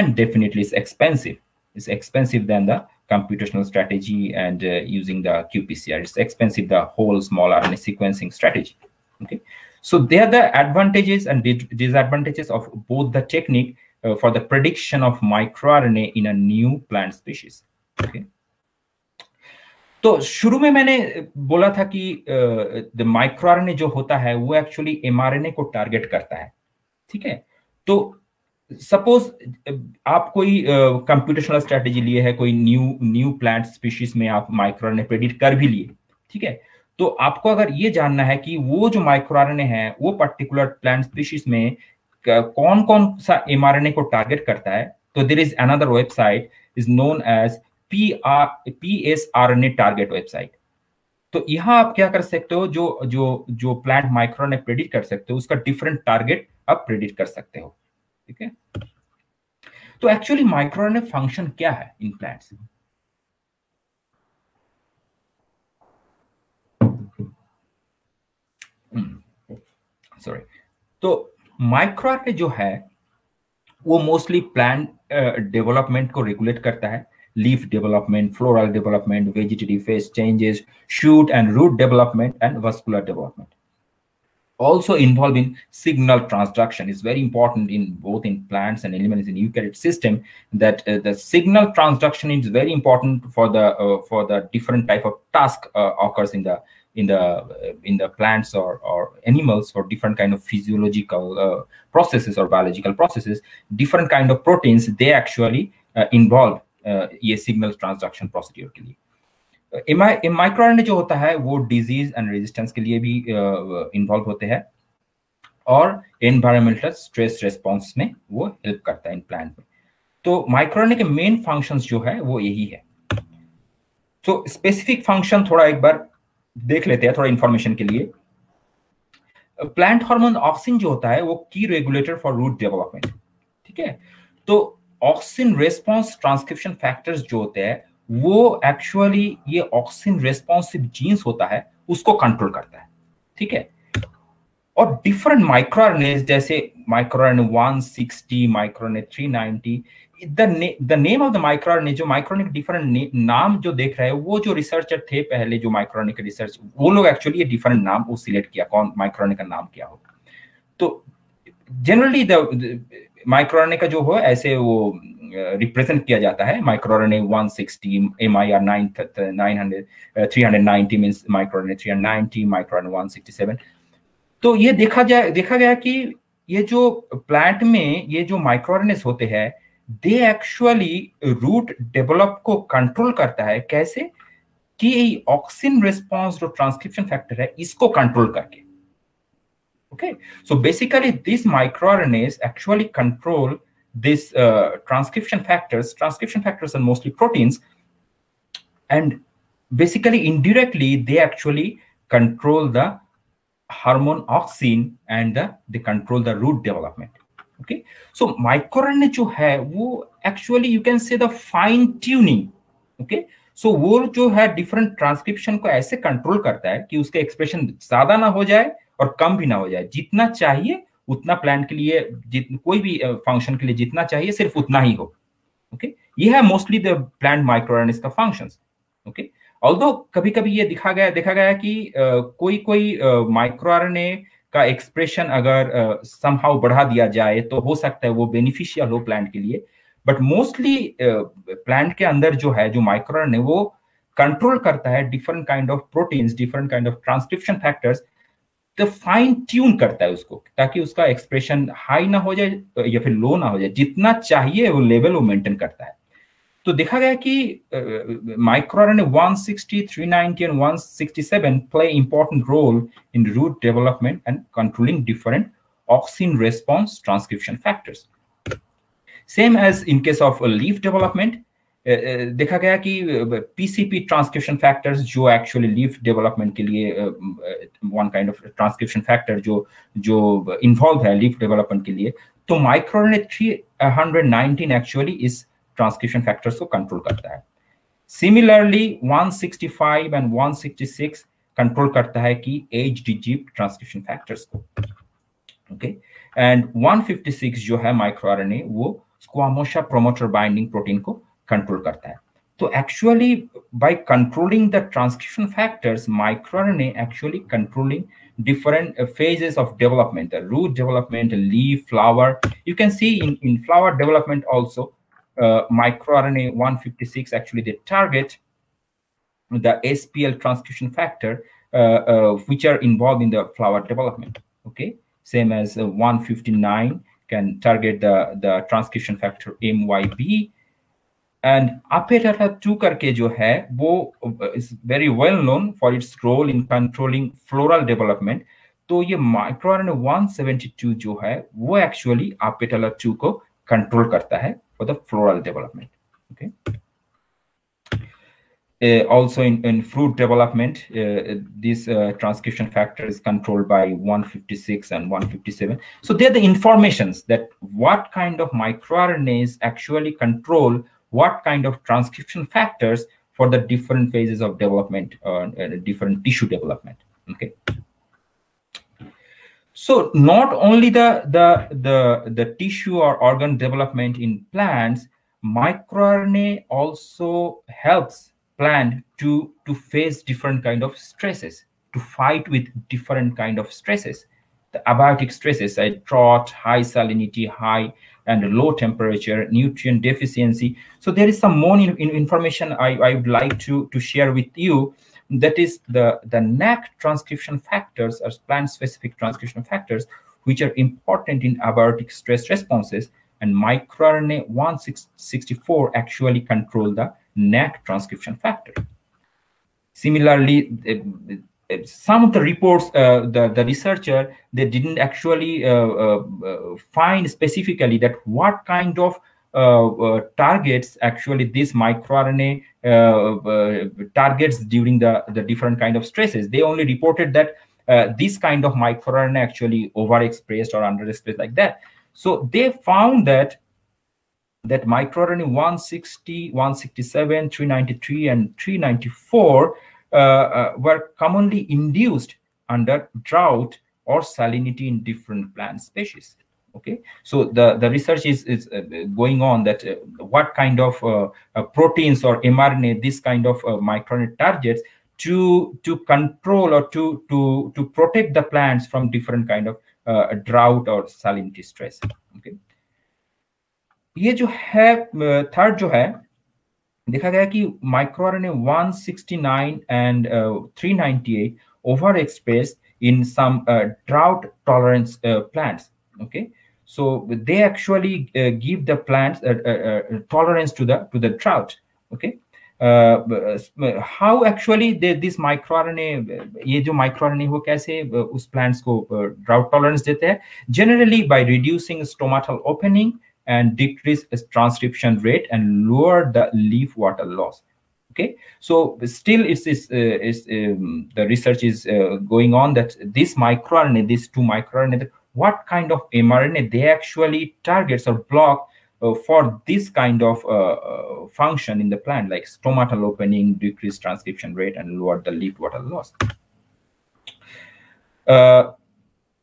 and definitely it's expensive. It's expensive than the computational strategy and using the qPCR. It's expensive, the whole small RNA sequencing strategy. Okay, so there are the advantages and disadvantages of both the technique for the prediction of microRNA in a new plant species. Okay. तो शुरू में मैंने बोला था कि the microRNA जो होता है वो एक्चुअली एमआरएनए को टारगेट करता है। ठीक है, तो सपोज आप कोई कंप्यूटेशनल स्ट्रेटेजी लिए है, कोई न्यू प्लांट स्पीशीज में आप माइक्रोआरएनए प्रेडिक्ट कर भी लिए। ठीक है, तो आपको अगर ये जानना है कि वो जो माइक्रोआरएनए है वो पर्टिकुलर प्लांट स्पीशीज में कौन कौन सा एमआरएनए को टारगेट करता है, तो there is another website is known as PSRNA target website. तो यहाँ आप क्या कर सकते हो, जो जो जो प्लांट माइक्रोआरएनए प्रेडिक्ट कर सकते हो उसका डिफरेंट टारगेट आप प्रेडिक्ट कर सकते हो। ठीक है, तो एक्चुअली माइक्रोआरएनए फंक्शन क्या है इन प्लांट्स में? सॉरी, तो माइक्रोआरएनए जो है वो मोस्टली प्लांट डेवलपमेंट को रेगुलेट करता है, leaf development, floral development, vegetative phase changes, shoot and root development and vascular development. Also involved in signal transduction is very important in both in plants and elements in eukaryote system. That the signal transduction is very important for the different type of task occurs in the plants or animals for different kind of physiological processes or biological processes. Different kind of proteins they actually involve ये signal transduction procedure के लिए. microRNA जो होता है वो disease and resistance के लिए भी इन्वॉल्व होते हैं और एनवायरमेंटल स्ट्रेस रेस्पॉन्स में वो हेल्प करता है इन प्लांट में. तो माइक्रोआरएनए के मेन फंक्शंस जो है वो यही है. तो स्पेसिफिक फंक्शन थोड़ा एक बार देख लेते हैं थोड़ा इंफॉर्मेशन के लिए. प्लांट हार्मोन ऑक्सिन जो होता है वो की रेगुलेटर फॉर रूट डेवलपमेंट, ठीक है. तो ऑक्सिन रेस्पॉन्स ट्रांसक्रिप्शन फैक्टर्स जो होते हैं वो एक्चुअली ये ऑक्सिन रेस्पॉन्सिव जीन्स होता है उसको कंट्रोल करता है, ठीक है. और डिफरेंट माइक्रोआरएनए जैसे microRNA 160, microRNA 390, the name of the microRNA, जो माइक्रोआरएनए के डिफरेंट नाम जो देख रहे हैं वो जो रिसर्चर थे पहले जो माइक्रोआरएनए के रिसर्च वो लोग एक्चुअली ये डिफरेंट नाम वो सिलेक्ट किया कौन माइक्रोआरएनए का नाम क्या हो. तो जनरली द माइक्रोआरएनए का जो हो ऐसे वो रिप्रेजेंट किया जाता है microRNA 160 MIR 900 390 means microRNA 390 microRNA 167. तो ये देखा गया कि ये जो प्लांट में ये जो माइक्रोआरएनएस होते हैं दे एक्चुअली रूट डेवलप को कंट्रोल करता है. कैसे कि ऑक्सिन रिस्पॉन्स जो ट्रांसक्रिप्शन फैक्टर है इसको कंट्रोल करके. Okay, so basically these microRNAs actually control these transcription factors. Transcription factors are mostly proteins, and basically indirectly they actually control the hormone auxin and they control the root development. Okay, so microRNA जो है वो actually you can say the fine tuning. Okay. So वो जो है different transcription को ऐसे control करता है कि उसका expression ज्यादा ना हो जाए और कम भी ना हो जाए. जितना चाहिए उतना प्लांट के लिए कोई भी फंक्शन के लिए जितना चाहिए सिर्फ उतना ही हो. ओके, ये है मोस्टली द प्लांट माइक्रोआरएनए का फंक्शंस. ओके, ऑल्दो कभी कभी ये देखा गया कि कोई माइक्रोआरएनए का एक्सप्रेशन अगर समहाउ बढ़ा दिया जाए तो हो सकता है वो बेनिफिशियल हो प्लांट के लिए. बट मोस्टली प्लांट के अंदर जो है जो माइक्रोआरएनए वो कंट्रोल करता है different kind of proteins, different kind of transcription factors. Fine tune करता है उसको ताकि उसका एक्सप्रेशन हाई ना हो जाए या फिर लो ना हो जाए, जितना चाहिए वो लेवल वो मेंटेन करता है. तो देखा गया कि microRNA 160, 390 and 167 play important role in root development and controlling different auxin response transcription factors. Same as in case of leaf development देखा गया कि पीसीपी ट्रांसक्रिप्शन फैक्टर्स जो एक्चुअली लीफ डेवलपमेंट के लिए one kind of transcription factor जो involve है leaf development के लिए, तो माइक्रोआरएनए 319 एक्चुअली इस ट्रांसक्रिप्शन फैक्टर्स को कंट्रोल करता है. सिमिलरली 165 एंड 166 कंट्रोल करता है कि एचडीजी ट्रांसक्रिप्शन फैक्टर्स को. ओके, एंड 156 जो है माइक्रोआरएनए वो स्क्वामोशा प्रोमोटर बाइंडिंग प्रोटीन को कंट्रोल करता है. तो actually by controlling the transcription factors microRNA actually controlling different phases of development, root development, leaf, flower. You can see in flower development also microRNA 156 actually they target the SPL transcription factor which are involve in the flower development. Okay, same as 159 can target the transcription factor MYB. And apetala 2 करके जो है वो is very well known for its role in controlling floral development. तो ये microRNA 172 जो है वो actually अपेटाटा 2 को कंट्रोल करता है for the floral development. Okay, Also in fruit development, this transcription factor is controlled by 156 and 157. So they're the informations that what kind of microRNAs actually control what kind of transcription factors for the different phases of development or different tissue development. Okay. So not only the tissue or organ development in plants, microRNA also helps plant to face different kind of stresses, to fight with different kind of stresses, the abiotic stresses, like drought, high salinity, high and low temperature, nutrient deficiency. So there is some more information I would like to share with you. That is the NAC transcription factors or plant-specific transcription factors, which are important in abiotic stress responses, and microRNA 164 actually control the NAC transcription factor. Similarly, some of the reports, the researcher, they didn't actually find specifically that what kind of targets actually this microRNA targets during the different kind of stresses. They only reported that this kind of microRNA actually overexpressed or underexpressed like that. So they found that microRNA 160, 167, 393, and 394 were commonly induced under drought or salinity in different plant species. Okay, so the research is going on that what kind of proteins or mRNA this kind of microRNA targets to control or to protect the plants from different kind of drought or salinity stress. Okay. ये जो है third जो है देखा गया कि microRNA 169 and 398 overexpressed in some drought tolerance plants. Okay, so they actually give the plants tolerance to the drought. Okay, how actually this microRNA ये जो microRNA वो कैसे उस plants को drought tolerance देते हैं? Generally by reducing stomatal opening and decrease transcription rate and lower the leaf water loss. Okay, so still the research is going on that this microRNA, these two microRNA, what kind of mRNA they actually targets or block for this kind of function in the plant, like stomatal opening, decreased transcription rate, and lower the leaf water loss.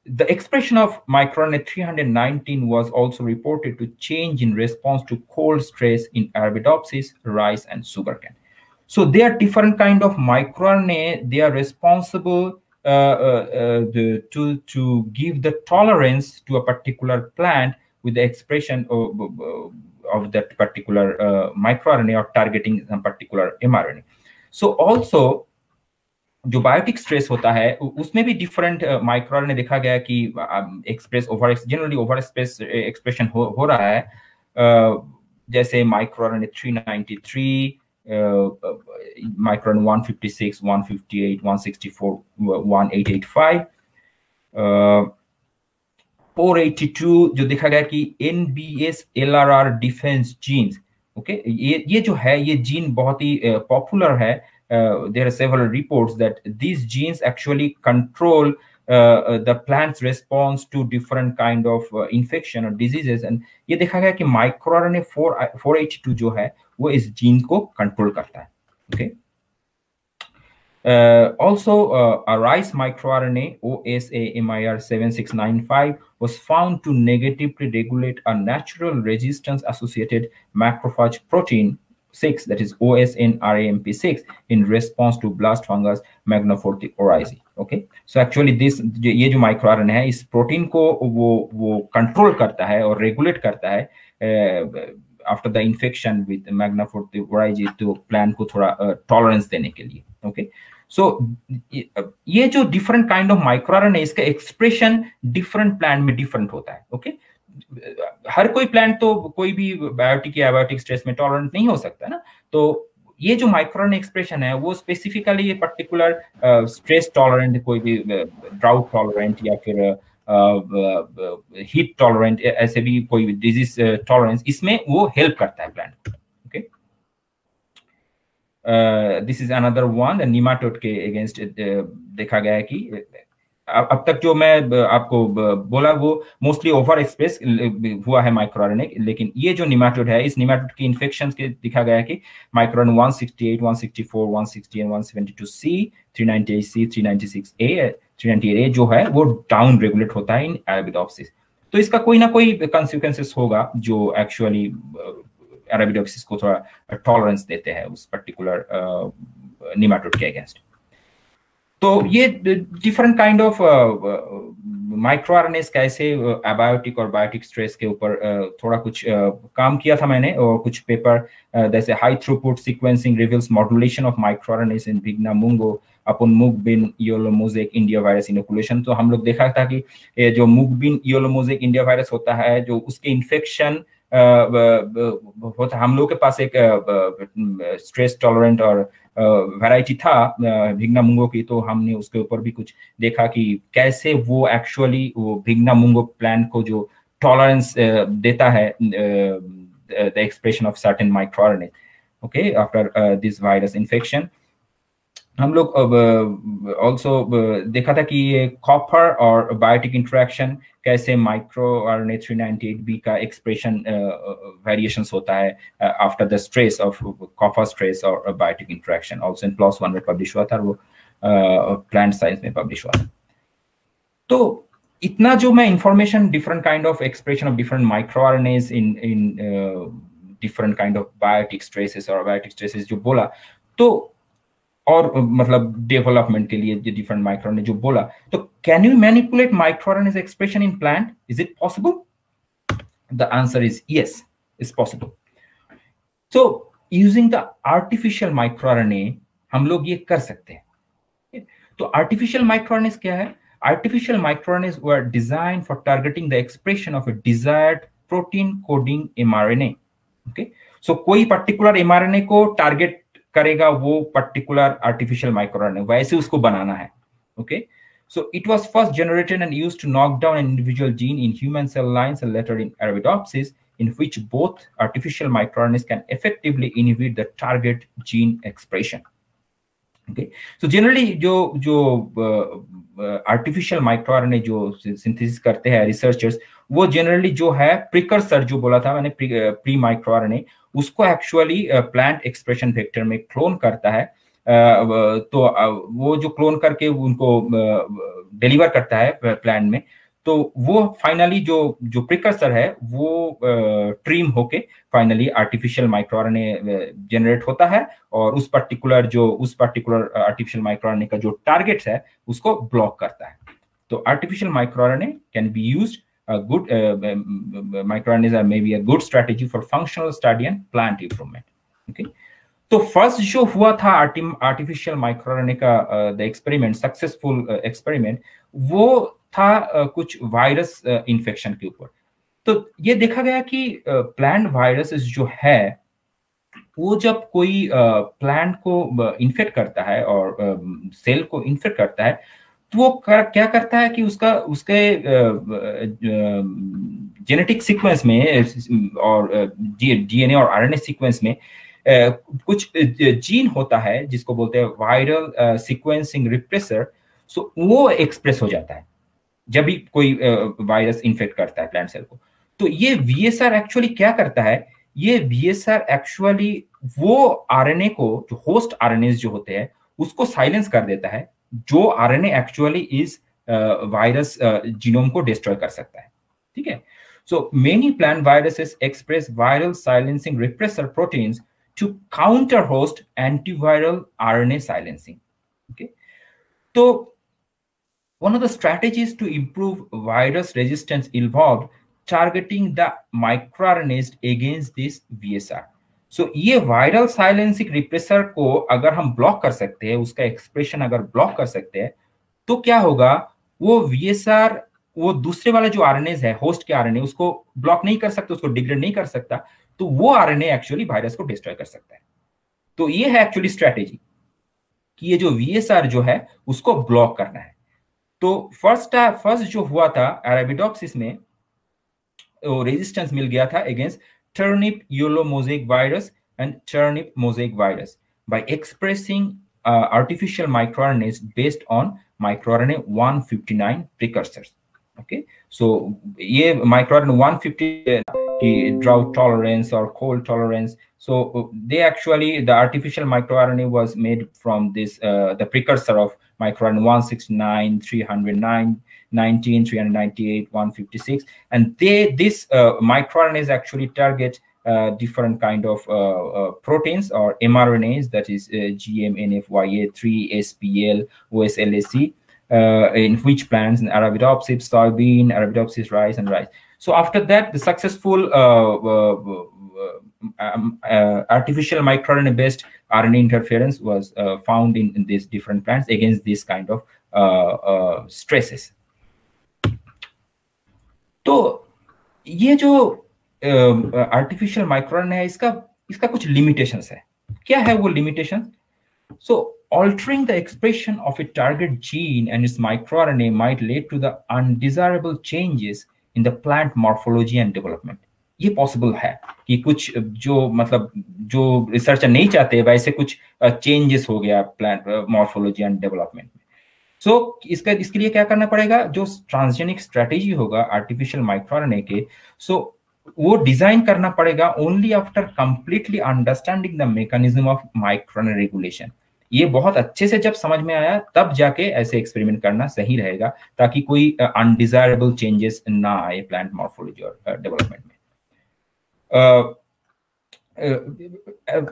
The expression of microRNA 319 was also reported to change in response to cold stress in Arabidopsis, rice, and sugarcane. So there are different kind of microRNA. They are responsible to give the tolerance to a particular plant with the expression of that particular microRNA or targeting some particular mRNA. So also जो biotic stress होता है उसमें भी different microRNA देखा गया कि express generally over express expression हो रहा है. जैसे माइक्रोआरएनए 393, माइक्रोआरएनए 156, 158, 164, 1885, 482 जो देखा गया कि NBS LRR defence genes. Okay, ये जो है ये जीन बहुत ही पॉपुलर है. There are several reports that these genes actually control the plant's response to different kind of infection or diseases, and ये देखा गया कि microRNA 482 जो है वो इस gene को control करता है. Okay. Also, a rice microRNA OSA-MIR7695 was found to negatively regulate a natural resistance-associated macrophage protein 6, that is OSNRAMP6, in response to blast fungus Magnaporthe oryzae. Okay, so actually this ये जो microRNA है इस protein को वो control करता है और regulate करता है after the infection with Magnaporthe oryzae तो plant को थोड़ा tolerance देने के लिए. Okay, so ये जो different kind of microRNA इसका expression different plant में different होता है. Okay, हर कोई प्लांट तो कोई भी बायोटिक या एबायोटिक स्ट्रेस में टॉलरेंट नहीं हो सकता ना, तो ये जो माइक्रोआरएनए एक्सप्रेशन है वो स्पेसिफिकली ये पर्टिकुलर स्ट्रेस टॉलरेंट कोई भी ड्राउट टॉलरेंट या फिर हीट टॉलरेंट ऐसे भी कोई भी डिजीज टॉलरेंस इसमें वो हेल्प करता है plant. Okay, this is another one, nematode के against देखा गया है कि अब तक जो मैं आपको बोला वो मोस्टली ओवर एक्सप्रेस हुआ है माइक्रोआरएनए, लेकिन ये जो निमाटोड है, इस निमाटोड की इन्फेक्शन के दिखा गया है कि micron 168, 164, 160 and 172C, 398C, 396A, 398A जो है वो डाउन रेगुलेट होता है इन अरेबिडोप्सिस। तो इसका कोई ना कोई कंसिक्वेंसेस होगा जो एक्चुअली अरेबिडोप्सिस को थोड़ा टॉलरेंस देते हैं उस पर्टिकुलर निमाटोड के अगेंस्ट। तो ये डिफरेंट काइंड ऑफ माइक्रोआरएनए कैसे एबायोटिक और बायोटिक स्ट्रेस के ऊपर थोड़ा कुछ काम किया था मैंने, और कुछ पेपर जैसे high throughput sequencing reveals modulation of microRNA in Vigna mungo upon mungbean yellow mosaic India virus inoculation. तो हम लोग देखा था कि ये जो mungbean yellow mosaic India virus होता है, जो उसके इन्फेक्शन होता, हम लोग के पास एक स्ट्रेस टॉलरेंट और वैरायटी था भिग्ना मुंगो की, तो हमने उसके ऊपर भी कुछ देखा कि कैसे वो एक्चुअली वो भिग्ना मुंगो प्लांट को जो टॉलरेंस देता है the expression of certain microRNA okay after this virus infection. हम लोग ऑल्सो देखा था कि ये कॉपर और बायोटिक इंटरेक्शन कैसे माइक्रोआरएनए 398B का एक्सप्रेशन वेरिएशंस होता है after the stress of copper stress और biotic interaction, also in PLOS1 में पब्लिश हुआ था, वो प्लांट साइंस में पब्लिश हुआ था। तो इतना जो मैं information different kind of expression of different microRNA in different kind of biotic stresses और बायोटिक स्ट्रेसेस जो बोला, तो और मतलब डेवलपमेंट के लिए डिफरेंट माइक्रोआरएनए जो बोला, तो can you manipulate microRNA expression in plant, is it possible? The answer is yes, is possible. So using the artificial microRNA हम लोग ये कर सकते हैं। तो आर्टिफिशियल माइक्रोआरएनए क्या है? Artificial microRNA were design for targeting the expression of a desired protein coding mRNA. Okay, so कोई पर्टिकुलर एमआरएनए को टारगेट करेगा वो पर्टिकुलर आर्टिफिशियल माइक्रोआरएनए, वैसे उसको बनाना है। Okay, so it was first generated and used to knock down an individual gene in human cell lines and later in Arabidopsis, in which both artificial microRNA can effectively inhibit the target gene expression. Okay, so generally जो artificial microRNA जो synthesis करते हैं researchers, वो generally जो है precursor जो बोला था मैंने प्री माइक्रोआरएनए, उसको एक्चुअली प्लांट एक्सप्रेशन वेक्टर में क्लोन करता है। तो वो जो क्लोन करके उनको डिलीवर करता है प्लांट में, तो वो फाइनली जो प्रिकर्सर है वो ट्रीम होके फाइनली आर्टिफिशियल माइक्रोआरएनए जनरेट होता है, और उस पर्टिकुलर आर्टिफिशियल माइक्रोआरएनए का जो टारगेट है उसको ब्लॉक करता है। तो artificial microRNA can be used microRNAs are maybe a good strategy for functional study and plant improvement. Okay, तो फर्स्ट जो हुआ था आर्टिफिशियल माइक्रोआरएनए का द एक्सपेरिमेंट, सक्सेसफुल एक्सपेरिमेंट, वो था कुछ वायरस इन्फेक्शन के ऊपर। तो ये देखा गया कि प्लांट वायरस जो है वो जब कोई प्लांट को इन्फेक्ट करता है और सेल को इन्फेक्ट करता है, तो वो क्या करता है कि उसके जेनेटिक सीक्वेंस में और डीएनए और आरएनए सीक्वेंस में कुछ जीन होता है जिसको बोलते हैं वायरल सीक्वेंसिंग रिप्रेसर। सो वो एक्सप्रेस हो जाता है जब भी कोई वायरस इन्फेक्ट करता है प्लांट सेल को। तो ये वीएसआर एक्चुअली क्या करता है, ये वीएसआर एक्चुअली वो आरएनए को, जो होस्ट आरएनए जो होते हैं, उसको साइलेंस कर देता है, जो आरएनए एक्चुअली इस वायरस जीनोम को डिस्ट्रॉय कर सकता है। ठीक है, so many plant viruses express viral silencing repressor proteins to counter host antiviral RNA silencing. Okay, तो one of the strategies to improve virus resistance involve targeting the microRNA against this VSR. So ये viral silencing repressor को अगर हम block कर सकते हैं, उसका expression अगर ब्लॉक कर सकते हैं, तो क्या होगा, वो वीएसआर, वो दूसरे वाला जो आरएनए है, होस्ट के आरएनए, उसको ब्लॉक नहीं कर सकता, उसको डिग्रेड नहीं कर सकता, तो वो आरएनए एक्चुअली वायरस को डिस्ट्रॉय कर सकता है। तो ये है एक्चुअली स्ट्रेटेजी कि ये जो वीएसआर जो है उसको ब्लॉक करना है। तो फर्स्ट जो हुआ था अरेबिडोप्सिस में, वो रेजिस्टेंस मिल गया था against turnip yellow mosaic virus and turnip mosaic virus, by expressing artificial microRNAs based on microRNA 159 precursors. Okay, so yeah, microRNA 159 drought tolerance or cold tolerance. So they actually, the artificial microRNA was made from this the precursor of microRNA 169, 309, 19, 398, 156, and these microRNAs actually target different kind of proteins or mRNAs, that is GMNFYA3, SPL, OSLAC, in which plants, in Arabidopsis, soybean, Arabidopsis rice, and rice. So after that, the successful artificial microRNA-based RNA interference was found in these different plants against this kind of stresses. तो ये जो artificial microRNA है, इसका कुछ limitations है. क्या है वो limitations? So altering the expression of a target gene and its microRNA might lead to the undesirable changes in the plant morphology and development. ये पॉसिबल है कि कुछ जो मतलब जो रिसर्चर नहीं चाहते वैसे कुछ चेंजेस हो गया प्लांट मॉर्फोलॉजी एंड डेवलपमेंट में. सो इसके लिए क्या करना पड़ेगा? जो ट्रांसजेनिक स्ट्रेटेजी होगा आर्टिफिशियल माइक्रोआरएनए के, सो वो डिजाइन करना पड़ेगा only after completely understanding the mechanism of microRNA regulation. ये बहुत अच्छे से जब समझ में आया तब जाके ऐसे एक्सपेरिमेंट करना सही रहेगा ताकि कोई अनडिजायरेबल चेंजेस ना आए प्लांट मॉर्फोलॉजी और डेवलपमेंट में.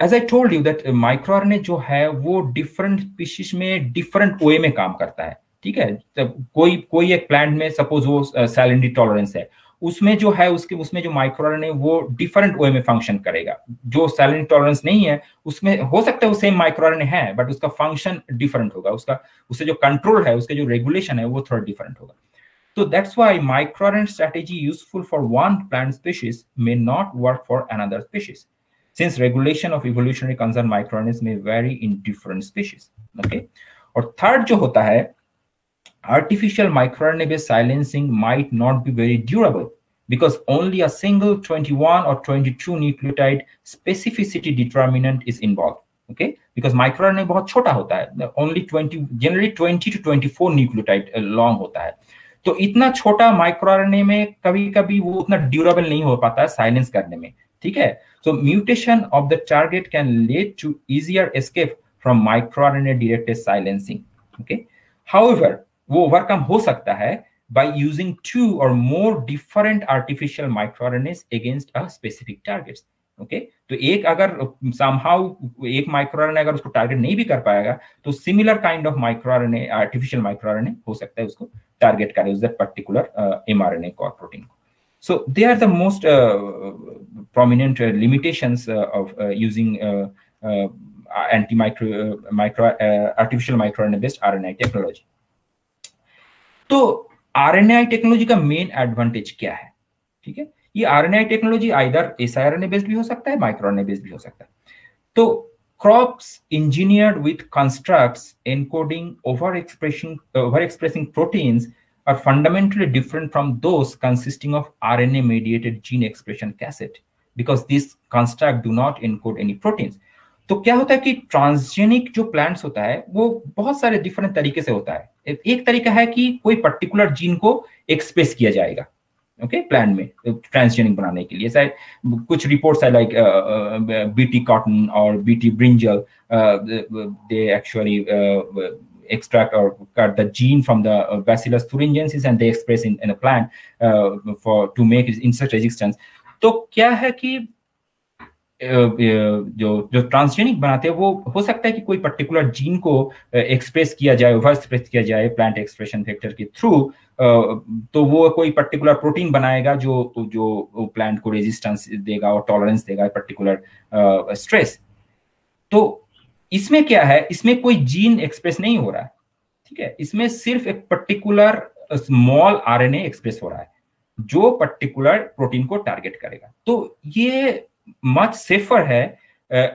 As I told you that microRNA जो है वो डिफरेंट स्पीशीज में डिफरेंट वे में काम करता है. ठीक है, तब कोई एक प्लांट में सपोज वो सैलिनिटी टॉलरेंस है, उसमें जो है उसमें जो माइक्रोआरएनए वो डिफरेंट वे में फंक्शन करेगा. जो सैलिनिटी टॉलरेंस नहीं है उसमें हो सकता है वो सेम माइक्रोआरएनए है बट उसका फंक्शन डिफरेंट होगा, उससे जो कंट्रोल है, उसके जो रेगुलेशन है वो थोड़ा डिफरेंट होगा. तो that's why microRNA strategy useful for one plant species may not work for another species since regulation of evolutionary concern microRNAs may vary in different species. Okay, और थर्ड जो होता है, artificial microRNA-based silencing might not be very durable because only a single 21 or 22 nucleotide specificity determinant is involved. Okay, because microRNA बहुत छोटा होता है, only 20, generally 20 to 24 nucleotide long होता है. तो इतना छोटा microRNA में कभी-कभी वो उतना durable नहीं हो पाता है silence करने में. ठीक है, so mutation of the target can lead to easier escape from microRNA-directed silencing. Okay, however वो ओवरकम हो सकता है बाय यूजिंग टू और more different artificial microRNAs against a specific targets. Okay, तो एक अगर समहाउ एक माइक्रोआरएनए अगर उसको टारगेट नहीं भी कर पाएगा तो similar kind of microRNA artificial microRNA हो सकता है उसको टारगेट करे उस दैट पर्टिकुलर एमआरएनए को और प्रोटीन को. So they are the most prominent limitations of using anti micro artificial microRNA based RNA technology. तो आरएनए टेक्नोलॉजी का मेन एडवांटेज क्या है? ठीक है, ये RNA technology either sRNA based भी हो सकता है, माइक्रोआरएनए बेस्ड भी हो सकता है. तो crops engineered with constructs encoding over expressing proteins are fundamentally different from those consisting of RNA mediated gene expression cassette because this construct do not encode any proteins. तो क्या होता है कि ट्रांसजेनिक जो प्लांट्स होता है वो बहुत सारे डिफरेंट तरीके से होता है. एक तरीका है कि कोई पर्टिकुलर जीन को एक्सप्रेस किया जाएगा ओके प्लांट में ट्रांसजेनिक बनाने के लिए. शायद कुछ रिपोर्ट्स है लाइक बीटी कॉटन और BT brinjal, they actually extract or cut the gene from the Bacillus thuringiensis and they express in a plant to make its insect resistance. तो क्या है कि जो ट्रांसजेनिक बनाते हैं वो हो सकता है कि कोई पर्टिकुलर जीन को एक्सप्रेस किया जाए, ओवर एक्सप्रेस किया जाए प्लांट एक्सप्रेशन फैक्टर के थ्रू, तो वो कोई पर्टिकुलर प्रोटीन बनाएगा जो प्लांट को रेजिस्टेंस देगा और टॉलरेंस देगा पर्टिकुलर स्ट्रेस. तो इसमें क्या है, इसमें कोई जीन एक्सप्रेस नहीं हो रहा है. ठीक है, इसमें सिर्फ एक पर्टिकुलर स्मॉल आरएनए एक्सप्रेस हो रहा है जो पर्टिकुलर प्रोटीन को टारगेट करेगा. तो ये much safer है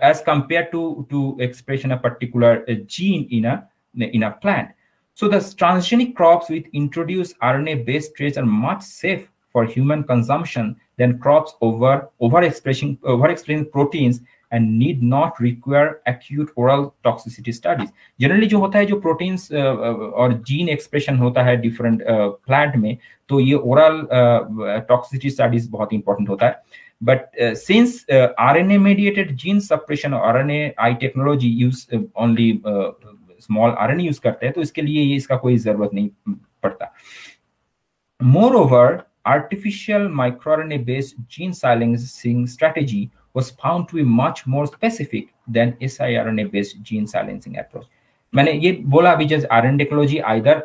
as compared to expression of particular gene in a plant. So the transgenic crops with introduced RNA-based traits are much safe for human consumption than crops overexpressing proteins and need not require acute oral toxicity studies. Generally जो होता है, जो proteins और gene expression होता है different plant में, तो ये oral toxicity studies बहुत important होता है. But since RNA-mediated gene suppression or RNAi technology use only small RNA use करते हैं, तो इसके लिए ये इसका कोई जरूरत नहीं पड़ता. Moreover, artificial microRNA-based gene silencing strategy was found to be much more specific than siRNA-based gene silencing approach. मैंने ये बोला अभी, जैसे RNA technology either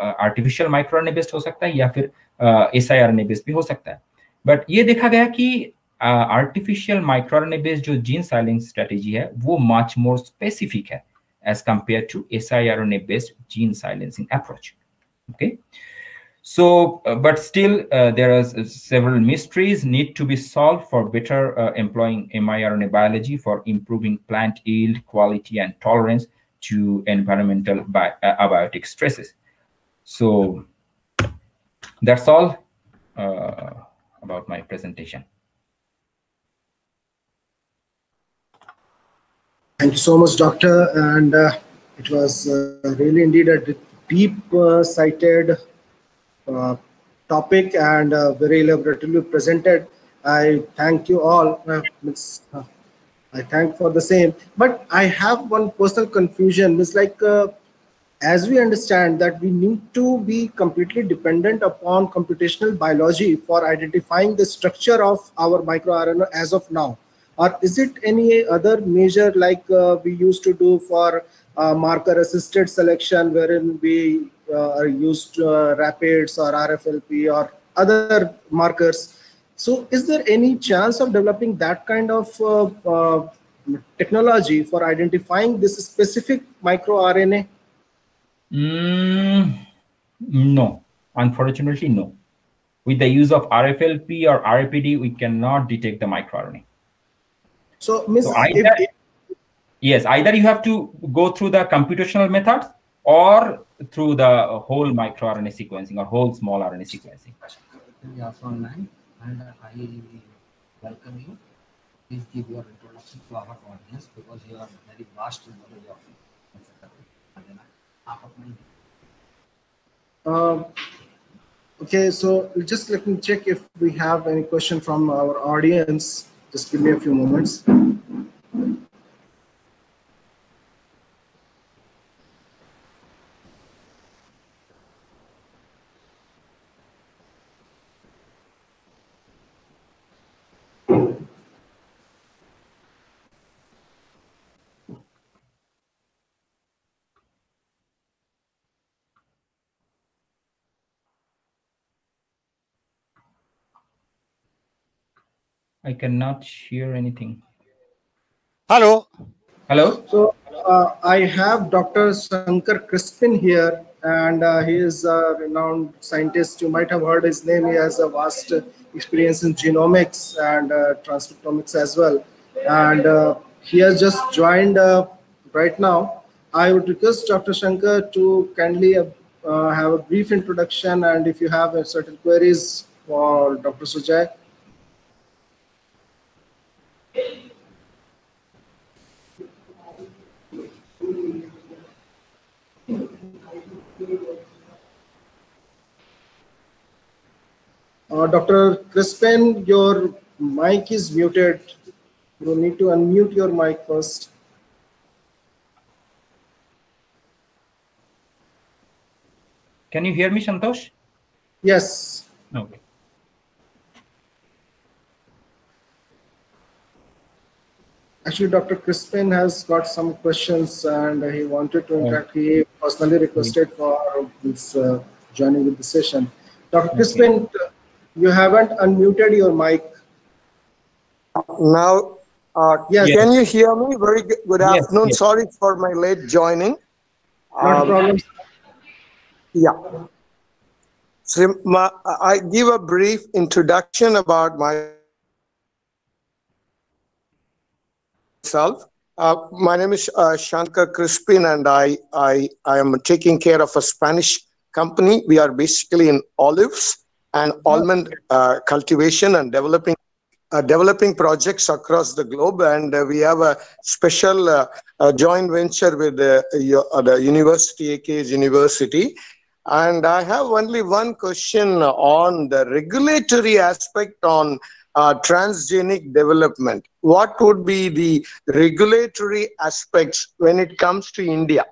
artificial microRNA based हो सकता है या फिर siRNA बेस्ड भी हो सकता है. बट ये देखा गया कि आर्टिफिशियल माइक्रोआरएनए बेस्ड जो जीन साइलेंस स्ट्रेटेजी है वो मच मोर स्पेसिफिक है as compare to siRNA based gene silencing approach. Okay. So, but still, there are several mysteries need to be solved for better employing miRNA biology for improving plant yield, quality, and tolerance to environmental abiotic stresses. So, that's all about my presentation. Thank you so much, Doctor. And it was really indeed a deep-sighted topic and very elaborately presented. I thank you all. I thank for the same. But I have one personal confusion. It's like as we understand that we need to be completely dependent upon computational biology for identifying the structure of our microRNA as of now. Or is it any other measure like we used to do for marker-assisted selection, wherein we used rapids or RFLP or other markers? So is there any chance of developing that kind of technology for identifying this specific microRNA? No, unfortunately, no. With the use of RFLP or RAPD, we cannot detect the microRNA. So, either you have to go through the computational methods or through the whole microRNA sequencing or whole small RNA sequencing. We are online, and I welcome you. Please give your introduction to our audience because you are very vast in knowledge of it. Okay, so just let me check if we have any question from our audience. Just give me a few moments. I cannot hear anything. Hello. Hello. So I have Dr. Shankar Krispin here, and he is a renowned scientist. You might have heard his name. He has a vast experience in genomics and transcriptomics as well. And he has just joined right now. I would request Dr. Shankar to kindly have a brief introduction, and if you have certain queries for Dr. Sujoy. Dr. Krispin, your mic is muted. You need to unmute your mic first. Can you hear me, Santosh? Yes. Okay. Actually, Dr. Krispin has got some questions and he wanted to interact. He personally requested for this joining with the session. Dr. Krispin, you haven't unmuted your mic. Now, yes. Can you hear me? Very good afternoon. Yes. Sorry for my late joining. No problem. Yeah. So, I give a brief introduction about myself. My name is Shankar Krispin, and I am taking care of a Spanish company. We are basically in olives and almond cultivation and developing developing projects across the globe, and we have a special joint venture with the university, AKS University. And I have only one question on the regulatory aspect on transgenic development. What would be the regulatory aspects when it comes to India?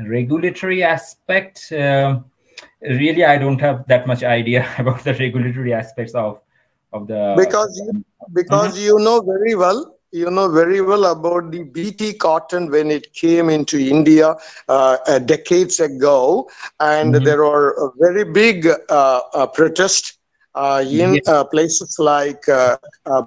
Regulatory aspect, really I don't have that much idea about the regulatory aspects of the, because you know very well about the BT cotton when it came into India decades ago, and there were a very big protest in places like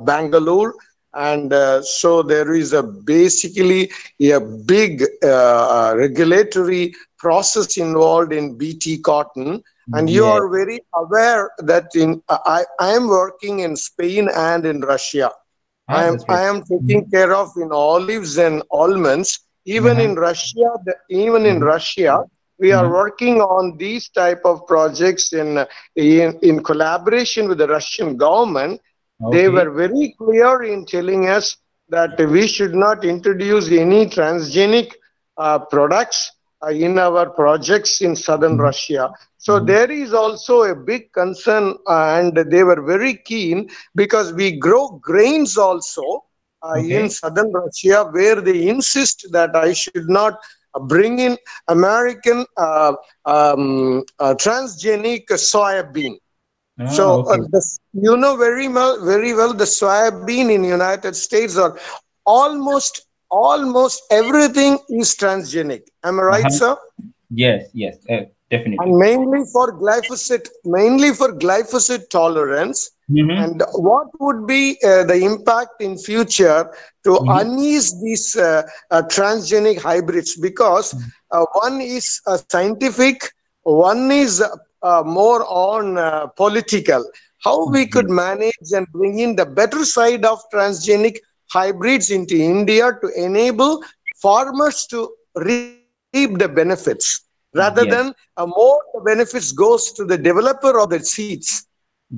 Bangalore, and so there is a basically a big regulatory process involved in BT cotton. And you are very aware that in I am working in Spain and in Russia. I am taking care of in olives and almonds. Even in Russia, we are working on these type of projects in collaboration with the Russian government. They were very clear in telling us that we should not introduce any transgenic products in our projects in southern Russia. So there is also a big concern, and they were very keen, because we grow grains also in southern Russia, where they insist that I should not bring in American transgenic soybean. So you know very well the soybean in United States are almost everything is transgenic. Am I right, sir? Yes, yes, definitely. And mainly for glyphosate tolerance. And what would be the impact in future to unease these transgenic hybrids? Because one is scientific, one is more on political. How we could manage and bring in the better side of transgenic hybrids into India to enable farmers to reap the benefits, rather than more the benefits goes to the developer of the seeds.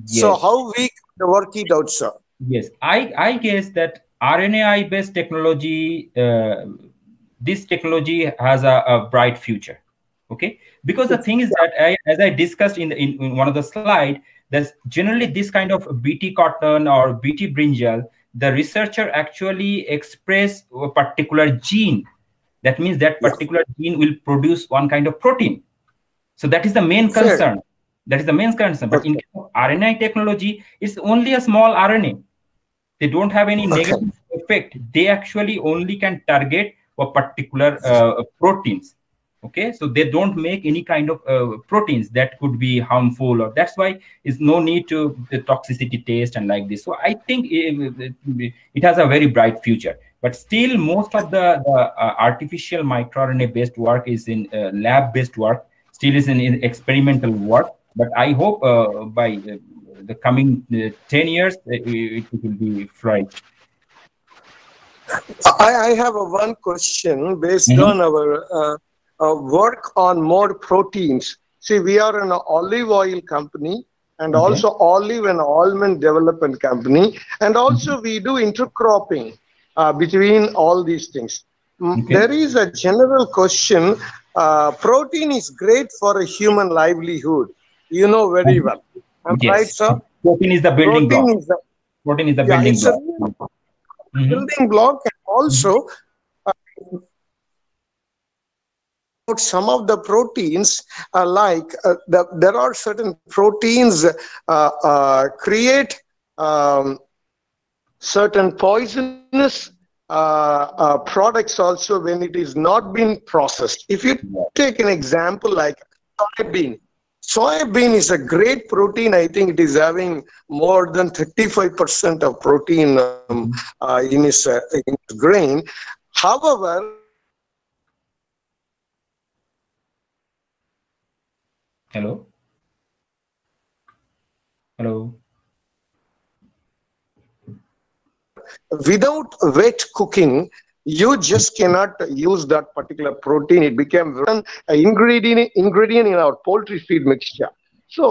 So how we could work it out, sir? Yes, I guess that RNAi-based technology, this technology has a bright future. Okay, because the thing is that as I discussed in one of the slides, there's generally this kind of BT cotton or BT brinjal, the researcher actually express a particular gene. That means that particular gene will produce one kind of protein. So that is the main concern. That is the main concern. But in case of RNA technology, it's only a small RNA. They don't have any negative effect. They actually only can target for particular proteins. Okay, so they don't make any kind of proteins that could be harmful, or that's why is no need to the toxicity test and like this. So I think it has a very bright future. But still, most of the artificial microRNA based work is in lab based work. Still is in experimental work. But I hope by the coming 10 years it will be flourished. I have one question based on our work on more proteins. See, we are an olive oil company, and also olive and almond development company, and also we do intercropping between all these things. There is a general question. Protein is great for a human livelihood. You know very well. Am I right, sir? Protein is the building block. Protein is the building block. Building block, and also some of the proteins there are certain proteins create certain poisonous products also when it is not been processed. If you take an example like soybean, soybean is a great protein. I think it is having more than 35% of protein in its grain. However, hello? Hello? Without wet cooking, you just cannot use that particular protein. It became an ingredient in our poultry feed mixture. So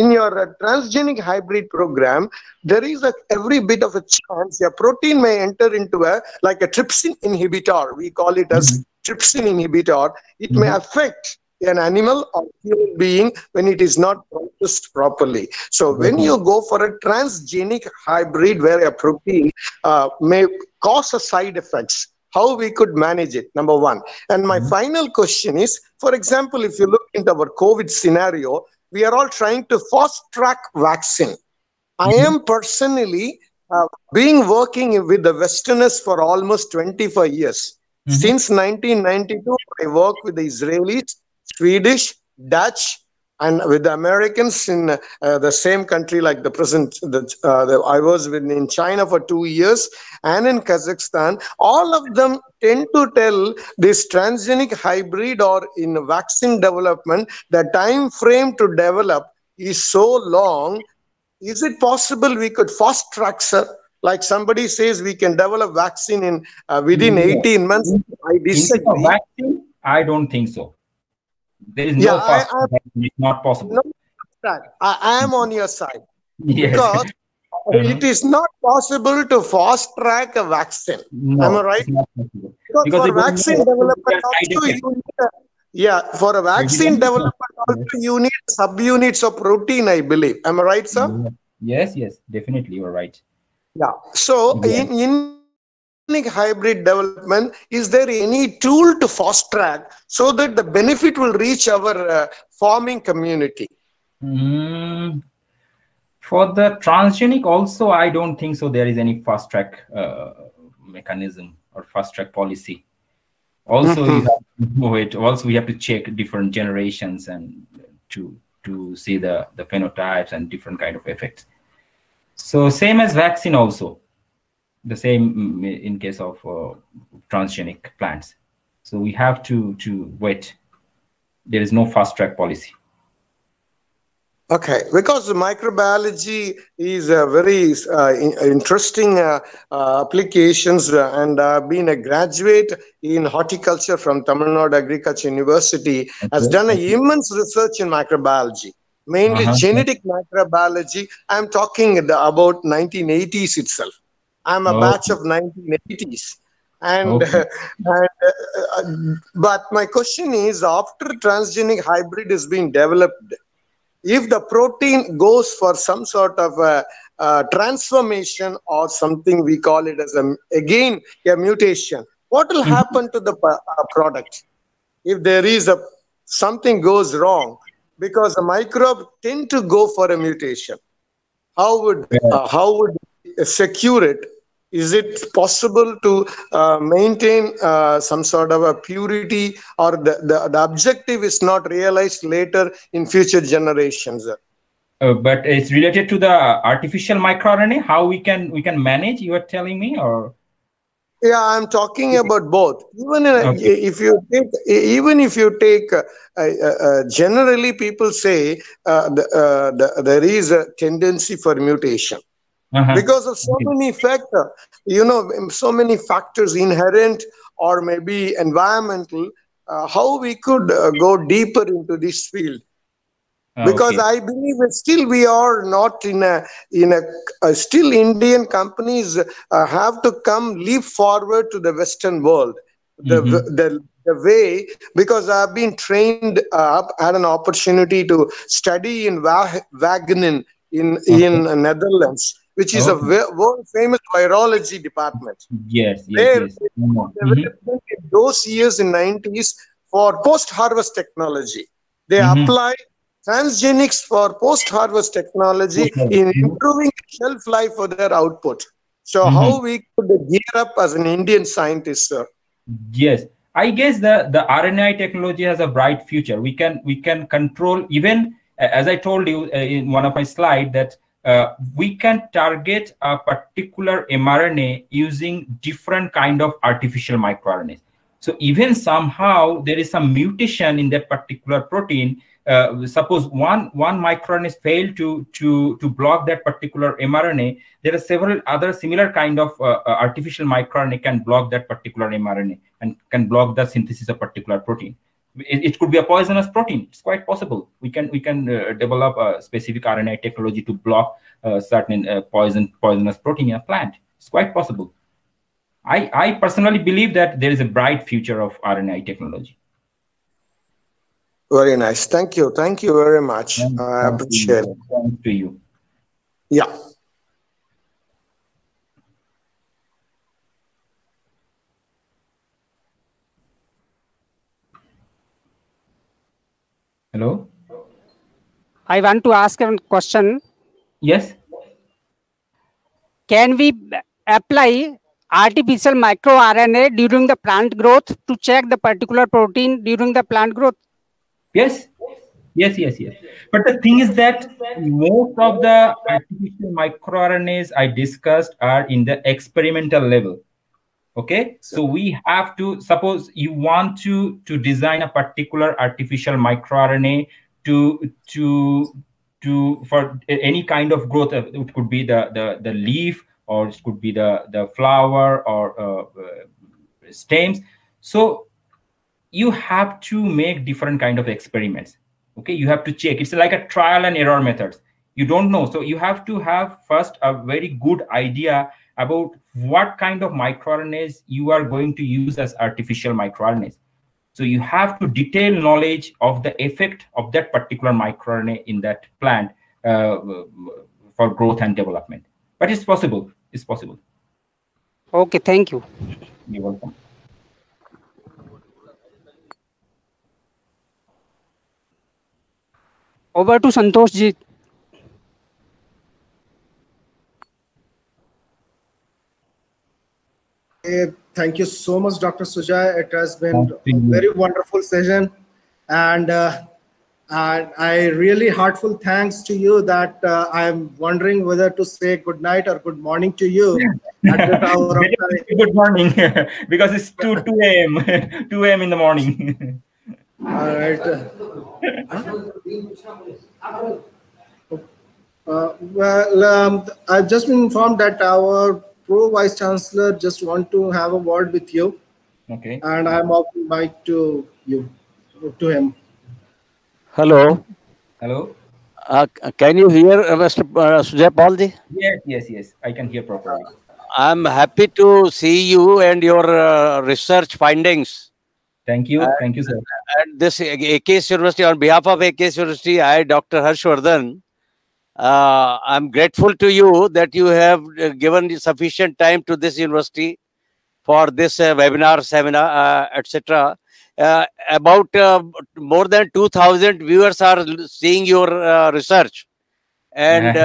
in your transgenic hybrid program, there is a, every bit of a chance a protein may enter into a, like a trypsin inhibitor. We call it as trypsin inhibitor. It may affect an animal or human being when it is not processed properly. So when you go for a transgenic hybrid where a protein may cause a side effects, how we could manage it, number one. And my final question is, for example, if you look into our COVID scenario, we are all trying to fast track vaccine. I am personally working with the Westerners for almost 25 years. Since 1992, I work with the Israelis, Swedish, Dutch, and with the Americans in the same country like the present. I was in China for 2 years and in Kazakhstan. All of them tend to tell this transgenic hybrid or in vaccine development, the time frame to develop is so long. Is it possible we could fast track, sir? Like somebody says we can develop vaccine in within 18 months. I disagree. Vaccine? I don't think so. There is no possible. It's not possible. No, I am on your side. Yes. Because it is not possible to fast track a vaccine. No, am I right? Because for vaccine development also you need a, for a vaccine development also you need subunits of protein, I believe. Am I right, sir? Yes, yes, definitely you're right. Yeah. So in hybrid development, is there any tool to fast track so that the benefit will reach our farming community? For the transgenic also, I don't think so there is any fast track mechanism or fast track policy. Also, we have to check different generations and to see the phenotypes and different kind of effects. So same as vaccine also. The same in case of transgenic plants. So we have to wait. There is no fast track policy. Okay, because microbiology is a very interesting applications, and I've been a graduate in horticulture from Tamil Nadu Agricultural University, has done an immense research in microbiology. Mainly genetic microbiology. I'm talking about 1980s itself. I'm a batch of 1980s, and, but my question is, after transgenic hybrid is being developed, if the protein goes for some sort of a transformation or something, we call it as again a mutation, what will happen to the product if there is a something goes wrong? Because the microbe tend to go for a mutation. How would secure it? Is it possible to maintain some sort of a purity, or the objective is not realized later in future generations? But it's related to the artificial microRNA, how we can manage, you are telling me? Or I'm talking about both. Even if you take, generally people say there is a tendency for mutation. Because of so many factors, you know, so many factors inherent or maybe environmental, how we could go deeper into this field. Because I believe still we are not in still Indian companies have to come leap forward to the Western world. The way, because I've been trained up, had an opportunity to study in Wageningen in Netherlands, which is a world famous virology department. Yes, yes, in those years in 90s for post-harvest technology. They apply transgenics for post-harvest technology in improving shelf life for their output. So how we could gear up as an Indian scientist, sir? Yes, I guess the RNAi technology has a bright future. We can control, even as I told you in one of my slides, that we can target a particular mRNA using different kind of artificial microRNAs. So even somehow there is some mutation in that particular protein. Suppose one microRNA failed to block that particular mRNA. There are several other similar kind of artificial microRNA can block that particular mRNA and can block the synthesis of particular protein. It could be a poisonous protein. It's quite possible. We can develop a specific RNA technology to block certain poisonous protein in a plant. It's quite possible. I personally believe that there is a bright future of RNA technology. Very nice. Thank you. Thank you very much. I appreciate it. Thanks to you. Yeah. Hello. I want to ask a question. Yes. Can we apply artificial microRNA during the plant growth to check the particular protein during the plant growth? Yes. Yes, yes, yes. But the thing is that most of the artificial microRNAs I discussed are in the experimental level. Okay, so we have to, suppose you want to design a particular artificial microRNA to for any kind of growth. It could be the leaf, or it could be the flower, or stems. So you have to make different kind of experiments. Okay, you have to check. It's like a trial and error methods. You don't know, so you have to have first a very good idea about what kind of microRNAs you are going to use as artificial microRNAs. So you have to detail knowledge of the effect of that particular microRNA in that plant for growth and development. But it's possible. It's possible. Okay, thank you. You're welcome. Over to Santosh ji. Thank you so much, Dr. Sujoy. It has been a very wonderful session, and I really heartfelt thanks to you that I'm wondering whether to say good night or good morning to you. At the hour of good morning, because it's 2 a.m. 2 a.m. in the morning. All right. I've just been informed that our Pro Vice Chancellor just want to have a word with you. Okay. And I'm offering the mic to you, to him. Hello. Hello. Can you hear Mr. Sujoy Paul ji? Yes, yes, yes. I can hear properly. I'm happy to see you and your research findings. Thank you. Thank you, sir. At this AKS University, on behalf of AKS University, I, Dr. Harshwardhan, I'm grateful to you that you have given sufficient time to this university for this webinar, seminar, etc. About more than 2,000 viewers are seeing your research, and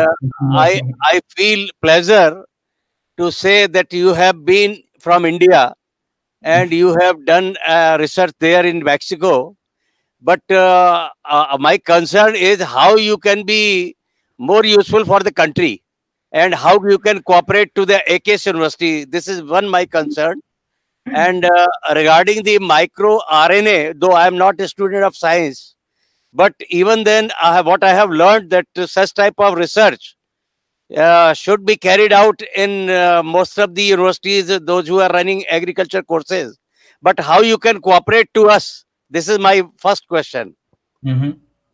I feel pleasure to say that you have been from India and you have done research there in Mexico. But my concern is how you can be more useful for the country, and how you can cooperate to the AKS University. This is one my concern. And regarding the microRNA, though I am not a student of science, but even then, what I have learned that such type of research should be carried out in most of the universities, those who are running agriculture courses. But how you can cooperate to us? This is my first question. Mm-hmm.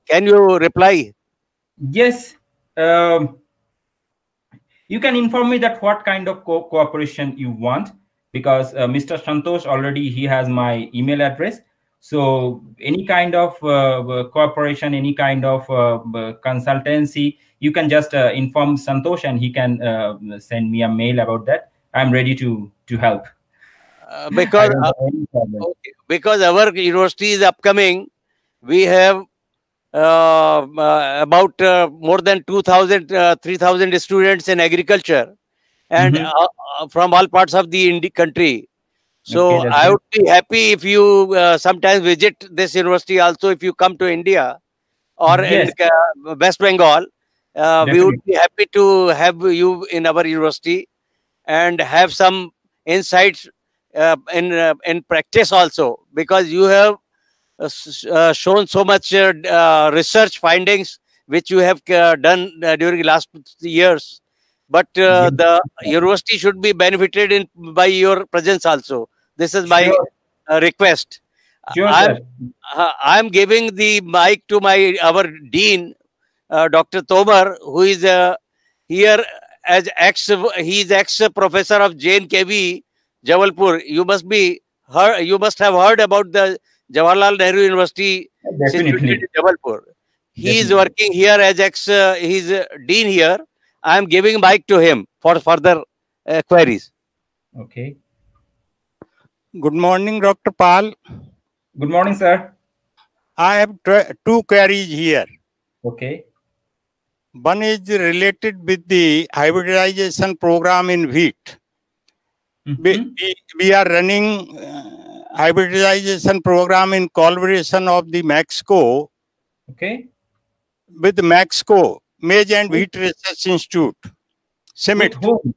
Can you reply? Yes. You can inform me that what kind of cooperation you want, because Mr. Santosh already he has my email address. So any kind of cooperation, any kind of consultancy, you can just inform Santosh and he can send me a mail about that. I'm ready to help. Because our university is upcoming, we have about more than 2,000, 3,000 students in agriculture, and from all parts of the country. So okay, I would be happy if you sometimes visit this university also, if you come to India or in West Bengal. We would be happy to have you in our university and have some insights in practice also, because you have shown so much research findings which you have done during the last years, but the university should be benefited by your presence also. This is my request. Sure, I'm giving the mic to our dean, Dr. Tomar, who is here as ex professor of JNKV Jabalpur. You must be heard, you must have heard about the Jawaharlal Nehru University in Jabalpur. He is working here as he's dean here. I am giving mic to him for further queries. Okay. Good morning, Dr. Paul. Good morning, sir. I have two queries here. Okay. One is related with the hybridization program in wheat. Mm-hmm. we are running hybridization program in collaboration of the Mexico. Okay. With Mexico Maize and Wheat Research Institute, CIMMYT. With whom?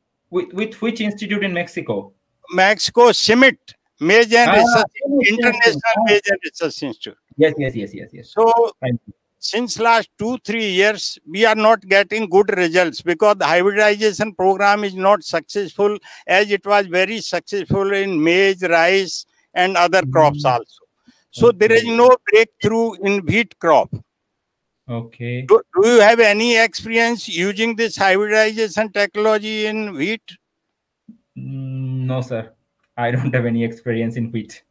With which institute in Mexico? Mexico CIMMYT. Maize and Research, International Maize and Research Institute. Yes, yes, yes, yes, yes. So since last 2-3 years, we are not getting good results because the hybridization program is not successful as it was very successful in maize, rice, and other crops also. So there is no breakthrough in wheat crop. Okay. Do you have any experience using this hybridization technology in wheat? No, sir. I don't have any experience in wheat.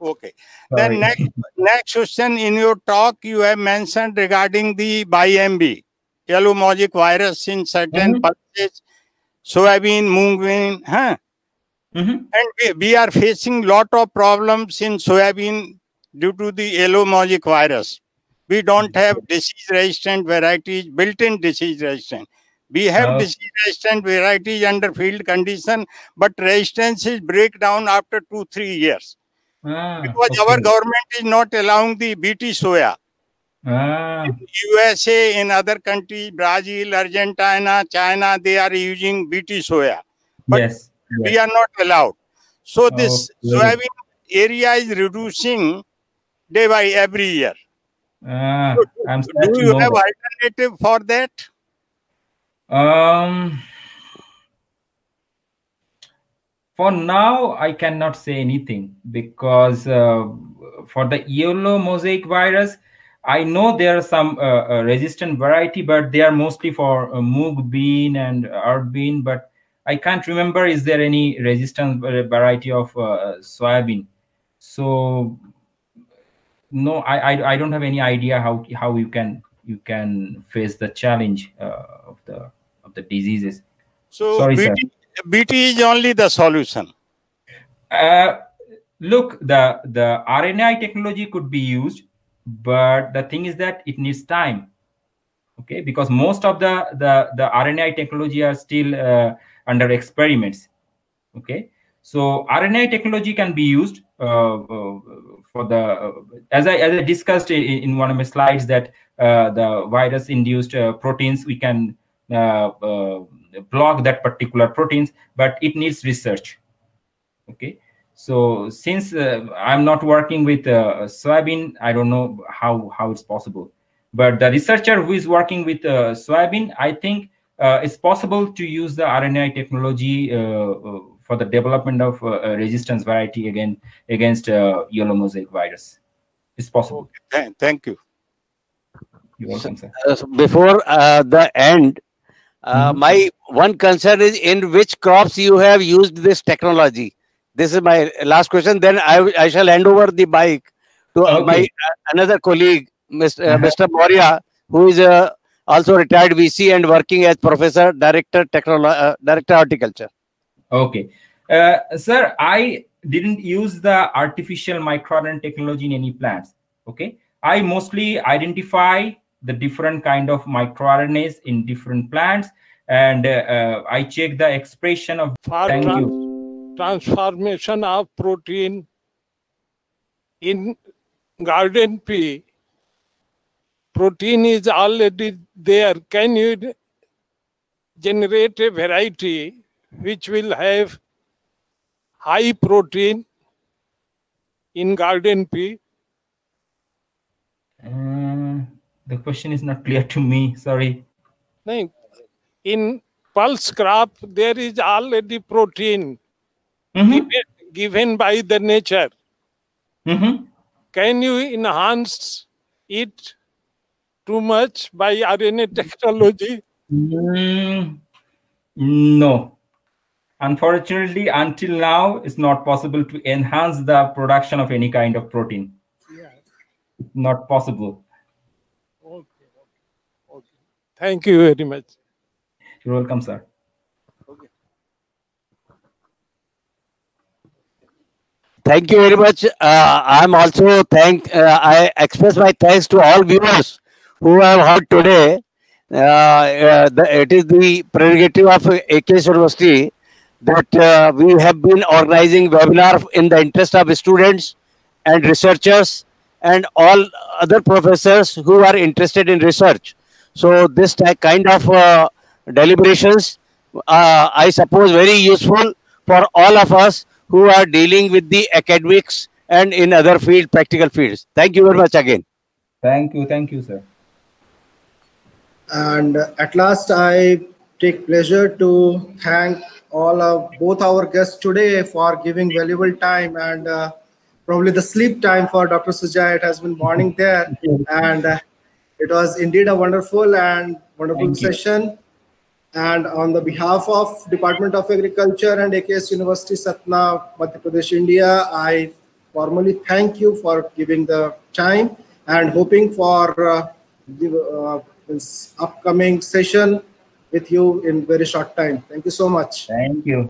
Okay. Sorry. Then next question, in your talk, you have mentioned regarding the BIMB, yellow magic virus in certain pulses, soybean, mung bean, huh? And we are facing lot of problems in soybean due to the yellow magic virus. We don't have disease-resistant varieties, built-in disease-resistant. We have disease-resistant varieties under field condition, but resistance is breakdown after 2-3 years. Because our government is not allowing the BT soya. In USA, in other countries, Brazil, Argentina, China, they are using BT soya. But we are not allowed. So this soybean area is reducing day by every year. Do you have alternative for that? For now, I cannot say anything because for the yellow mosaic virus, I know there are some resistant variety, but they are mostly for mung bean and herb bean. But I can't remember is there any resistant variety of soybean. So no, I don't have any idea how you can face the challenge of the diseases. So sorry, BT is only the solution. Look, the RNAi technology could be used, but the thing is that it needs time. Okay, because most of the RNAi technology are still under experiments. Okay, so RNAi technology can be used for the as I discussed in one of my slides that the virus induced proteins, we can block that particular proteins, but it needs research. Okay, so since I'm not working with soybean, I don't know how it's possible, but the researcher who is working with soybean, I think it's possible to use the RNAi technology for the development of resistance variety against yellow mosaic virus. It's possible. Okay. Thank you. You're welcome, sir. Before the end, my one concern is in which crops you have used this technology. This is my last question. Then I shall hand over the mic to my another colleague, Mr. Moria, who is also retired VC and working as professor, director horticulture. Okay, sir, I didn't use the artificial microRNA technology in any plants. Okay, I mostly identify the different kind of microRNAs in different plants, and I check the expression of transformation of protein in garden pea. Protein is already there. Can you generate a variety which will have high protein in garden pea? The question is not clear to me, sorry. In pulse crop, there is already protein given by the nature. Can you enhance it too much by RNA technology? No. Unfortunately, until now, it's not possible to enhance the production of any kind of protein. Yeah. Not possible. Okay. Okay. Okay. Thank you very much. You're welcome, sir. Okay. Thank you very much. I'm also I express my thanks to all viewers who have heard today. It is the prerogative of AKS University that we have been organizing webinars in the interest of students and researchers and all other professors who are interested in research. So this kind of deliberations, I suppose, very useful for all of us who are dealing with the academics and in other field, practical fields. Thank you very much again. Thank you, sir. And at last, I take pleasure to thank all of both our guests today for giving valuable time and probably the sleep time for Dr. Sujoy. It has been morning there, and it was indeed a wonderful session. And on the behalf of Department of Agriculture and AKS University, Satna, Madhya Pradesh, India, I formally thank you for giving the time and hoping for this upcoming session with you in very short time. Thank you so much. Thank you.